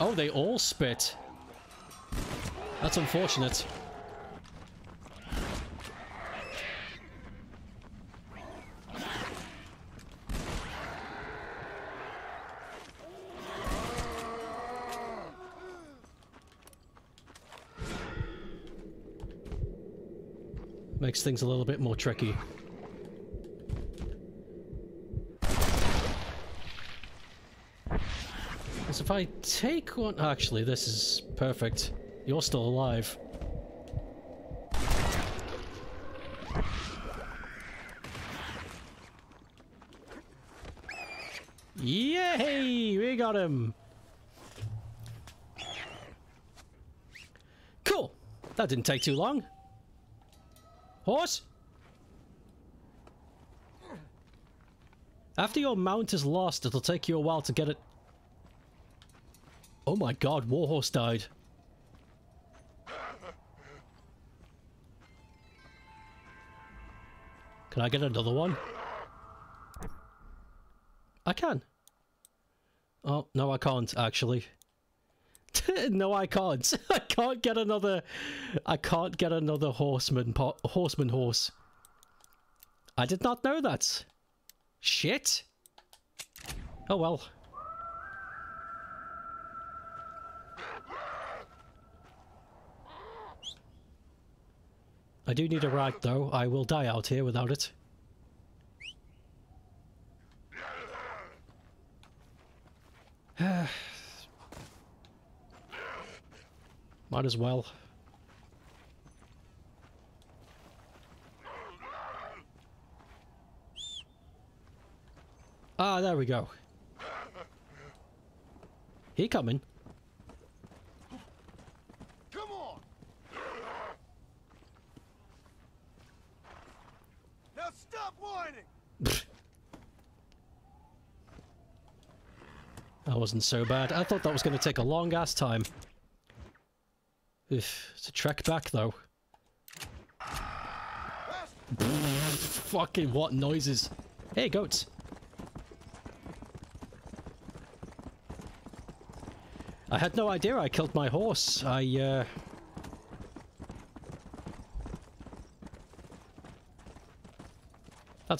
Oh, they all spit. That's unfortunate. Makes things a little bit more tricky. Because if I take one... Actually, this is perfect. You're still alive. Yay! We got him! Cool! That didn't take too long. Horse? After your mount is lost, it'll take you a while to get it. Oh my god, Warhorse died. Can I get another one? I can. Oh, no I can't, actually. No, I can't. I can't get another. I can't get another horse. I did not know that. Shit. Oh well. I do need a rag though. I will die out here without it. Might as well. Ah, there we go. He coming. Come on. Now stop whining. That wasn't so bad. I thought that was going to take a long ass time. It's a trek back though. Fucking what noises. Hey, goats. I had no idea I killed my horse. That's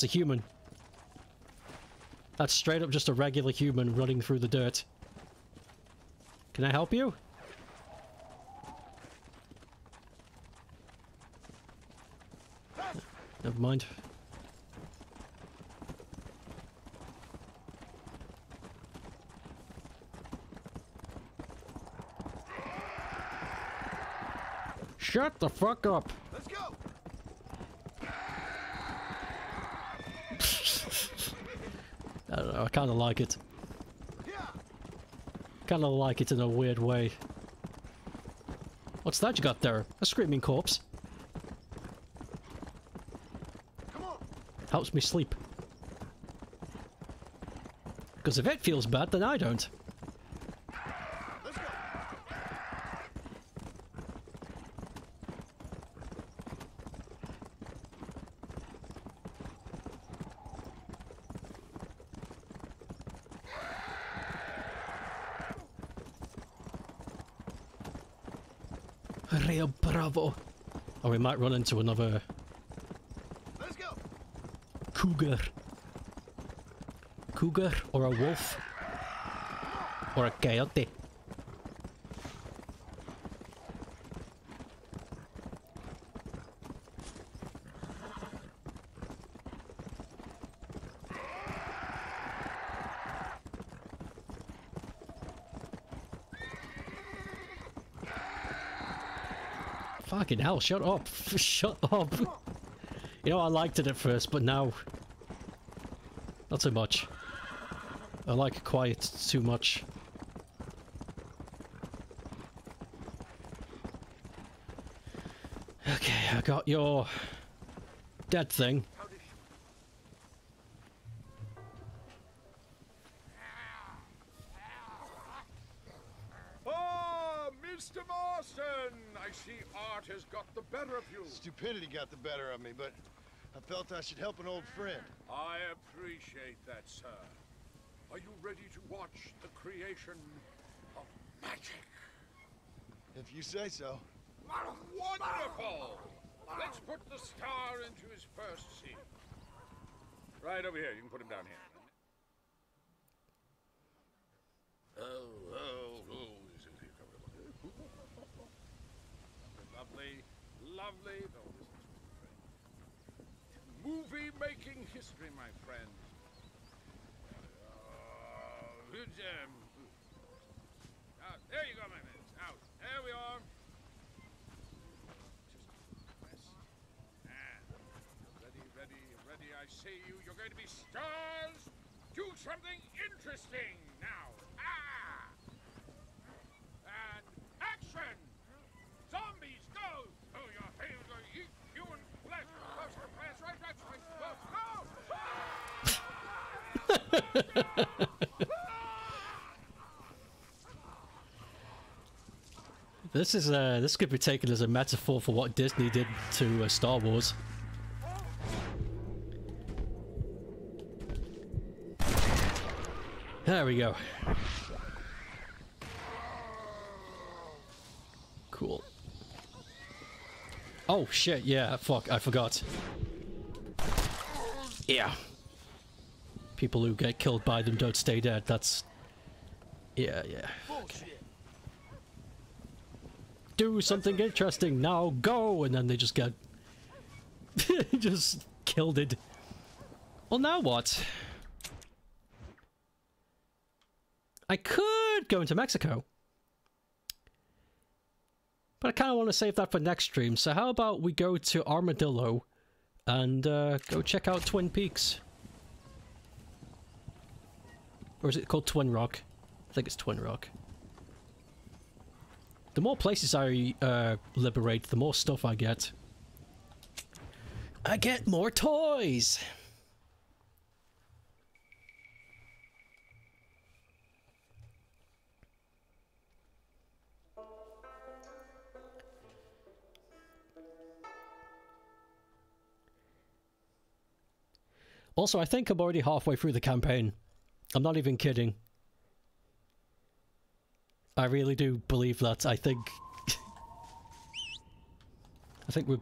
a human. That's straight up just a regular human running through the dirt. Can I help you? Never mind. Shut the fuck up! Let's go. I don't know, I kinda like it. Kinda like it in a weird way. What's that you got there? A screaming corpse. Helps me sleep. Because if it feels bad, then I don't. Let's go. Rio Bravo. Or we might run into another... Cougar or a wolf or a coyote. Fucking hell, shut up. Shut up. You know, I liked it at first, but now... Not so much. I like quiet too much. Okay, I got your dead thing. Ah, Mr. Marston! I see art has got the better of you. Stupidity got the better of me, but... I felt I should help an old friend. I appreciate that, sir. Are you ready to watch the creation of magic? If you say so. Wonderful! Let's put the star into his first scene. Right over here. You can put him down here. Oh. Lovely. Movie making history, my friend. There you go, my man. Out. There we are. Ready, I see you. You're going to be stars. Do something interesting now. Ah! And action! Zombies, go! Oh, your favorite are eat human flesh. This could be taken as a metaphor for what Disney did to Star Wars. There we go. Cool. Oh shit, yeah, fuck, I forgot. Yeah. People who get killed by them don't stay dead, that's... Yeah. Okay. Do something interesting, now go! And then they just get... just killed it. Well, now what? I could go into Mexico. But I kind of want to save that for next stream, so how about we go to Armadillo and go check out Twin Peaks. Or is it called Twin Rock? I think it's Twin Rock. The more places I liberate, the more stuff I get. I get more toys! Also, I think I'm already halfway through the campaign. I'm not even kidding. I really do believe that. I think... I think we're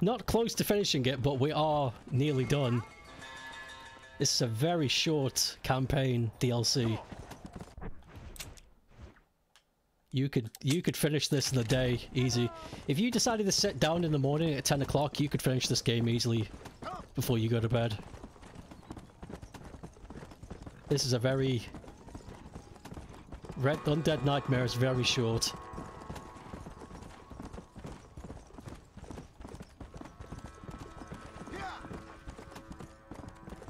not close to finishing it, but we are nearly done. This is a very short campaign DLC. You could finish this in a day, easy. If you decided to sit down in the morning at 10 o'clock, you could finish this game easily before you go to bed. This is a very... Red Undead Nightmare is very short. Yeah.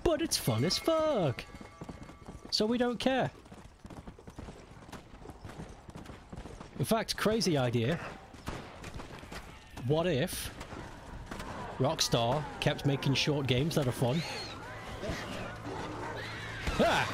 But it's fun as fuck! So we don't care. In fact, crazy idea. What if Rockstar kept making short games that are fun? Ha!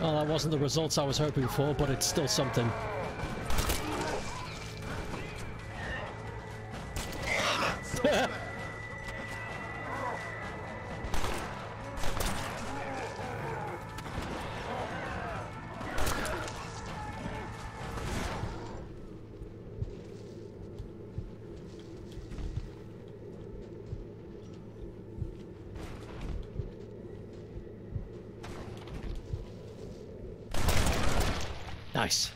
Well, that wasn't the results I was hoping for, but it's still something. Nice.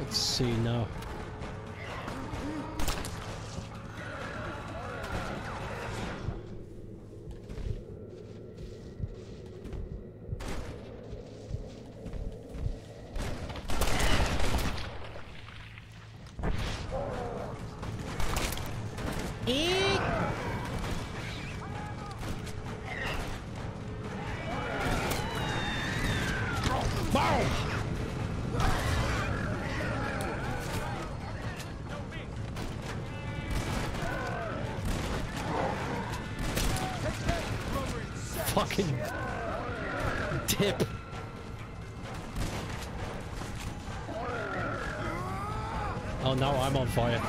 Let's see now. Fire.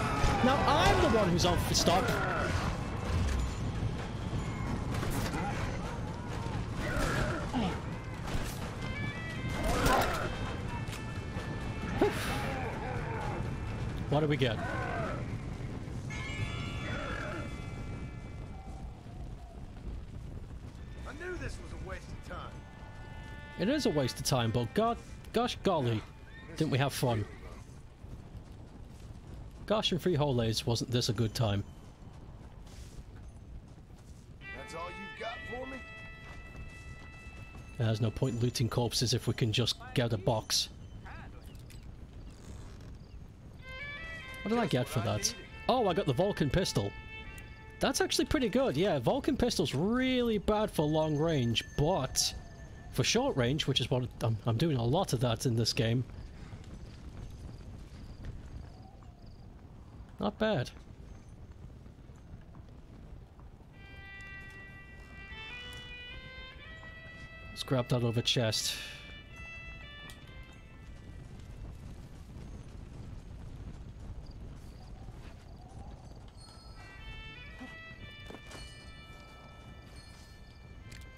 Now I'm the one who's on for stop. What do we get? I knew this was a waste of time. It is a waste of time, but God, gosh golly, didn't we have fun? Gosh and three whole days, wasn't this a good time? That's all you got for me? There's no point looting corpses if we can just get a box. What did I get for that? Oh, I got the Vulcan pistol. That's actually pretty good, yeah. Vulcan pistol's really bad for long range, but for short range, which is what I'm doing a lot of that in this game. Not bad. Let's grab that over chest.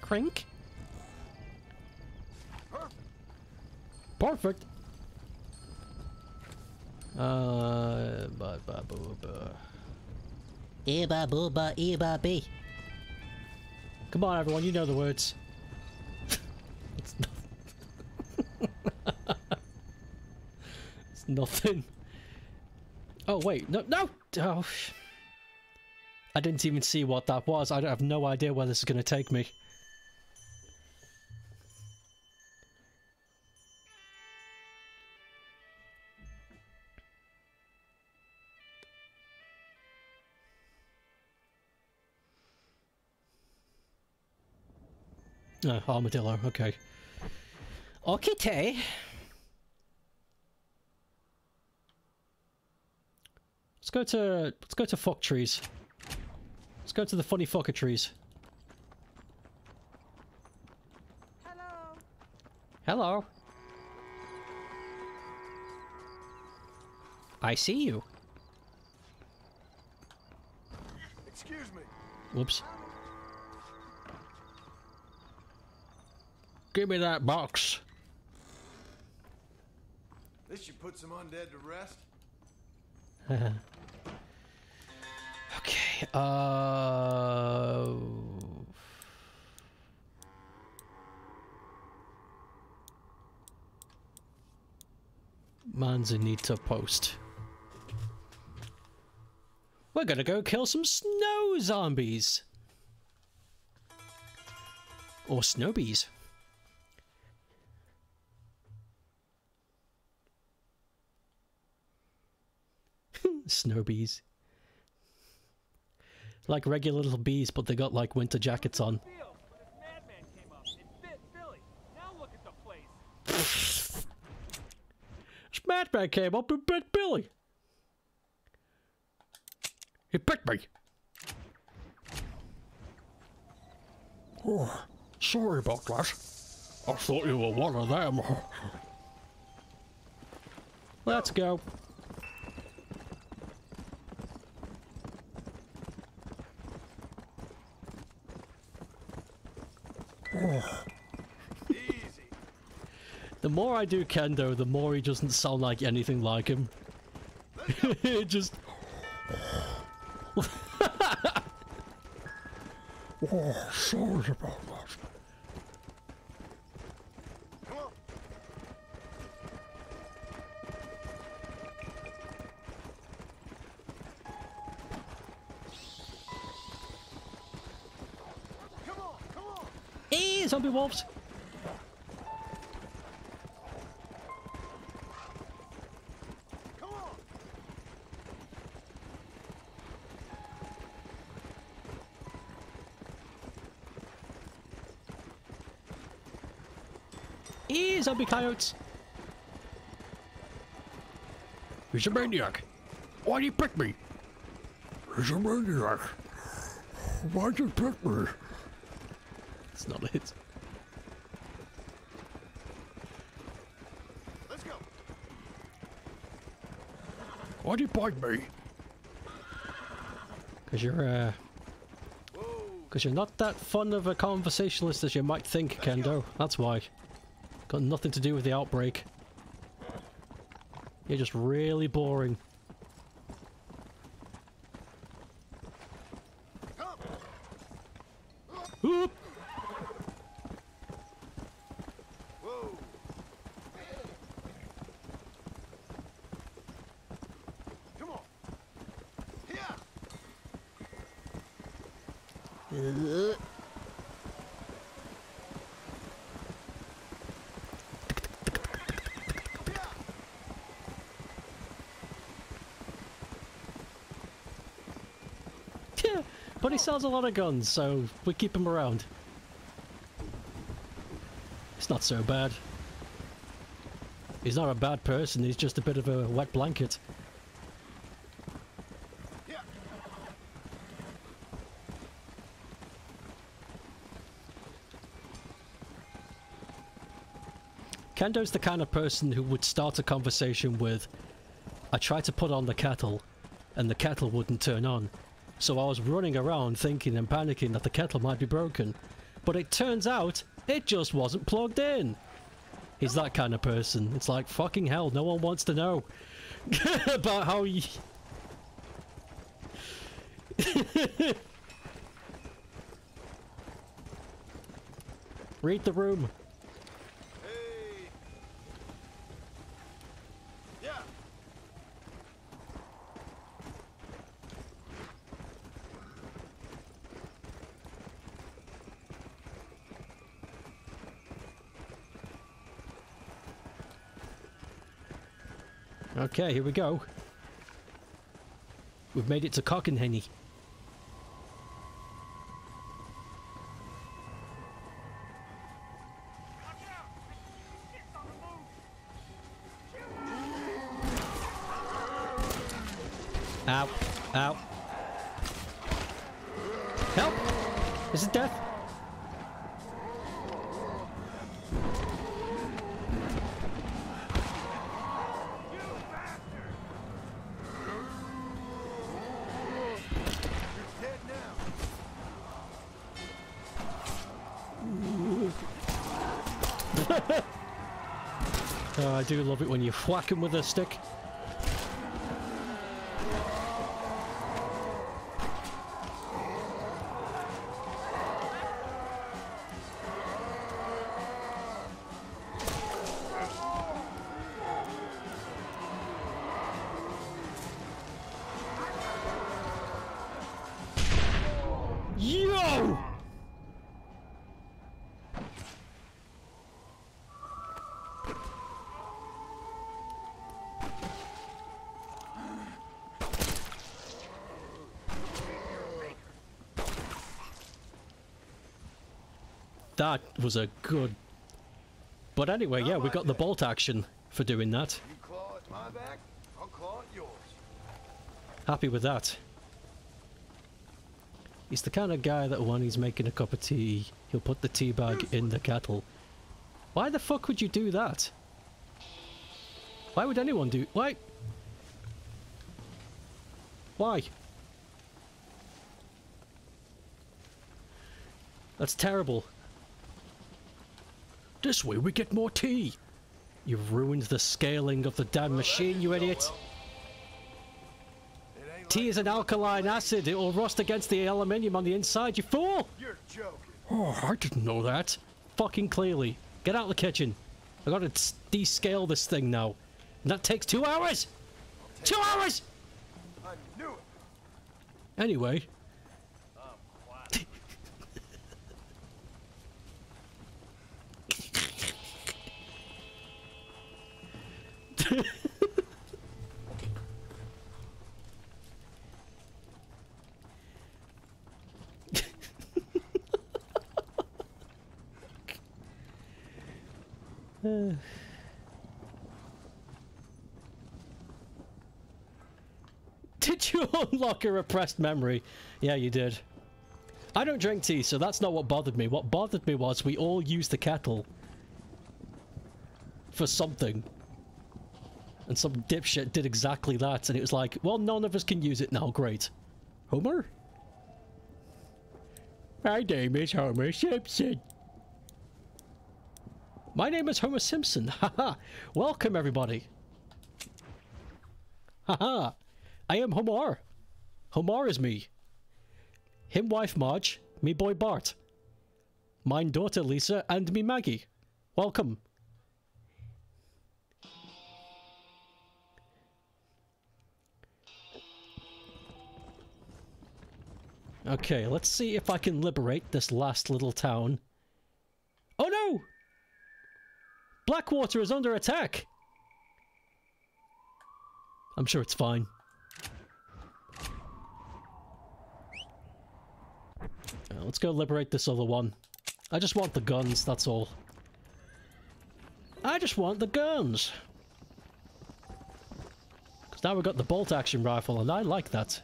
Crink. Perfect. Eba booba eba bee. Come on, everyone, you know the words. It's nothing. Oh wait, no, no! Oh, I didn't even see what that was. I have no idea where this is going to take me. Oh, Armadillo, okay. Okite! Let's go to fuck trees. Let's go to the funny fucker trees. Hello. Hello. I see you. Excuse me. Whoops. Give me that box. This should put some undead to rest. Okay. Manzanita Post. We're gonna go kill some snow zombies. Or snowbees. Snowbees. Like regular little bees, but they got like winter jackets on. This madman came up and bit Billy. He bit me. Oh, sorry about that. I thought you were one of them. Let's go. Easy. The more I do kendo, the more he doesn't sound like anything like him. It just oh, sorry about that. Come on. Zombie wolves. Come on. Eee, zombie coyotes. He's a maniac. Why'd he pick me? He's a maniac. Why'd you pick me? It's not it. Let's go. Why'd you bite me? Cause you're not that fond of a conversationalist as you might think, Kendo. That's why. Got nothing to do with the outbreak. You're just really boring. Oop. But he sells a lot of guns, so we keep him around. It's not so bad. He's not a bad person, he's just a bit of a wet blanket. Yeah. Kendo's the kind of person who would start a conversation with, I tried to put on the kettle, and the kettle wouldn't turn on. So I was running around thinking and panicking that the kettle might be broken. But it turns out, it just wasn't plugged in. He's that kind of person. It's like, fucking hell, no one wants to know about how you... Read the room. Hey. Yeah. Okay, here we go. We've made it to Cockenhenny. Ow. Ow. Help! Is it death? Oh, I do love it when you whack them with a stick. That was a good... But anyway, yeah, we got the bolt action for doing that. You claw at my back, I'll claw at yours. Happy with that. He's the kind of guy that when he's making a cup of tea, he'll put the tea bag in the kettle. Why the fuck would you do that? Why would anyone do... Why? Why? That's terrible. This way we get more tea! You've ruined the scaling of the damn machine, you idiot! Tea is an alkaline acid, it will rust against the aluminium on the inside, you fool! You're joking. Oh, I didn't know that! Fucking clearly. Get out of the kitchen. I gotta descale this thing now. And that takes 2 hours! 2 hours! I knew it! Anyway... Did you unlock a repressed memory? Yeah, you did. I don't drink tea, so that's not what bothered me. What bothered me was we all used the kettle for something. And some dipshit did exactly that, and it was like, well, none of us can use it now, great. Homer? My name is Homer Simpson. My name is Homer Simpson, haha! Welcome everybody! Haha! I am Homer! Homer is me! Him wife Marge, me boy Bart. Mine daughter Lisa and me Maggie. Welcome! Okay, let's see if I can liberate this last little town. Oh no! Blackwater is under attack! I'm sure it's fine. Let's go liberate this other one. I just want the guns, that's all. I just want the guns! Because now we've got the bolt action rifle, and I like that.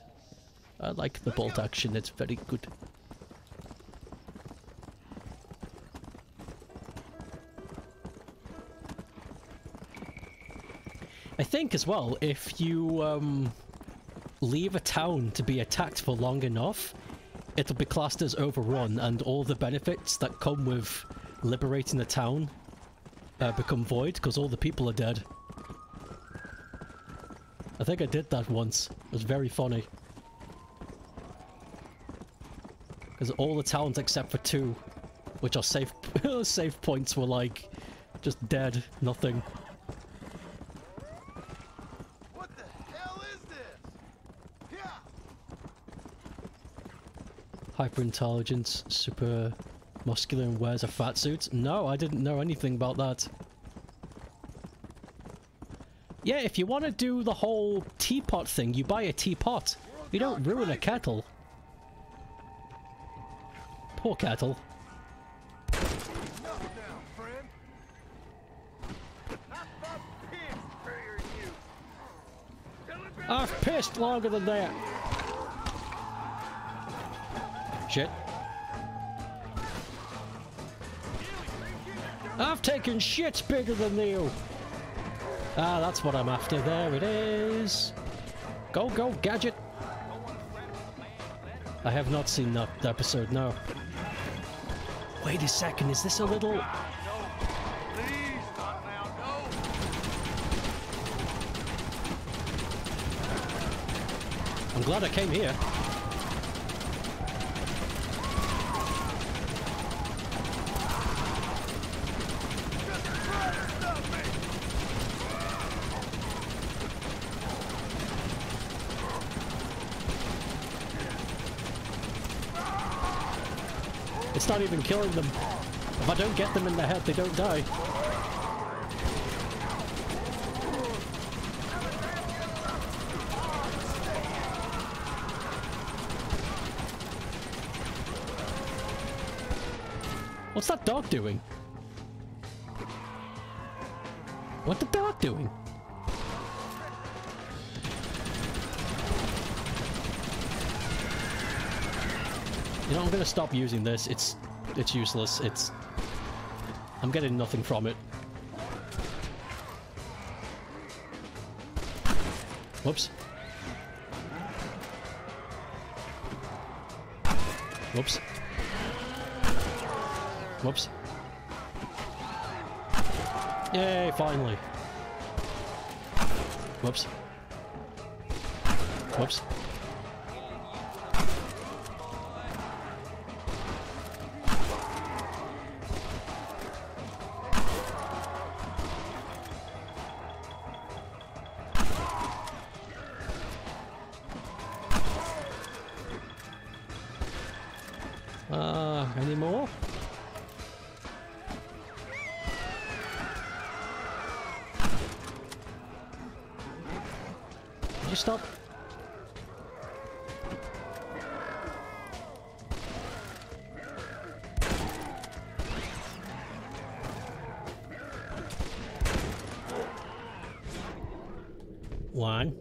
I like the bolt action, it's very good. I think as well, if you leave a town to be attacked for long enough, it'll be classed as overrun, and all the benefits that come with liberating a town become void, because all the people are dead. I think I did that once. It was very funny. Because all the towns except for 2, which are safe points, were like, just dead, nothing. Hyper-intelligence, super muscular and wears a fat suit? No, I didn't know anything about that. Yeah, if you want to do the whole teapot thing, you buy a teapot. You don't ruin a kettle. Poor kettle. I've pissed longer than that. Shit. I've taken shits bigger than you. Ah, that's what I'm after. There it is. Go, go, gadget. I have not seen that episode, no. Wait a second, is this a little... I'm glad I came here. It's not even killing them. If I don't get them in the head, they don't die. What's that dog doing? What the dog doing? You know, I'm gonna stop using this. It's useless. I'm getting nothing from it. Whoops. Whoops. Whoops. Yay, finally. Whoops. Whoops. Stop. One,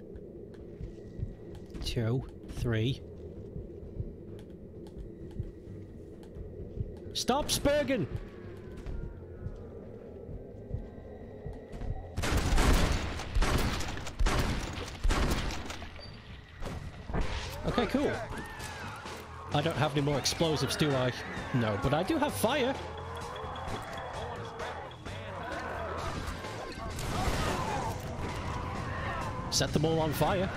two, three. Stop spurging. Okay, cool. I don't have any more explosives, do I? No, but I do have fire. Set them all on fire.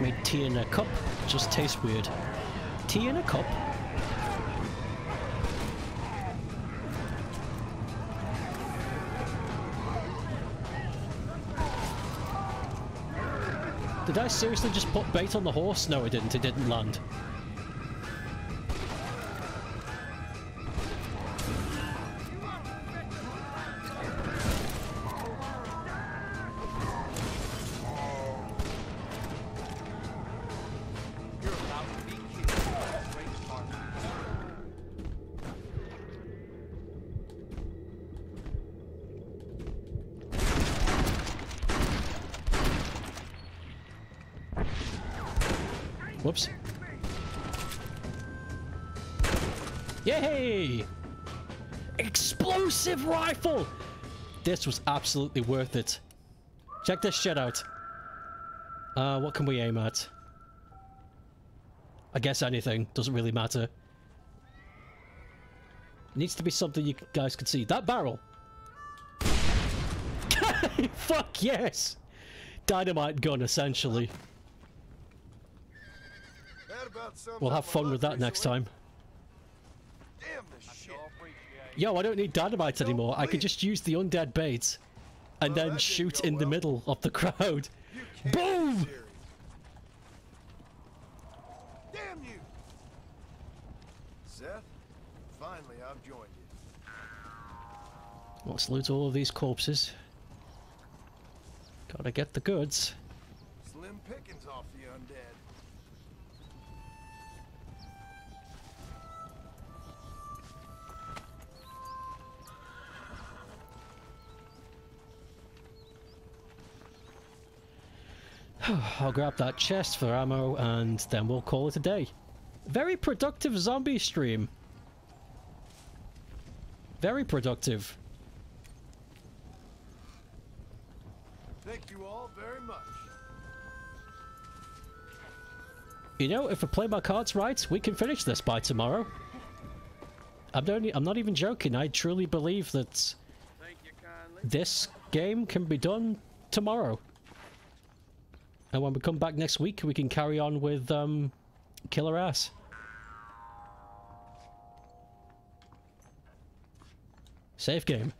Made tea in a cup. Just tastes weird. Tea in a cup. Did I seriously just put bait on the horse? No, I didn't. It didn't land. Whoops. Yay! Explosive rifle! This was absolutely worth it. Check this shit out. What can we aim at? I guess anything. Doesn't really matter. Needs to be something you guys can see. That barrel! Fuck yes! Dynamite gun, essentially. We'll have fun with that next time. Damn this shit. Yo, I don't need dynamite anymore. I could just use the undead bait and then shoot in the middle of the crowd. Boom! Damn you! Seth, finally I've joined you. Let's loot all of these corpses. Gotta get the goods. Slim pickings off the undead. I'll grab that chest for ammo and then we'll call it a day. Very productive zombie stream. Very productive. Thank you all very much. You know, if I play my cards right, we can finish this by tomorrow. I'm not even joking. I truly believe that this game can be done tomorrow. And when we come back next week, we can carry on with Killer Ass. Save game.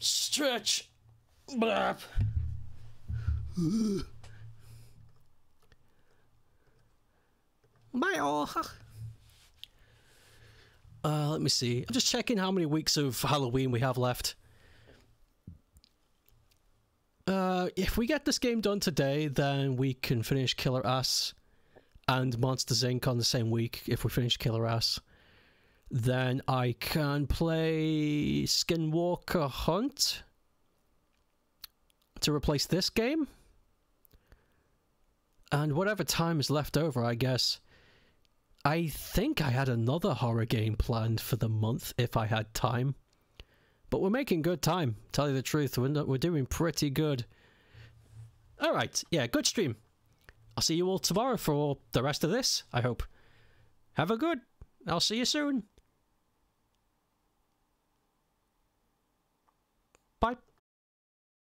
Stretch. Blap. Let me see. I'm just checking how many weeks of Halloween we have left. If we get this game done today, then we can finish Killer Ass and Monsters Inc. on the same week. If we finish Killer Ass, then I can play Skinwalker Hunt to replace this game. And whatever time is left over, I guess. I think I had another horror game planned for the month if I had time. But we're making good time, tell you the truth. We're doing pretty good. Alright, yeah, good stream. I'll see you all tomorrow for the rest of this, I hope. Have a good. I'll see you soon. Bye.